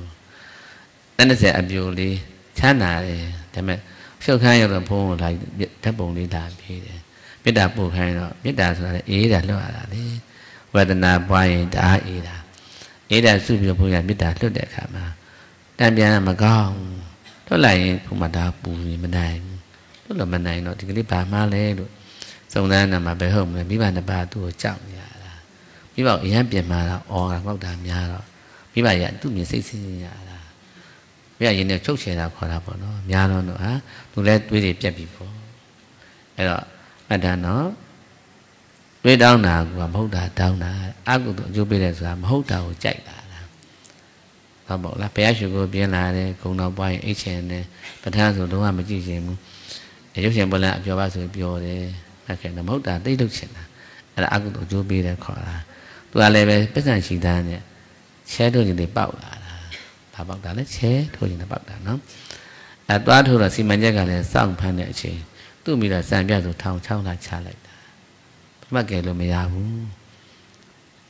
nên sẽ làm nhiều đi chán nản thì thế mà sau khi làm phô lại biết tháp bồn đi làm gì biết đạp bồn hay nọ biết đạp là ý là lo là đi về đàn là quay đã ý là ý là suy nghĩ phô là biết đạp lúc để cả mà làm gì mà con đó là không mà đào bùn bên này đó là bên này nó thì cái bà ma lê rồi xong ra là mà bé hồng này biết bà là bà tuổi trọng nhà là biết bảo ý hát biển mà là o là bóc đàm nhà đó biết bà dặn tụi mình xây xây nhà là biết là những điều chốt chè là khỏi là bọn nó nhà nó nữa tụi lên tụi đẹp đẹp bị bỏ cái đó mà đà nó tụi đau nào và hốt đà đau nào ác của tụi chú bây giờ làm hốt đầu chạy cả họ bảo là bé chúng tôi biết là đây cũng nói quay ít tiền này, bản thân rồi đúng không? Mấy chị xem, để chút tiền bận lại cho ba rồi biểu để là cái làm hậu đà tới được chuyện là ăn cũng tổ chức bi là khỏi là tôi ăn về biết rằng chỉ là này, chế thôi những để bảo là bảo bảo đà lấy chế thôi những là bảo đà nó, à tôi thôi là xin mấy cái này sang phần này chế, tôi bây giờ sang bây giờ thao thao là trả lại, mà kể rồi mày giàu,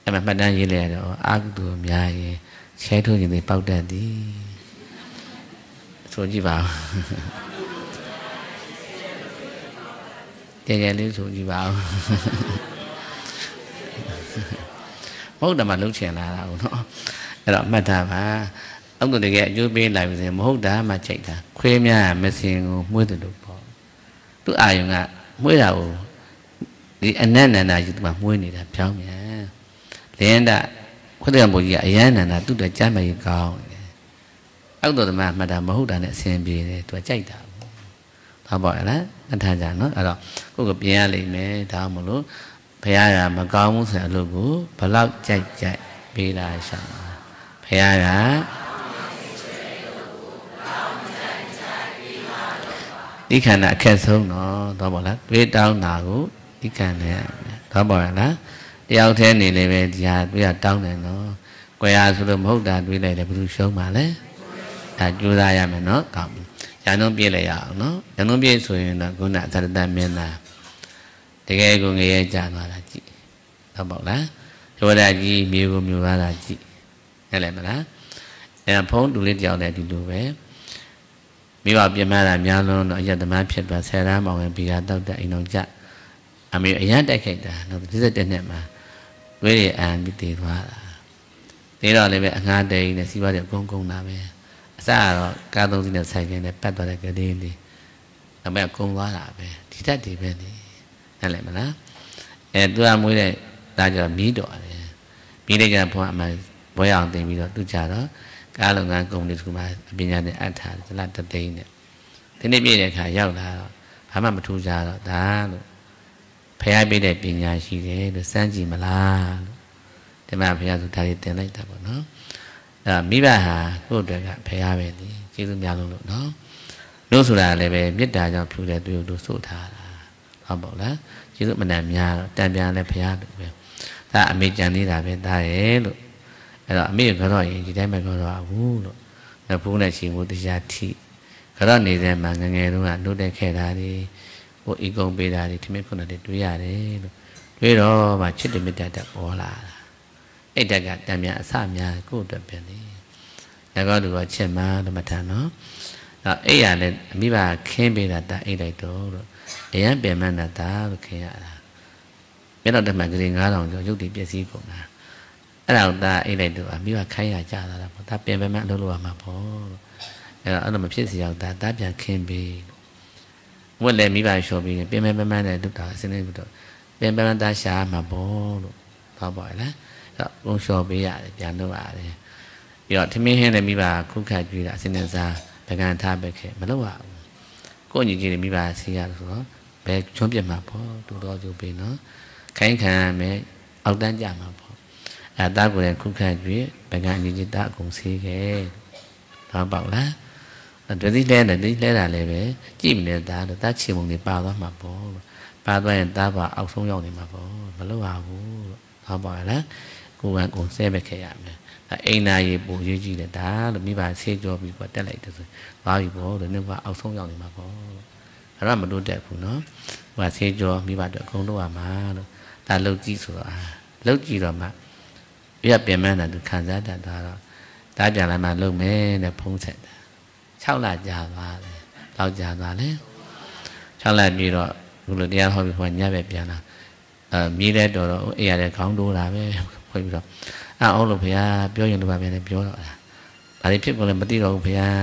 em mà bạn đang gì này đó ăn được mày xe thôi những người bao đèn đi xuống gì vào chơi game xuống gì vào mốt là mà lúc trẻ là nó đó mà thà mà ông tụi này chơi bên lại thì mốt đá mà chạy cả khuya nha mà xem mua từ đâu bỏ tôi ai cũng à mới đầu đi anh nè nè nè chúng mà mua này là cháu nhá thế đã có thể là một dạy ấy là tôi đã chết mà gì còn ác đồ mà mà đã mâu đã nè xem bì này tôi chạy thảo thảo bội lá anh thà giả nó à đó có gặp nhà lì mẹ thảo một lúc phải ai là mà con muốn sợ lừa bố và lao chạy chạy bì là sợ phải ai là đi khả nạ khen xuống nó thảo bội lá biết đau nào đi khả nạ thảo bội lá điều thế này là về nhà bây giờ trong này nó quay ra số lượng hốt đàn bây này là bự số mà đấy là chú ra nhà mình nó cầm nhà nó biết là ở nó nhà nó biết rồi là cô nạn gia đình mình là thì cái cô người cha nó là chị tao bảo lá rồi là gì miêu của miêu là chị này là mà lá em phóng đủ lên giàu này đủ đủ vé miêu bảo bây giờ làm nhà nó nói giờ tao má phiền và xe ra bảo em bây giờ tao đại nó chặt à miêu ấy đại khái là nó rất là đẹp mà với đề án bị tì hóa thế rồi lại về ngã đây này xin vào để công công làm về sao rồi các đồng chí nào xài cái này bắt vào đây cái đêm đi làm về công hóa là về thì thế thì về đi này lại mà lá em tôi ăn mỗi này ta giờ mí đỏ này mí đây giờ bọn mà với ông thì mí đỏ tôi trả đó các đồng ngàn công đi cùng mà bên nhà này ăn thả là tập tì này thế nên bên này khá giàu là phải mà mà thu trả đó đã phải ai biết đẹp bình nhà chỉ thế được sang gì mà la thế mà phải ai tụt tay tiền lấy ta bọn nó là mỹ bà hà cô được gặp phải ai về đi chứ tôi nhà luôn nó lúc sửa lại về biết đại cho phiêu đẹp tôi đồ số thà là แล้วไอ้อย่างเนี่ยมีบาเค้นไปละตาไอ้ไตโต Pegangan tabe ke meluak, ko nyijiri mi ba siya so, pe chompi ma po, tu do ju pe no, kain kana me, auk dan ja ma po, a ta ko le kuka jui, pegangan nyijiri ta kung si ke, ta bau la, a tu di le na di le na le be, jim le ta, ta chi mong ni pa do ma po, pa do en ta ba auk song yong ni ma po, meluak wu, ta bau la, kuka kung se be ke ya me. Ai na ye bo ye ji le da le mi ba se jo bi kwa tat lai de so ba bi bo de ne kwa auk song yaw ni ma bo ara ma do tat bu no wa se jo mi ba de akong do wa ma lo da lou ji so a lou ji do ma ya pian man na du khan sa tat da lo da pian la ma lou me ne phong set da six la ja ba le law ja ba le six la bi do bu lo tia ho bi kwa nya be pian la a mi le do do ai ya le kaung do la be khoi bi do อ่าอ้อลงพญาပြောရင် မကင်နဲ့တော့တရားကြည့်မှတ်ထားမှတ်ထား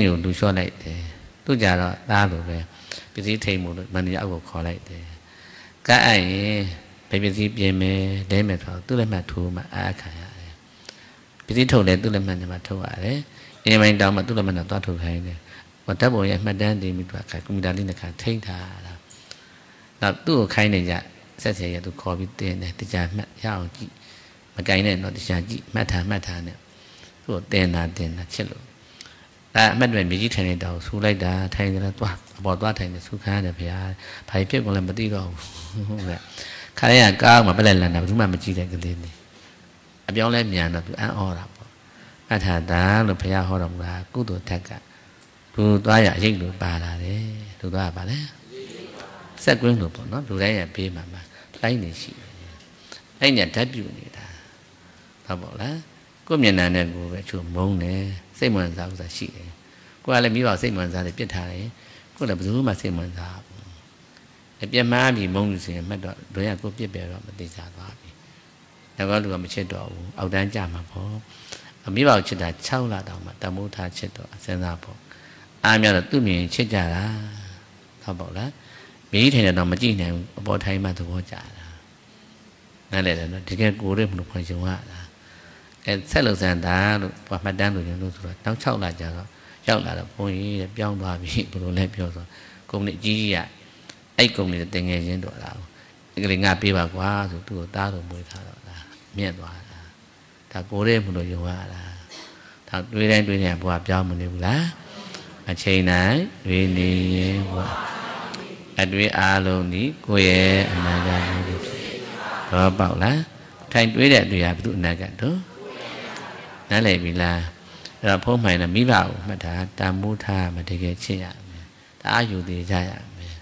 နဲ့သူ့အတင်တာတင်တာဖြစ်လို့ဒါအမှတ်တွင်မြေကြီးထိုင်နေတော့ဆူလိုက်တာထိုင်နေတော့သွားပေါ်သွားထိုင်နေဆူခါနေဗျာဖိုင်ဖြစ်ကုန်လည်းမသိတော့ဘူးဟုတ်ကဲ့ခါရကကားမှာပလက်လက်နာဘယ်သူမှမကြည့်တဲ့ကလေးနေအပြောင်းလဲမြန်တော့သူအံ့ဩတာပေါ့မှတ်ထားတာလို့ဘုရားဟောတော်မူတာကုသိုလ်ထက်ကသူသွားရအရှိလို့ပါလာတယ်သူသွားပါလဲစက်ကွင်းလို့ပေါ့နော်လူတိုင်းရဲ့ပြေးမှာပါတိုင်းနေရှိတယ်အဲ့ညံတက်ပြူနေတာ ဟုတ်ပါလားကိုယ့်မျက်နှာနဲ့ကိုယ်ပဲချို့မုန်းတယ်စိတ်ဝင်စားတယ်ပြစ်ထားတယ်ကိုယ်လည်းဘယ်သူမှစိတ်ဝင်စားတယ်ပြစ်မှန်းပြီးမုန်းနေစရင်မှတ်တော့တို့ရကိုယ်ပြစ်ပြဲတော့မသိကြသွားပြီဒါကလူကမချစ်တော့ဘူးအောက်တန်းကြမှာပေါ့မိဘကိုချစ်တာချောက်လာတော့မှတမိုးထားချစ်တော့အစင်းစားပေါ့အာမြတော့သူ့မြင်ချစ်ကြတာဟုတ်ပါလားမိကြီးထိုင်တဲ့တော့မကြည့်နိုင်ဘူးအပေါ်ထိုင်မှသဘောကျတာ นั่นแหละเนาะทีแกกูได้บ่รู้พอจังว่าล่ะไอ้เสร็จลงซานตาหลุบ่มาดั้นหลุเนี่ยรู้สุดต้องฉောက်ละจ้ะก็ฉောက်ละแล้วพงนี้เนี่ยเปลี่ยนบากว่าสุดตัวตาหลุมวยท่าละเนี่ยตัวตากูได้บ่รู้อยู่ว่าล่ะ เราพงใหม่น่ะมีบ่าวมาถาตามมุทามาตะเกเช่อ่ะตาอยู่ดีจ้ะอ่ะ ไม่ใช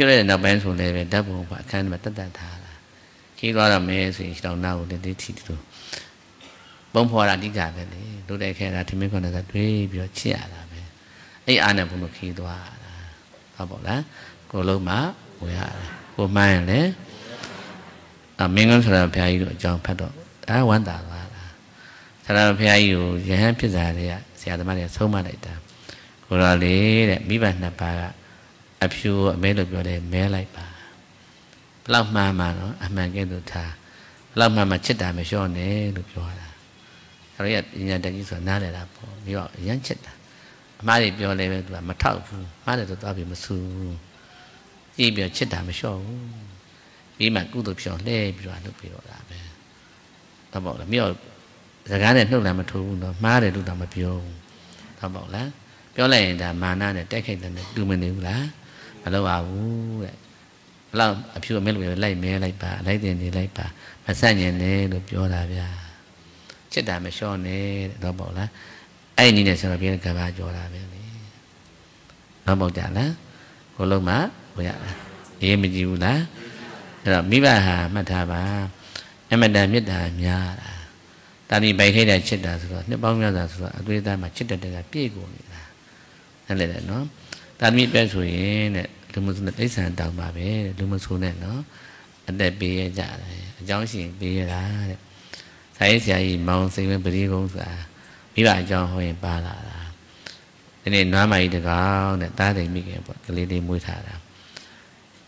่ได้ดอกแบนสวนเลยเว้ยดับบ่ว่าคันมาตัดๆทาล่ะขี้ตัวแล้วแม้สิเราหน้าโหเตติติ a few made of your mare like ba. Love mamma, a man get to ta. Love mamma chitta, me sure name, look your. Yet in your days are not at up. You are young chitta. Mari be on level to a matau, Mother to Tabi Masu. Give your chetam show. Be my good of your name, you are the people. About the meal, the garden no lamatu, no married to Damapio. About that, your land, the mana, the decade, and the Dumanula. Hello, love a pure milk with a light mare like pa, light in the light pa, Masanya name of your lavia. Chetam show name, about that. Ai nhìn thấy sao biết cả ba chỗ là bên đấy, nó bảo trả lá, cô lâu má, cô trả, em mình chịu lá, rồi mi ba hà mà thà ba, em mà đam biết đam nhà, ta đi bay cái này chết đã rồi, nếu bao nhiêu đã rồi, tôi ta mà chết được thì là biết của người ta, nên là nó, ta biết bên suối này, tôi muốn được lấy sản tạo bà bé, tôi muốn xuống này nó, anh đẹp bia trả này, giáo sĩ bia lá, thấy sài mong sinh viên bơi cũng sợ. Vì vậy cho hồi ba là thế nên nói mày được có để ta thì mình cái lấy đi mua thả ra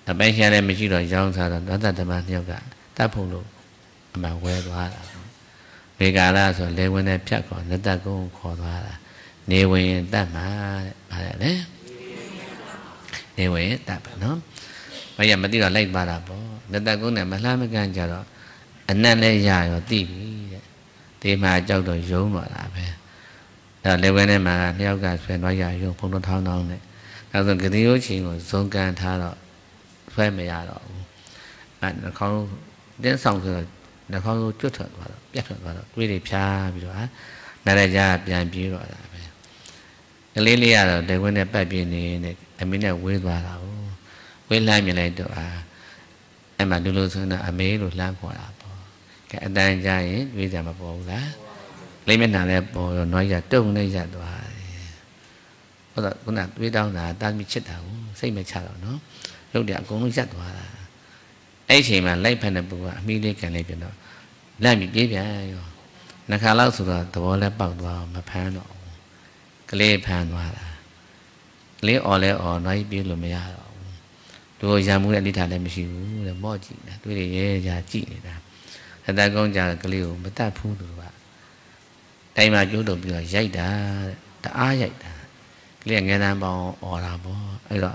là bé xe này mình chỉ đòi cho sao là đó là thằng bạn nhau cả ta phụ nữ mà quê quá là về cả là rồi lấy quên em chắc còn người ta cũng khó quá là nếu quên ta mà bà lại đấy nếu quên ta phải nó bây giờ mình đi đòi lấy bà là bố người ta cũng này mà làm cái gan chờ đó anh em đây dài rồi tí thì mà cho rồi xuống mà làm về nếu cái này mà theo cả phải nói dài không không thao non này là dùng cái thứ chỉ ngồi xuống can tha rồi phải mày già rồi bạn nó không đến xong rồi nó không chút thở vào rồi biết thở vào rồi quy định cha bị rồi này là già bị anh bị rồi cái lý lý là để cái này bài bị này này em biết là quên vào rồi quên lại như này được à em mà đưa luôn xong là em ấy rồi làm khỏi làm cái anh trai bây giờ mà bỏ ra lấy mấy nào này bỏ rồi nói giờ trông đây giờ đoài có là có là biết đâu là ta bị chết đầu xây mệt chả nó lúc đẹp cũng nó chết đoài ấy chỉ mà lấy phần này bỏ mi đi cái này chuyện đó làm việc gì vậy nó khá lâu rồi tao lấy bảo vào mà phá nó cái lấy phá nó là lấy ở lấy ở nói biết rồi mà ra rồi giờ muốn đi thằng này mình xíu là bỏ chị là tôi để giờ chị này ta con già cái liều mới ta phu được vậy. Đây mà chú được giờ dây đã đã ai dây đã liền nghe nam bảo ở làm bảo ấy rồi.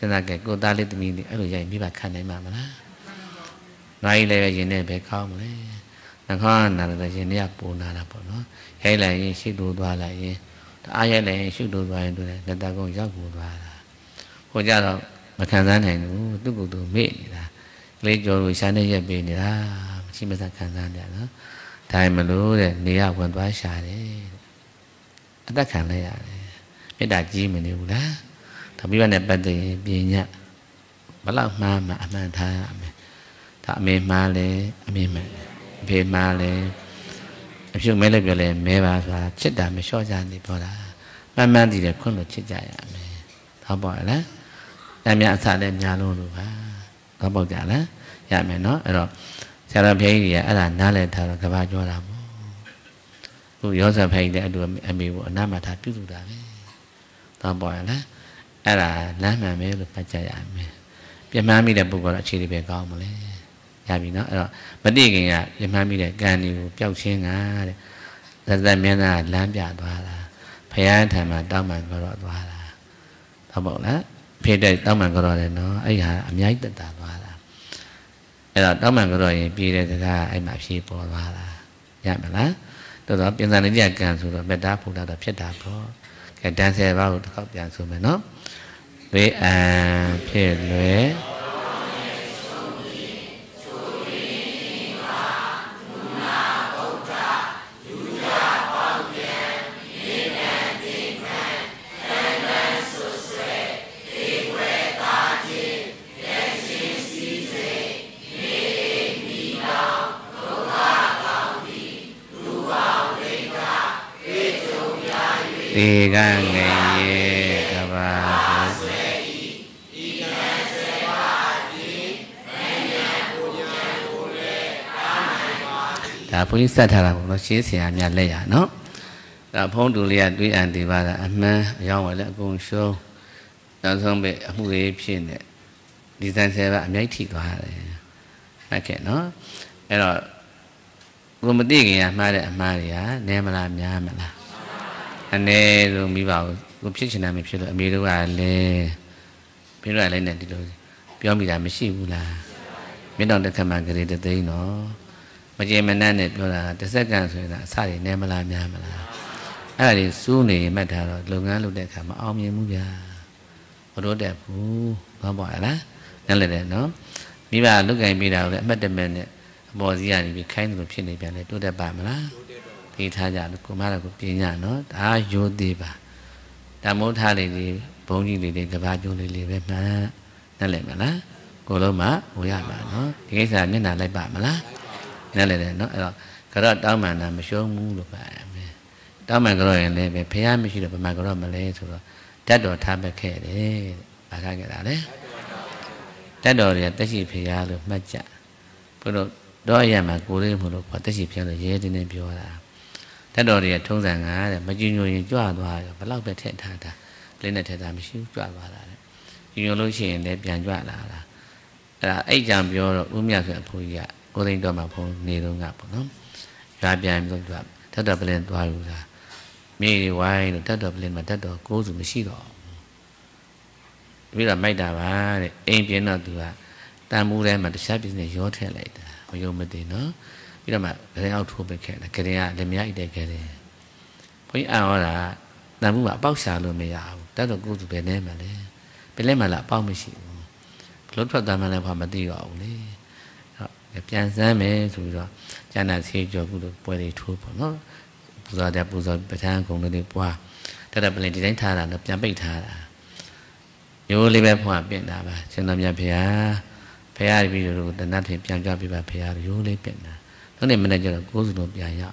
Cho nên cái cô ta lên từ mình thì ấy rồi dây biết bạc khăn này mà mà lá. Nói đây là gì này phải không đấy. Nàng con là là gì này bù là là bù nó. Hay là gì sư đồ đoà là gì. Ai hay là sư đồ đoà đồ này. Người ta con giáo bù đoà là. Cô cha rồi bạc khăn ra này nó tức cụ từ miệng là lấy cho rồi sáng nay giờ về này ra. Chỉ mới ra khả năng đấy nó, thầy mà lú để nia quần vái xài đấy, anh ta khả năng đấy, biết đại chi mình hiểu đó, thằng biết bạn này bạn thì bị nhẹ, bắt là ma mà ma tha, thà mê ma lệ, mê mẹ, về ma lệ, chứ mấy lời biểu lệ mê bà và chết đã mới so ra thì bỏ đã, ma ma thì đẹp không được chết dại à mẹ, thằng bỏ đó, em nhà xài em nhà luôn rồi ha, thằng bỏ giả đó, nhà mẹ nó rồi. Sao làm thế thì ở là na lên thà là cái ba cho làm, tụi nó sao phải để được em bị vợ na mà thà biết được đấy, tao bảo là, ở là na mà mới được phải chạy anh mày, bây giờ mình đã buộc vợ chị đi về con mà đấy, nhà mình nó rồi, vấn đề gì à, bây giờ mình để gan nhiều béo xương à, là là miền là làm giả đoa là, phải ăn thà mà tao mà có đoa là, tao bảo là, phải để tao mà có đoa là nó ấy hả, em nhái tận tà đoa là. Rồi đó mà rồi bị đây ra ai mà phi bỏ ra là nhà mình lá, từ đó biến ra đến nhà càng xuống rồi bên đá phụ đá đập chết đá có cái đan xe bao khóc càng xuống mình nó với à phe lưỡi Tì ga ngày ye ca ba se i ga se ba di mẹ bu mẹ bu le ta mẹ ba di. Đã phun sát thà là nó chia sẻ nhà lệ à nó. Đã phun đủ liền tuy ăn thì bà là ăn mà do vậy là cùng sâu. Đã xong bị mua cái pin này đi sang xe bạn mấy thịt quá này. Này kệ nó. Đấy rồi. Gồm một tí kìa mà để mà để á, nên mà làm nhà mà làm. Anh ấy rồi mi bảo cũng biết chuyện nào mình biết rồi biết rồi là biết rồi là nên đi rồi biết mình làm cái gì là biết đâu được tham ăn cái đấy đấy nó mà chỉ mình ăn được là tất cả các thứ là sao để nem mà làm nhà mà là cái này su này mà thà rồi lâu ngắn lâu để cả mà ôm như mua nhà có đồ đẹp phù có bỏ lá nên là để nó bây giờ lúc này bây giờ lại mất đam mê này bỏ gì à thì bị khai được chuyện này bây giờ đồ đẹp bả mà lá thì thà giờ nó cũng mà là cũng tiền nhà nó đã vô đi bả ta muốn tha này thì bốn như này thì ba vô này liền em mà nên là mà lá cô lâu mà cô già mà nó thì cái sàn như là lại bả mà lá nên là để nó cái đó đó mà là mà xuống mua được bả đó mà rồi này về phía mình chỉ được mà rồi mà lấy thôi trái đồ tham về khe đấy bà ra cái đó đấy trái đồ thì tới chỉ phía được mà chả cái đồ đó giờ mà cô đi một đồ quả tới chỉ phía được dễ cho nên biểu là trái đồ thì thông rằng á là mà chuyên như chúa hòa rồi bắt lâu về thiện thà ta lên này thiện thà mình siêu chúa hòa là chuyên như lối chuyện đẹp giản chúa là là ấy làm biểu rồi uống nhạc rồi phù dạ cô lên đồ mà phù nề đồ ngập lắm ra biển rồi gặp thất đập lên toài rồi là mi hoài rồi thất đập lên mà thất đập cố dùng cái xí đỏ vì là mấy đà bà để em biến nó từ à ta mua ra mà được sắp biến này gió thế lại ta mà vô mà để nó vì là mà cái ao thua bên kia là cái này à để mấy ai để cái này với ao là ta mua bảo bao xả rồi mấy ao thất đập cố dùng bên này mà đấy bên này mà là bao mấy xí lốt vào ta mà là vào mà đi gạo đấy gặp cha ra mấy rồi rồi cha nào thì cho cũng được quay đi thua bọn nó giờ đẹp giờ phải thang cùng nó đi qua ta đẹp lên thì đánh thà là đẹp nhà bị thà là vô lên bếp hòa biển đã bà trên làm nhà phía phía thì bây giờ rồi tận nát thì trang cho bị bà phía thì vô lên biển là vấn đề mình này giờ là cố gắng dài dặn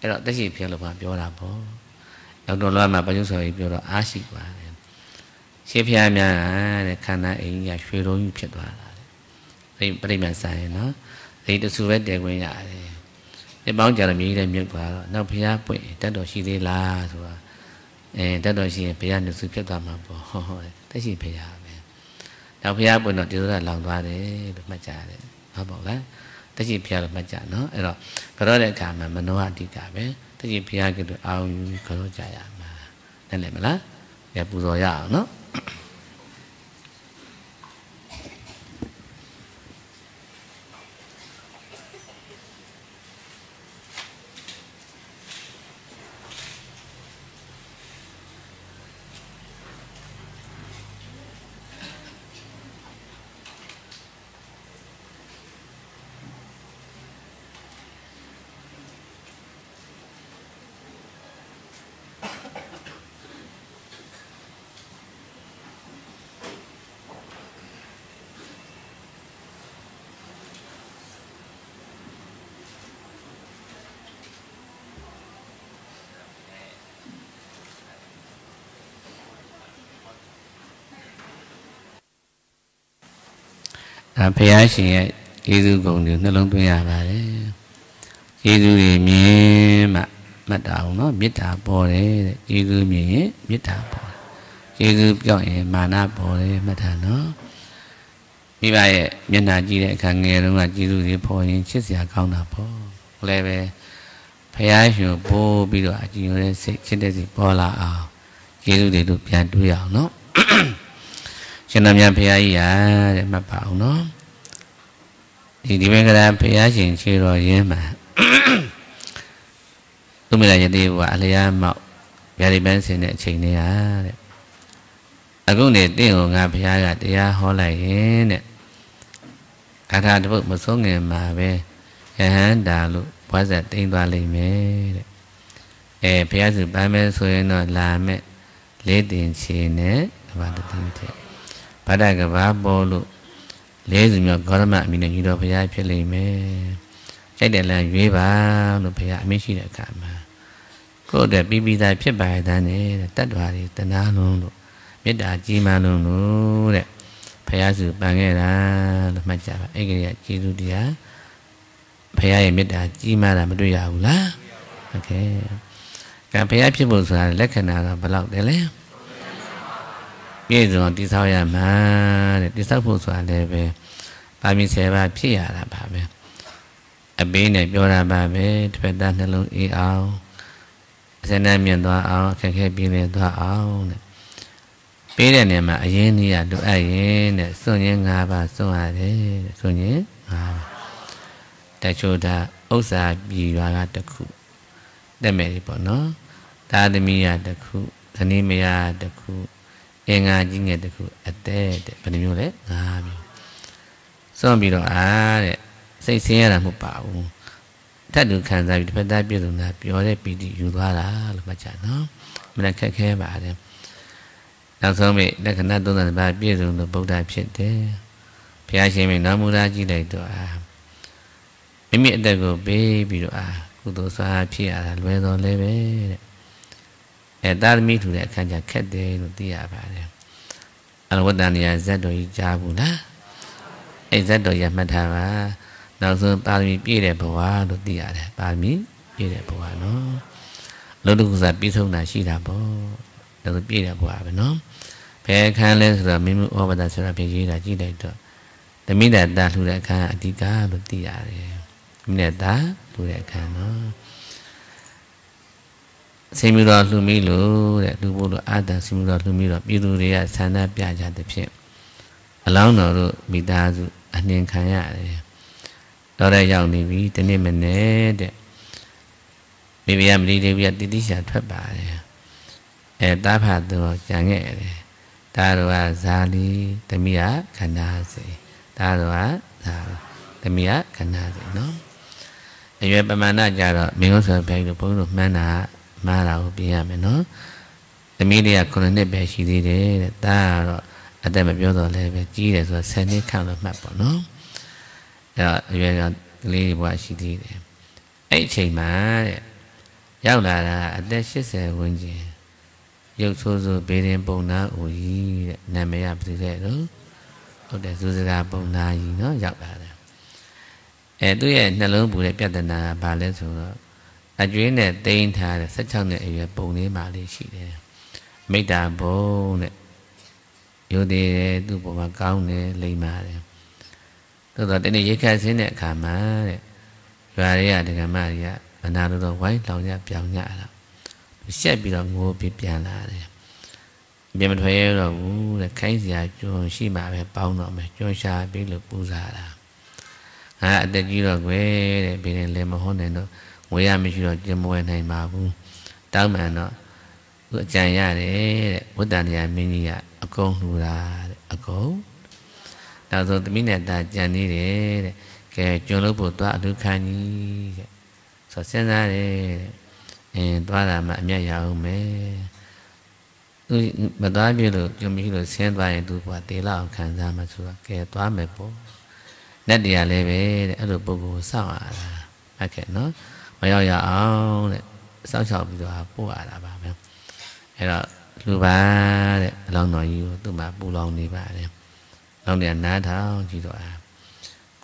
cái đó tới gì phía là hòa biểu làm bố đầu đầu loa mà bao nhiêu rồi biểu là á xịt quá xếp phía nhà này khả năng ấy nhà suy đối như chuyện đó thì bây giờ mình xài nó thì tôi suy vết để quay lại để báo cho là mình đem việc vào nó phải ra quậy tất đồ xí đi la rồi tất đồ xí phải ra được sự phép làm mà bỏ tất gì phải ra đâu phải ra buổi nọ tiêu là lòng đoa để được mặt trả đấy họ bảo đấy tất gì phải được mặt trả nó rồi cái đó để cả mà mình nói thì cả đấy tất gì phải cái được ao cái đó trả mà nên lại mà lá để bù rồi giàu nó phải ai xin cái du còn được nó lớn tuổi già bà đấy cái du thì mía mà mà đào nó biết đào bò đấy cái du mía biết đào bò cái du gọi mà na bò đấy mà thà nó như vậy nhân là gì đấy càng nghe đúng là cái du thì bò nhưng chết già cao nào bò lại về phải ai hiểu bò bị loại chỉ có đấy chết đấy thì bò là à cái du thì được già tuổi già nó cho nên nhà phải ai giả để mà bảo nó thì đi bên cái đám phải ai chuyện chưa rồi vậy mà tôi mới là nhà đi vợ lấy mạo nhà đi bên xin để chuyện này á à cũng để tiêu ngà phải ai gạt đi họ lại nè cả thà thì một số người mà về nhà hàng đào lụt quá giờ tinh toàn liền mẹ để phải ai giữ ba mẹ xuôi nồi là mẹ lấy tiền xin nè và được tiền thiệt bà đại cả bà bồ lụ lấy dùng nhiều con mà mình được đâu phải ai phải lấy mẹ cái để là duy bà lụ phải ai mới chỉ được cả mà cô để bi bi đại phải bài ta này tất đoạt thì tân á luôn lụ biết đã chi mà luôn lụ đấy phải ai giữ bà nghe là lụ mà chả phải cái gì chi luôn đi á phải ai biết đã chi mà là mới đuổi giàu lá ok cả phải ai phải bổ sung lại cái nào là bà lộc đấy lấy bây giờ đi sau nhà mà đi sau phụ xóa để về ba mươi xe ba phi à là bà về ở bên này biểu là bà về thuê đan theo lối ao Saya nak minta awak kaki pilih doa awak. Pilih ni mak ayah ni ada ayah ni, soalnya ngapa soalnya soalnya. Tapi sudah usah biar ada ku, dah melibatkan, dah demi ada ku, tani maya ada ku, engajing ada ku, ada pada mula. So bila ada, saya saya dah mupau. Tadu kan tapi pada biru nabi oleh pidi jual lah macam no, mereka kaya bahagian. Langsung me, dah kena tu dan pada biru tu boleh pede. Pihaknya me nak mula jila itu ah. Memi ada go baby tu ah, kudu sah pihak luar tu lebe. Eh dar mi tu dah kan jaket deh nanti apa deh. Alwat dan yang zadoi jabu lah, eh zadoi yang madhava. Langsung parmi pilih bawa tu dia ada parmi pilih bawa no, lalu kita pilih nasi dabo, lalu pilih bawa no, perkhidmatan lelaki memang orang pada selalu pergi lagi dah itu, tapi dah dah lelaki adikah tu dia ada, dah dah lelaki no, semula lumilu, lalu baru ada semula lumilu, biru dia sana biasa tapi, alam nado bida tu aneh kaya ada. Orang yang ni bi, tni mana dek, biar beli dia biar titi siapa bahaya. Eh, tak padu jangan dek. Taruah zali, temia kanasi. Taruah zali, temia kanasi. No. Ayu apa mana jarak? Minggu sebelum itu pun mana malau biar no. Temi dia konon dek besi dia, taruh ada macam tu leh besi dia tu seni kalau macam no. Ya, yang ni buat sendiri. Eh, cuma, yang lain ada sesi kunci. Yang susu beri bunga uji, nama yang berbeza tu. Ada susu bunga ini, no, yang lain. Eh, tu yang dalam bulan pertama balik tu, ajuan ni tinggal sejauh ni bunga Malaysia. Mereka bunga, yang dia tu bunga kau ni lima. Tuh tuh ini ye kan sini kamar, jualia dengan Maria, benar tu tuh wine, lautnya biangnya lah. Siapa bilang gua biang lah? Biar menteri lah, gua kain siapa si mak bau nak macam siapa lepu salah. Ah, ada juga gue, biar lemah hone tu, gue yang macam jemur ni mabu, tahu mana? Gue caya ni, gue dah ni minya, aku hula, aku. Tahu tu mina dah jadi le, kecuali buat adukan ni, sosial le, tuan ramai yang ramai, tu betul betul cuma itu senang itu buat telau kan sama juga, ketua mepo, nanti alebe ada buku sahaja, macam no, macam yang le, sahaja itu apa ada apa, kalau lupa le, orang noyu tu mah pulang ni bah le. Long dia nak tahu jiwa,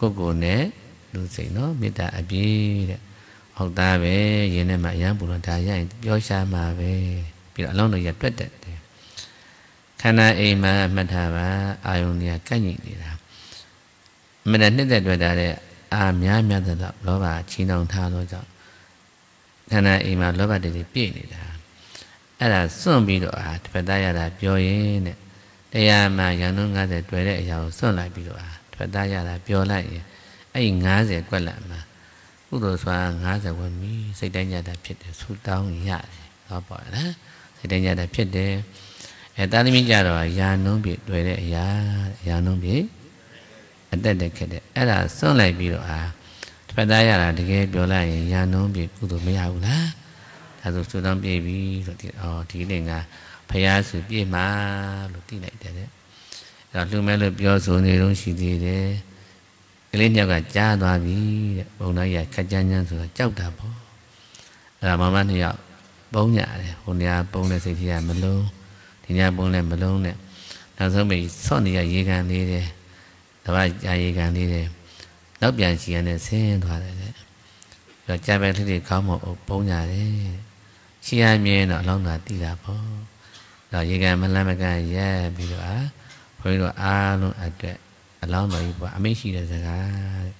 kau ni tu seno minta abi, orang dah be, ye ni mak yang bulan dah yang biasa mak be, bila long dia betul betul. Karena ema madhava ayunia kanyik ni lah. Mana ni dah dua dah le, amya amya dah lop loba cinong tha loba. Karena ema loba dah lebih ni lah. Ada sembilan doa, pada yang dah biasa ni. Dia mah yang nunggah deh dua deh, yang solat biru ah, pada yang lah biru lah ye. Aing ngah deh kuat lah mah. Kudu suara ngah deh kuat mi. Sedangnya dah pede sultan iya deh, apa lah? Sedangnya dah pede. Eh, tadi minyak doa yang nunggah dua deh, yang yang nunggah. Ada deh kede. Ada solat biru ah, pada yang lah dek biru lah ye, yang nunggah kudu melayu lah. Ada sultan baby, oh tiada ngah. Paya suci mah, luti naik dah deh. Lalu meluk biasa ni dong si dia deh. Kalian jaga cah doa bi, baunya ya kajiannya sudah jauh dah boh. Lama mana ya baunya deh, baunya baunya sedia meluk, tiada baunya meluk deh. Langsung beri son dia ikan ni deh, lepas ikan ni deh, lepas yang si ane sen doa deh. Kalau cah beri dia kau mau baunya deh, si ane nak long nanti dah boh. Kalau jika malam mereka ya berdoa, berdoa lu ada Allah beribu amisi dan segala.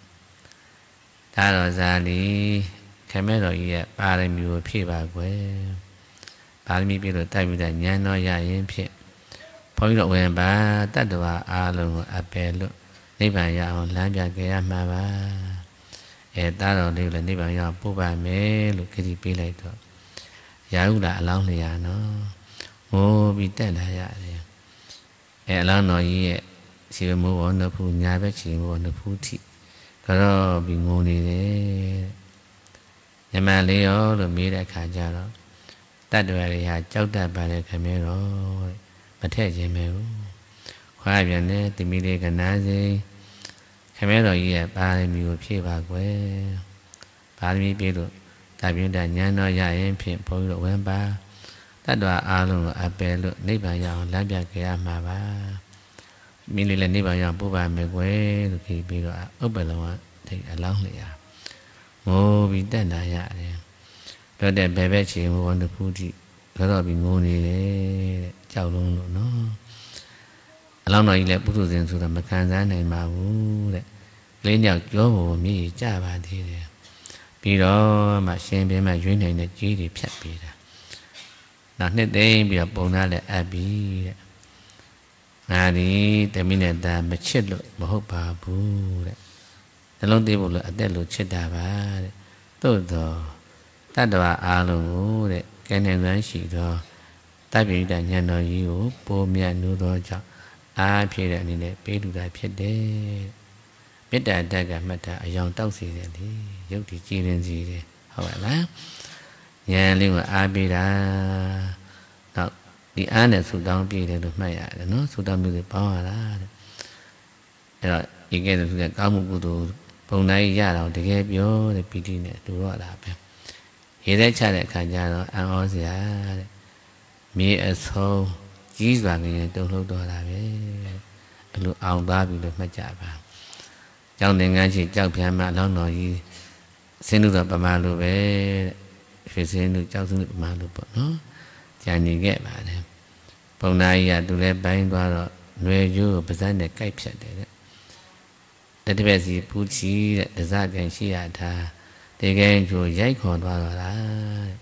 Taruh zali, kami doa ia para mewakili bagai. 阿弥比罗大比的念罗雅音片，婆罗文巴达多瓦阿罗阿贝罗，尼巴雅阿兰比格雅玛巴，哎达罗尼罗尼巴雅布巴梅罗克里比来多，雅乌拉朗尼亚诺，摩比达拉雅的，哎朗诺伊是摩王的普雅贝是摩王的菩提，可罗比摩尼的。 Nhà mà lấy ở rồi mi đã khai ra rồi, ta được rồi hả cháu ta bà được khai mẹ rồi, bà thế gì mẹ rồi, khoa viện đấy thì mi đi cái nào gì, khai mẹ rồi gì bà thì mi có phi bà quế, bà mi biết được, tại vì đại nhân nói dạy em phi phối độ em ba, ta đòi ăn luôn ăn bè luôn, nấy bà giàu lá bè kia ăn mà ba, mi đi lên nấy bà giàu bố bà mẹ quế rồi thì bị rồi ướp bè luôn thì ăn lóng lại à. Ngô bị đạn đại nhạ đấy, rồi đạn bé bé chỉ một con được phụ chị, rồi bị ngô này đấy chảo luôn luôn nó, lâu nói là bút tiền số làm cái giá này mà bố đấy, lấy nhiều chỗ bố mi cha bà thì đấy, bây đó mà xem bên mà chuyến này là chỉ để phép bị đấy, nãy nãy đây bây giờ bông na là ai bị đấy, à đi tại mình là ta mà chết rồi mà hốt bà bố đấy. Dalam tiap bulan ada lucu dapat, tu tu, tak dapat alu dek, kena nasi dek, tapi dah nyana iu, pomian tu dek, apa dia ni dek, perlu dah pede, pede ada gak macam ayam tahu sih dek, jauh di kiri sih dek, awak lah, yang lima apa dah, tak di anda sudah pilih dek macam ada, no sudah milih bawa lah, kalau ikan tu dek kamu kudu Bông này già rồi thì cái biếu thì bị đi nè, đủ loại đạp em. Hiện tại cha lại cả nhà nó ăn ở gì á, mì ở sau chỉ toàn người tôi lúc đó là biết lúc ông ba bị được mà trả vào. Trong những ngày chỉ trong phía mà nó nói gì, xin được bà mà được về, phải xin được cháu xin được mà được bọn nó, cha nhìn ghét bà em. Bông này già tôi lấy bánh qua rồi nuôi dưa bây giờ để cách chạy đấy. Tadi besi putih, dasar yang siada, dengan jujur korban orang.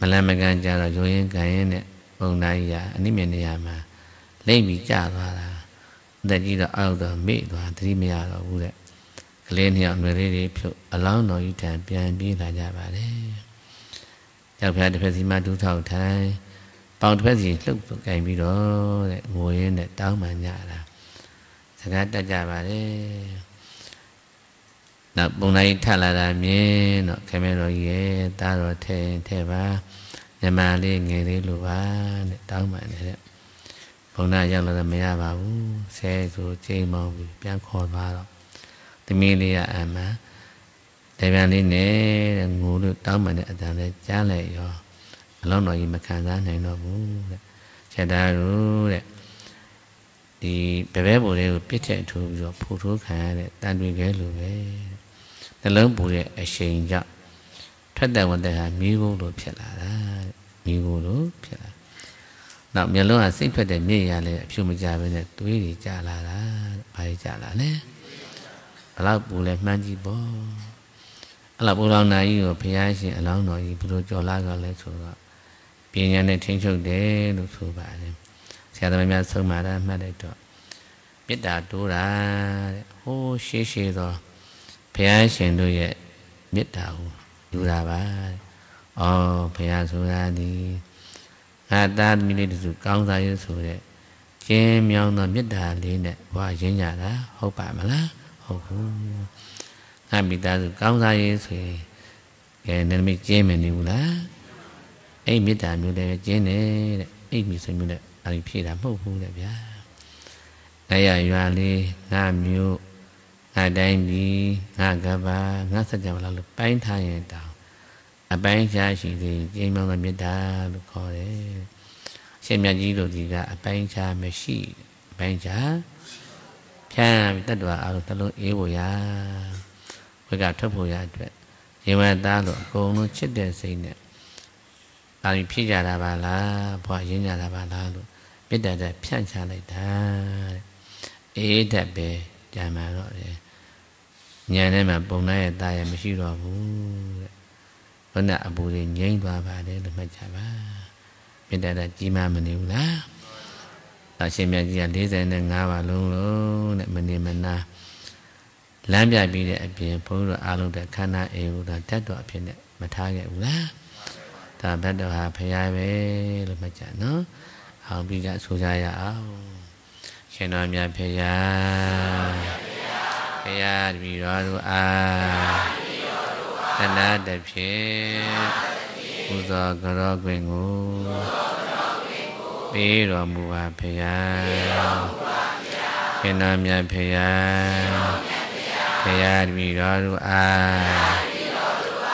Malam makan jalan jujur kaya, bungai ya, ni mana mah, lebih jalan orang. Tadi dah ada mik orang, tadi melayu orang. Kalian yang beri reput, Allah noi tampian bila jabat. Jauh dari besi madu tahu Thai, bau besi lupa kain biru, ngui tahu mana lah. Sekarang tak jawab deh. Nak bungai thala ramai, nak kemeroye, taruh teh tehba, zaman ni ngeri luar, tahu mana. Bungai yang lada maya bahu, sesuatu cemau, biar korban. Tapi ni apa? Zaman ni ni ngulu tahu mana ada jalan yo. Kalau nak makan dah ni nak bu, sedaru. Thì bé bé bố đều biết chạy thù rồi phụ thuốc khá để tan đuôi ghế lùi ghế. Nó lớn bố đều ở trên dọc. Thoát đại quân đại hạ mì gồm đồ phía lạ ra. Mì gồm đồ phía lạ. Nó nhớ lúc là xích thoát đại mì gà lệ. Chú mì gà bên này túi đi chả lạ ra. Bài chả lạ nè. Ở lạc bố lệ mang dì bố. Ở lạc bố lòng này ý gồm phía ai xì. Ở lòng nói gì bố đồ cho lạc gà lệ xuống đó. Bị nhà này thánh chồng đế lúc xuống bạ nè. Saya tak memang semua dah macam itu. Biar tu lah, oh sih sih tu. Pihak sendu ye, biar tahu, tu dah bah. Oh pihak sudah di, ada milik tu kau saya sudah. Jem yang non biar dah ni dek, wah jenya dah, hoba malah, hobu. Kami dah tu kau saya sudah, kerana macam jem ni ulah. Eh biar dah mula jem ni, eh macam mula. Ari pi dah mau pun dah biar. Naya yuali, ngamiu, ngadaini, ngagaba, ngasaja malah lupain tanya tau. Apain cah sih di, jadi malam beda lupa deh. Semua jitu juga apain cah mesti, apain cah. Cah kita dua alat alat ibu ya, mereka terpu ya tu. Jemaah dah lupa kau nu cedera sini. Ari pi jalan bala, buat jenya jalan bala. Beda ada pian cahaya dah, eh dah be zaman lor deh. Ni ni mah bungai dah yang mesti lor bu, benda abu deh yang dua pada lembah jawa. biết đây là chim mà mình yêu lá. Tại xem bây giờ thế giới này ngã vào luôn luôn, để mình đi mình na. Làm gì bây giờ bây phù rồi alo để khán giả yêu là chết rồi bây giờ mà thay cái lá. Ta bắt đầu học phải ai về rồi mà chạy nó. Học bây giờ suy ra à, khi nào bây giờ bây giờ bây giờ bây giờ rồi à, nên là để biết. Uza gara gwengu Biro muwa peya Kena mya peya Peya biro a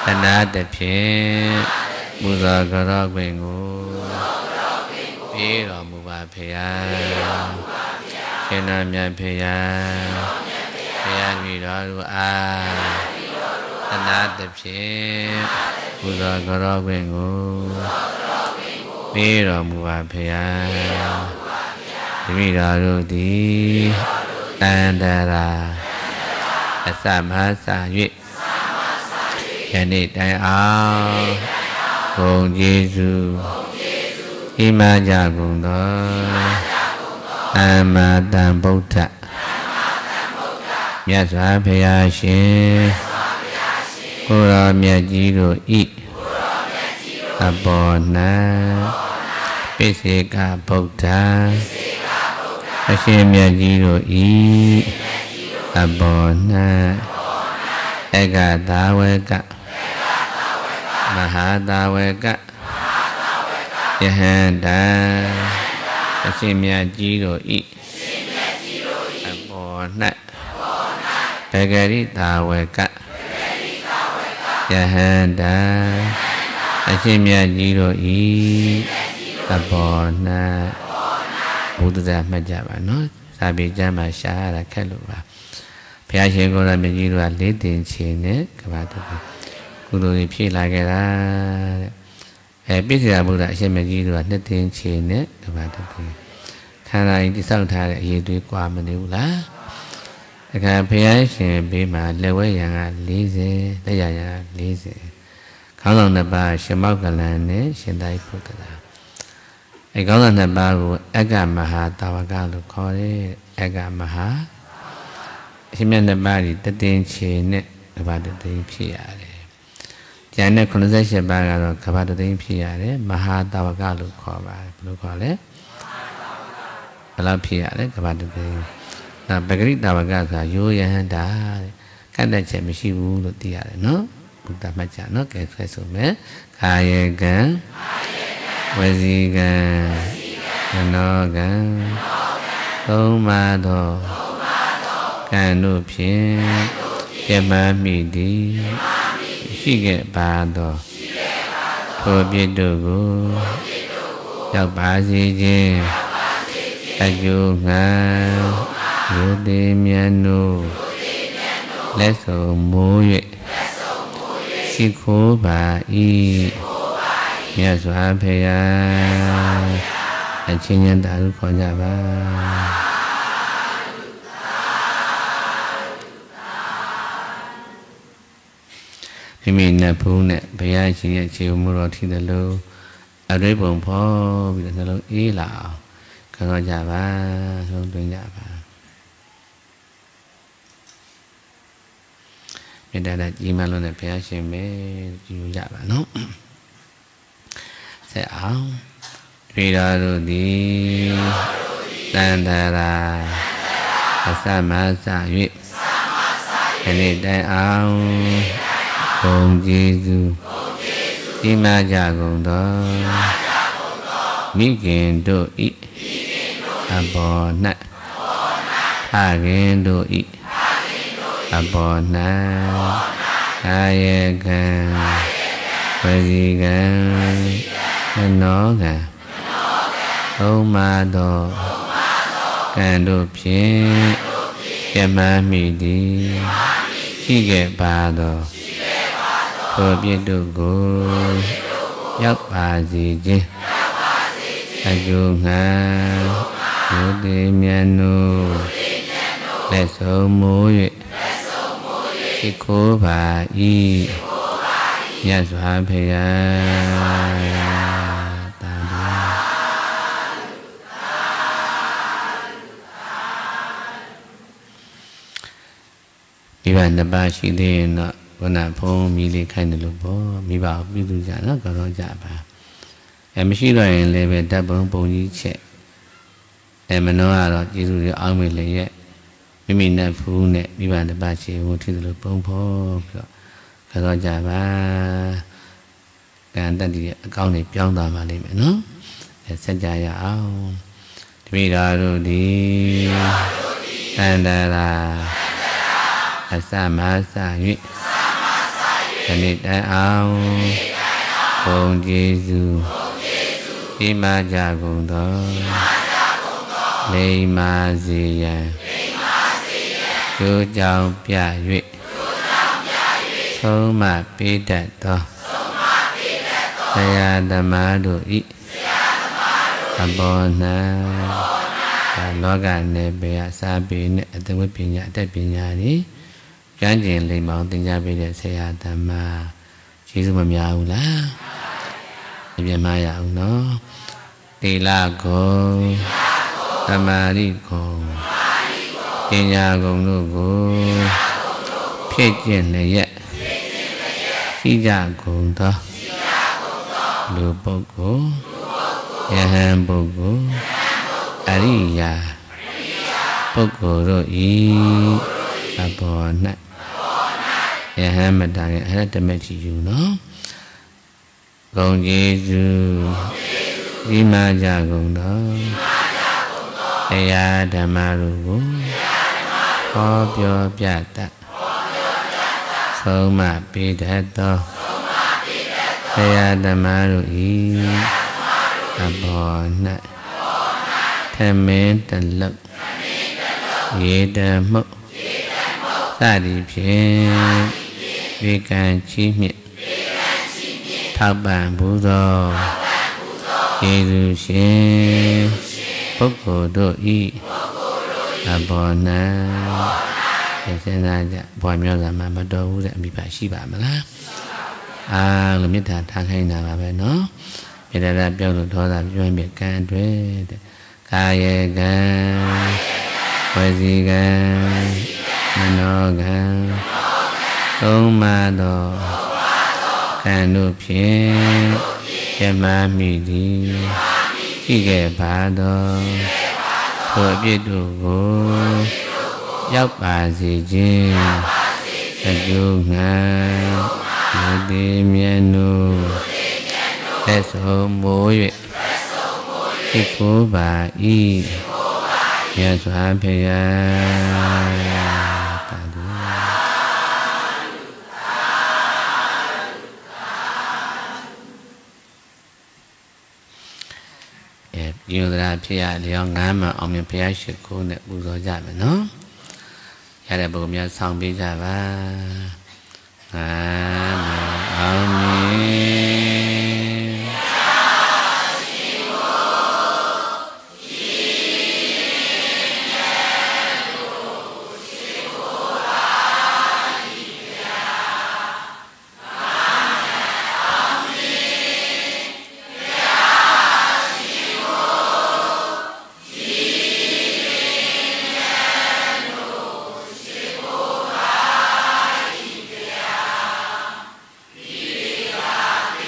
Anada pe Uza gara gwengu Biro muwa peya Kena mya peya Peya biro a Anada pe Buddha Gara Vengu Mira Muva Paya Mira Rudi Tandara Samasa Yit Yanit Dai Ao Gong Jesu Imaja Gundo Amatan Buddha Yasa Paya Shin Ura Myajiro I Abona Pisika Bhokta Ashe Myajiro I Abona Ega Daweka Mahadaweka Yahanda Ashe Myajiro I Abona Pegari Daweka Yahanda Ashimya Jiro I Abona Buddha Majava no Sabijama Shara Kaluva Piashegora Majiro Litin Chine Kavata Guru Pilagara Episia Buddha Shema Jiro Litin Chine Kavata Kana in the Sultan Yedu Kwamanula. Các bé sẽ bị mà leo yang lý dễ, lấy yang lý dễ. Có lần là bà sẽ mạo cái lần này sẽ đại phúc đó. Có lần là bà rồi, ác mà ha, tao cả lúc có đấy, ác mà ha. Xem như là bà đi tới tiền chiến này, các bạn tới tiền phi à đấy. Chẳng lẽ con trai sẽ bà rồi, các bạn tới tiền phi à đấy, mà ha tao cả lúc có bà, lúc có đấy, là phi à đấy, các bạn tới tiền. Nah, bagi kita warga sayu yang dah kan dah cek misi bulu tiada, no, bukan macam no, kerja semua kaya kan, wajib kan, kenal kan, tomado, kanu pih, kemamidi, sikit bado, kopi dogo, jauh pasir je, tajungan. Vô đề mianu lẽ số mối vệ xin khổ bà y nhà xóa phê à anh chị nhân đã rút khỏi nhà ba thì mình là phụ nè bây giờ chị nhà chiều mua rồi thì đã lâu ở đây bổn phó bị đã lâu ý lão còn ở nhà ba không được nhà ba mình đã đặt gì mà luôn là phải xem mấy dụng dạ bạn nó sẽ áo vì đó rồi đi đang thà là sa ma sa huyết cái này đang áo cùng Giêsu khi mà già cùng đó biết kiến độ ít à bỏ nát à kiến độ ít Abona, ayagan, wajigan, enoga, omado, kandopie, yamamidi, shigebado, tobiedugo, yakbazije, ajunga, yodemianu, lesomoye. Khi khổ bà y nhà xóa phê ra ta Khi bạn đã ba chỉ đề nợ và nạp phong mi lê khai nợ lục bố mi bảo biết được giả nó có rõ giả bà em chỉ rồi lê về đáp bóng bóng như trẻ em nói là đó chỉ dù ở mình lấy vậy với mình nạp phong nẹ mi bảo đã ba chỉ một thứ lục bóng bóng có rõ giả bà càng ta thì câu này trong đó mà để mẹ nó để sẽ giải giả vì đó rồi đi anh ta là Sa ma sa yết San nít đại ao Bồn Giê-xu Ý ma cha cùng đó Lê ma dì ya Chú cháu bia yết Sô ma bí đại to Saya dhamma đủ ý Abon na Lo gà nè bè sa bí nè Tâm quý bí nhạc đại bí nhạc đi Chán diện lệnh bảo tình ra bây giờ sẽ hạ tạm mà chỉ dùng mầm dạo lá bây giờ mai dạo nó tì la khổ tạm mà đi khổ tì nhà gồm nụ khổ phê chuyện lệ dạy xí dạ khổng thơ lụ bộ khổ nhà hàm bộ khổ á rì dạ bộ khổ rồi ý là bộ nặng ya ham madang ya ta me chi yu no gong Jesu di ma ja gong do ya dhamma ru ko ko pyo pya ta so ma pi da to ya dhamma ru i abon na ta me ta lak ye da mo ta di phe Vì càng chí miệng Thác bản bú rò Khi dù xế Phúc khổ độ y Và bò ná Thế xe ra Bò mèo là mà bắt đầu Dạ bị bà xí bà mà lá À lùm nhất thả thác hay nào bà bà nó Vì đã ra bèo lục đó là Vì anh biết càng thuế Cá yê càng Quay gì càng Mà nó càng Ô ma đồ Càng nụ phía Chà ma mì đi Khi kẻ phá đồ Thôi biết đủ gỗ Dốc bà dì chê Thật dù ngã Nụ đi mẹ nụ Thế số mối vệ Thế phố bà y Nhà xóa phê á Yêu ra phía hạ lý ông ngã mà ông nhớ phía hạ sử cô nè bù rõ dạ mà nó Dạ đại bụng nhớ xong bí dạ ba Ngã mà ông nhé Hãy subscribe cho kênh Ghiền Mì Gõ Để không bỏ lỡ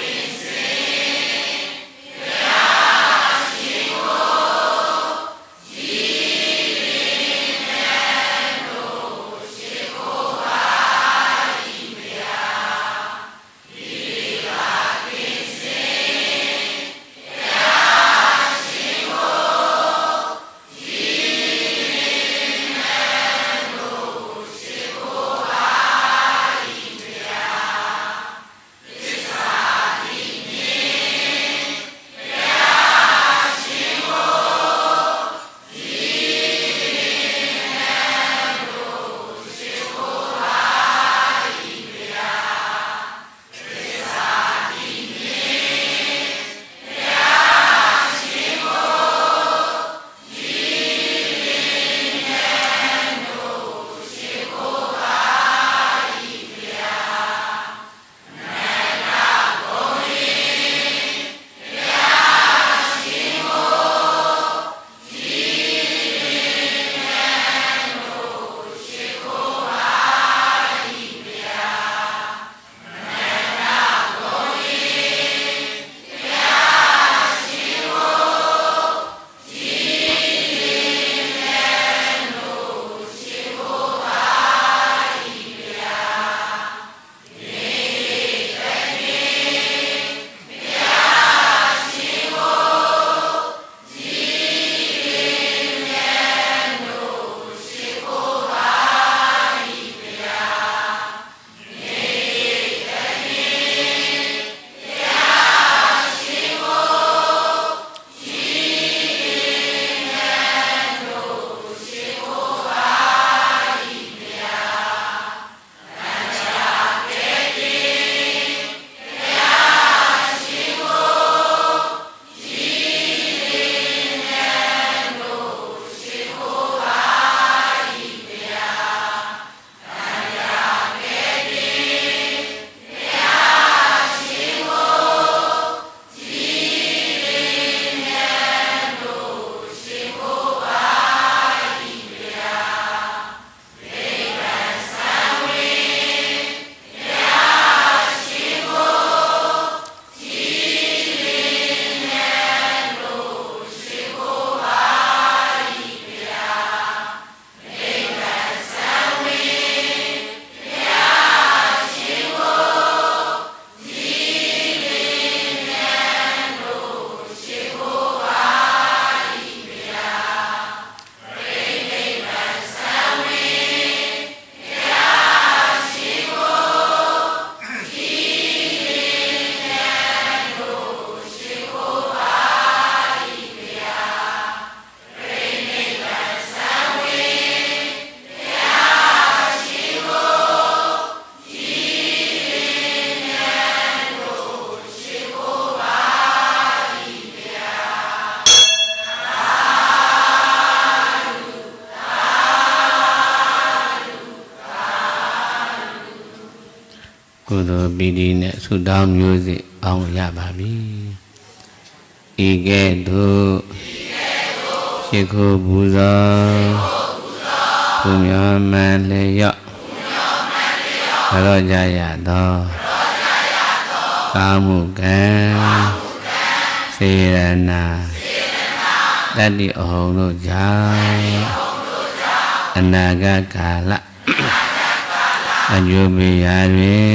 Kudubidinek sudam yuzik Aung yababi Ike tu Sikhu buza Kumyo meleyo Rojaya to Kamuka Sirana Tadi ohong nuja Anaga kala Anjubiyari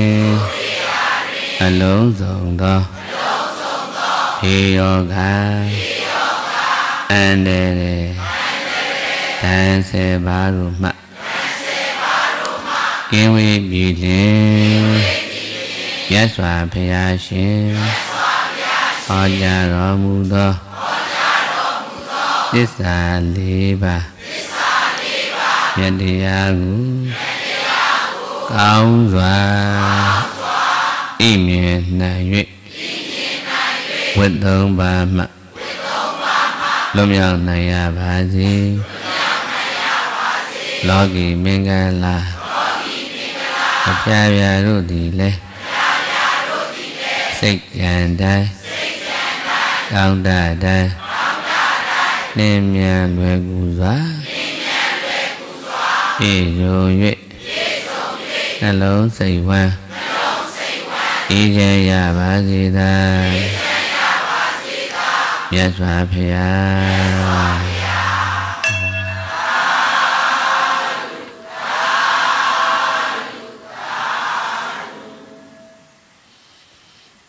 Alung song to Hiyoga Andere Tansi baruma Iwi bili Yaswa piyashi Oja romudo Disa liba Yadiyagu Kaung dwa Yimye na yue Quyết thương ba mặt Lôm nhau này à bà di Lo kì miên gà là Học cha bia rô tì lê Xích gàn đai Đăng đà đai Nêm nhà lùi cù gió Ý rô yết Nà lô xây hoa Ý chê à bà di ta Yaswa Piyaya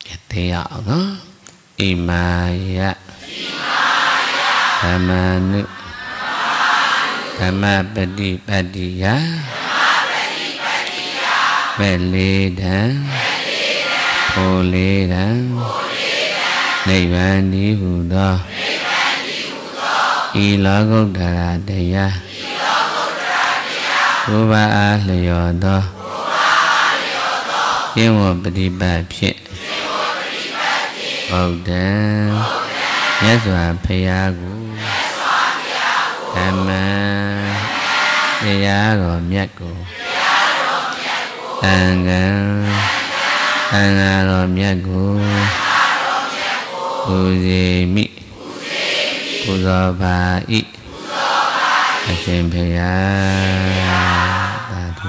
Yattiya Oga Imaya Tamanu Tamapadi Padiya Veleda Poleda Nibani Huda Ila Gogdara Deya Kuba Ahliyoda Kiwa Padiba Pshit Bogdan Yaswa Piyagu Tama Deyago Myaku Tangan Tangaro Myaku Uzemi Uzabai Asempaya Tadu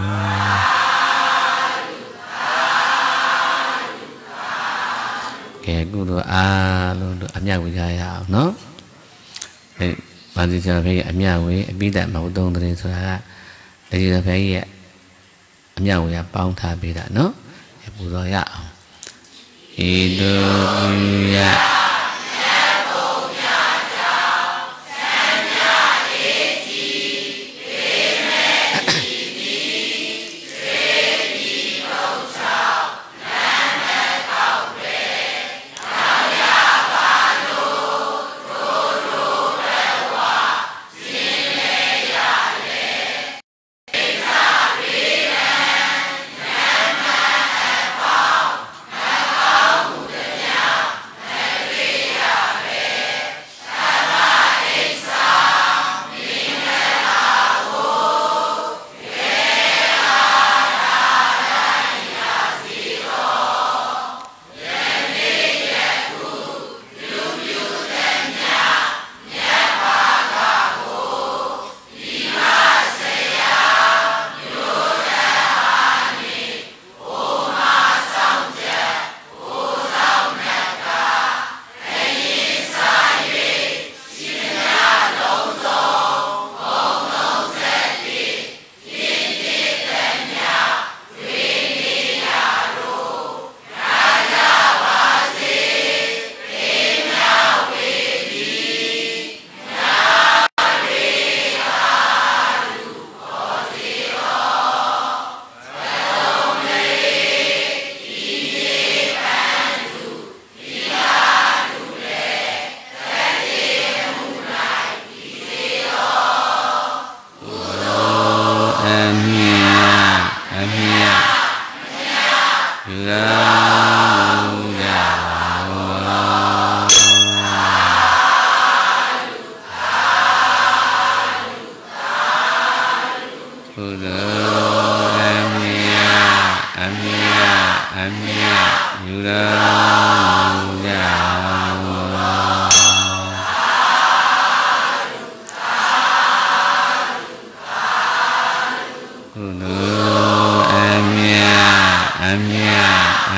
Kaya kudu'a Ludu amya wijaya No Bansi sirafaya amya wi Bidak mahudung dari surah Dari sirafaya amya wijaya Pahung tha bidak no Budaya Hidupuya Hãy subscribe cho kênh Ghiền Mì Gõ Để không bỏ lỡ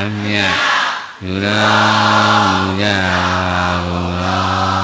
Amya Yura Yura Yura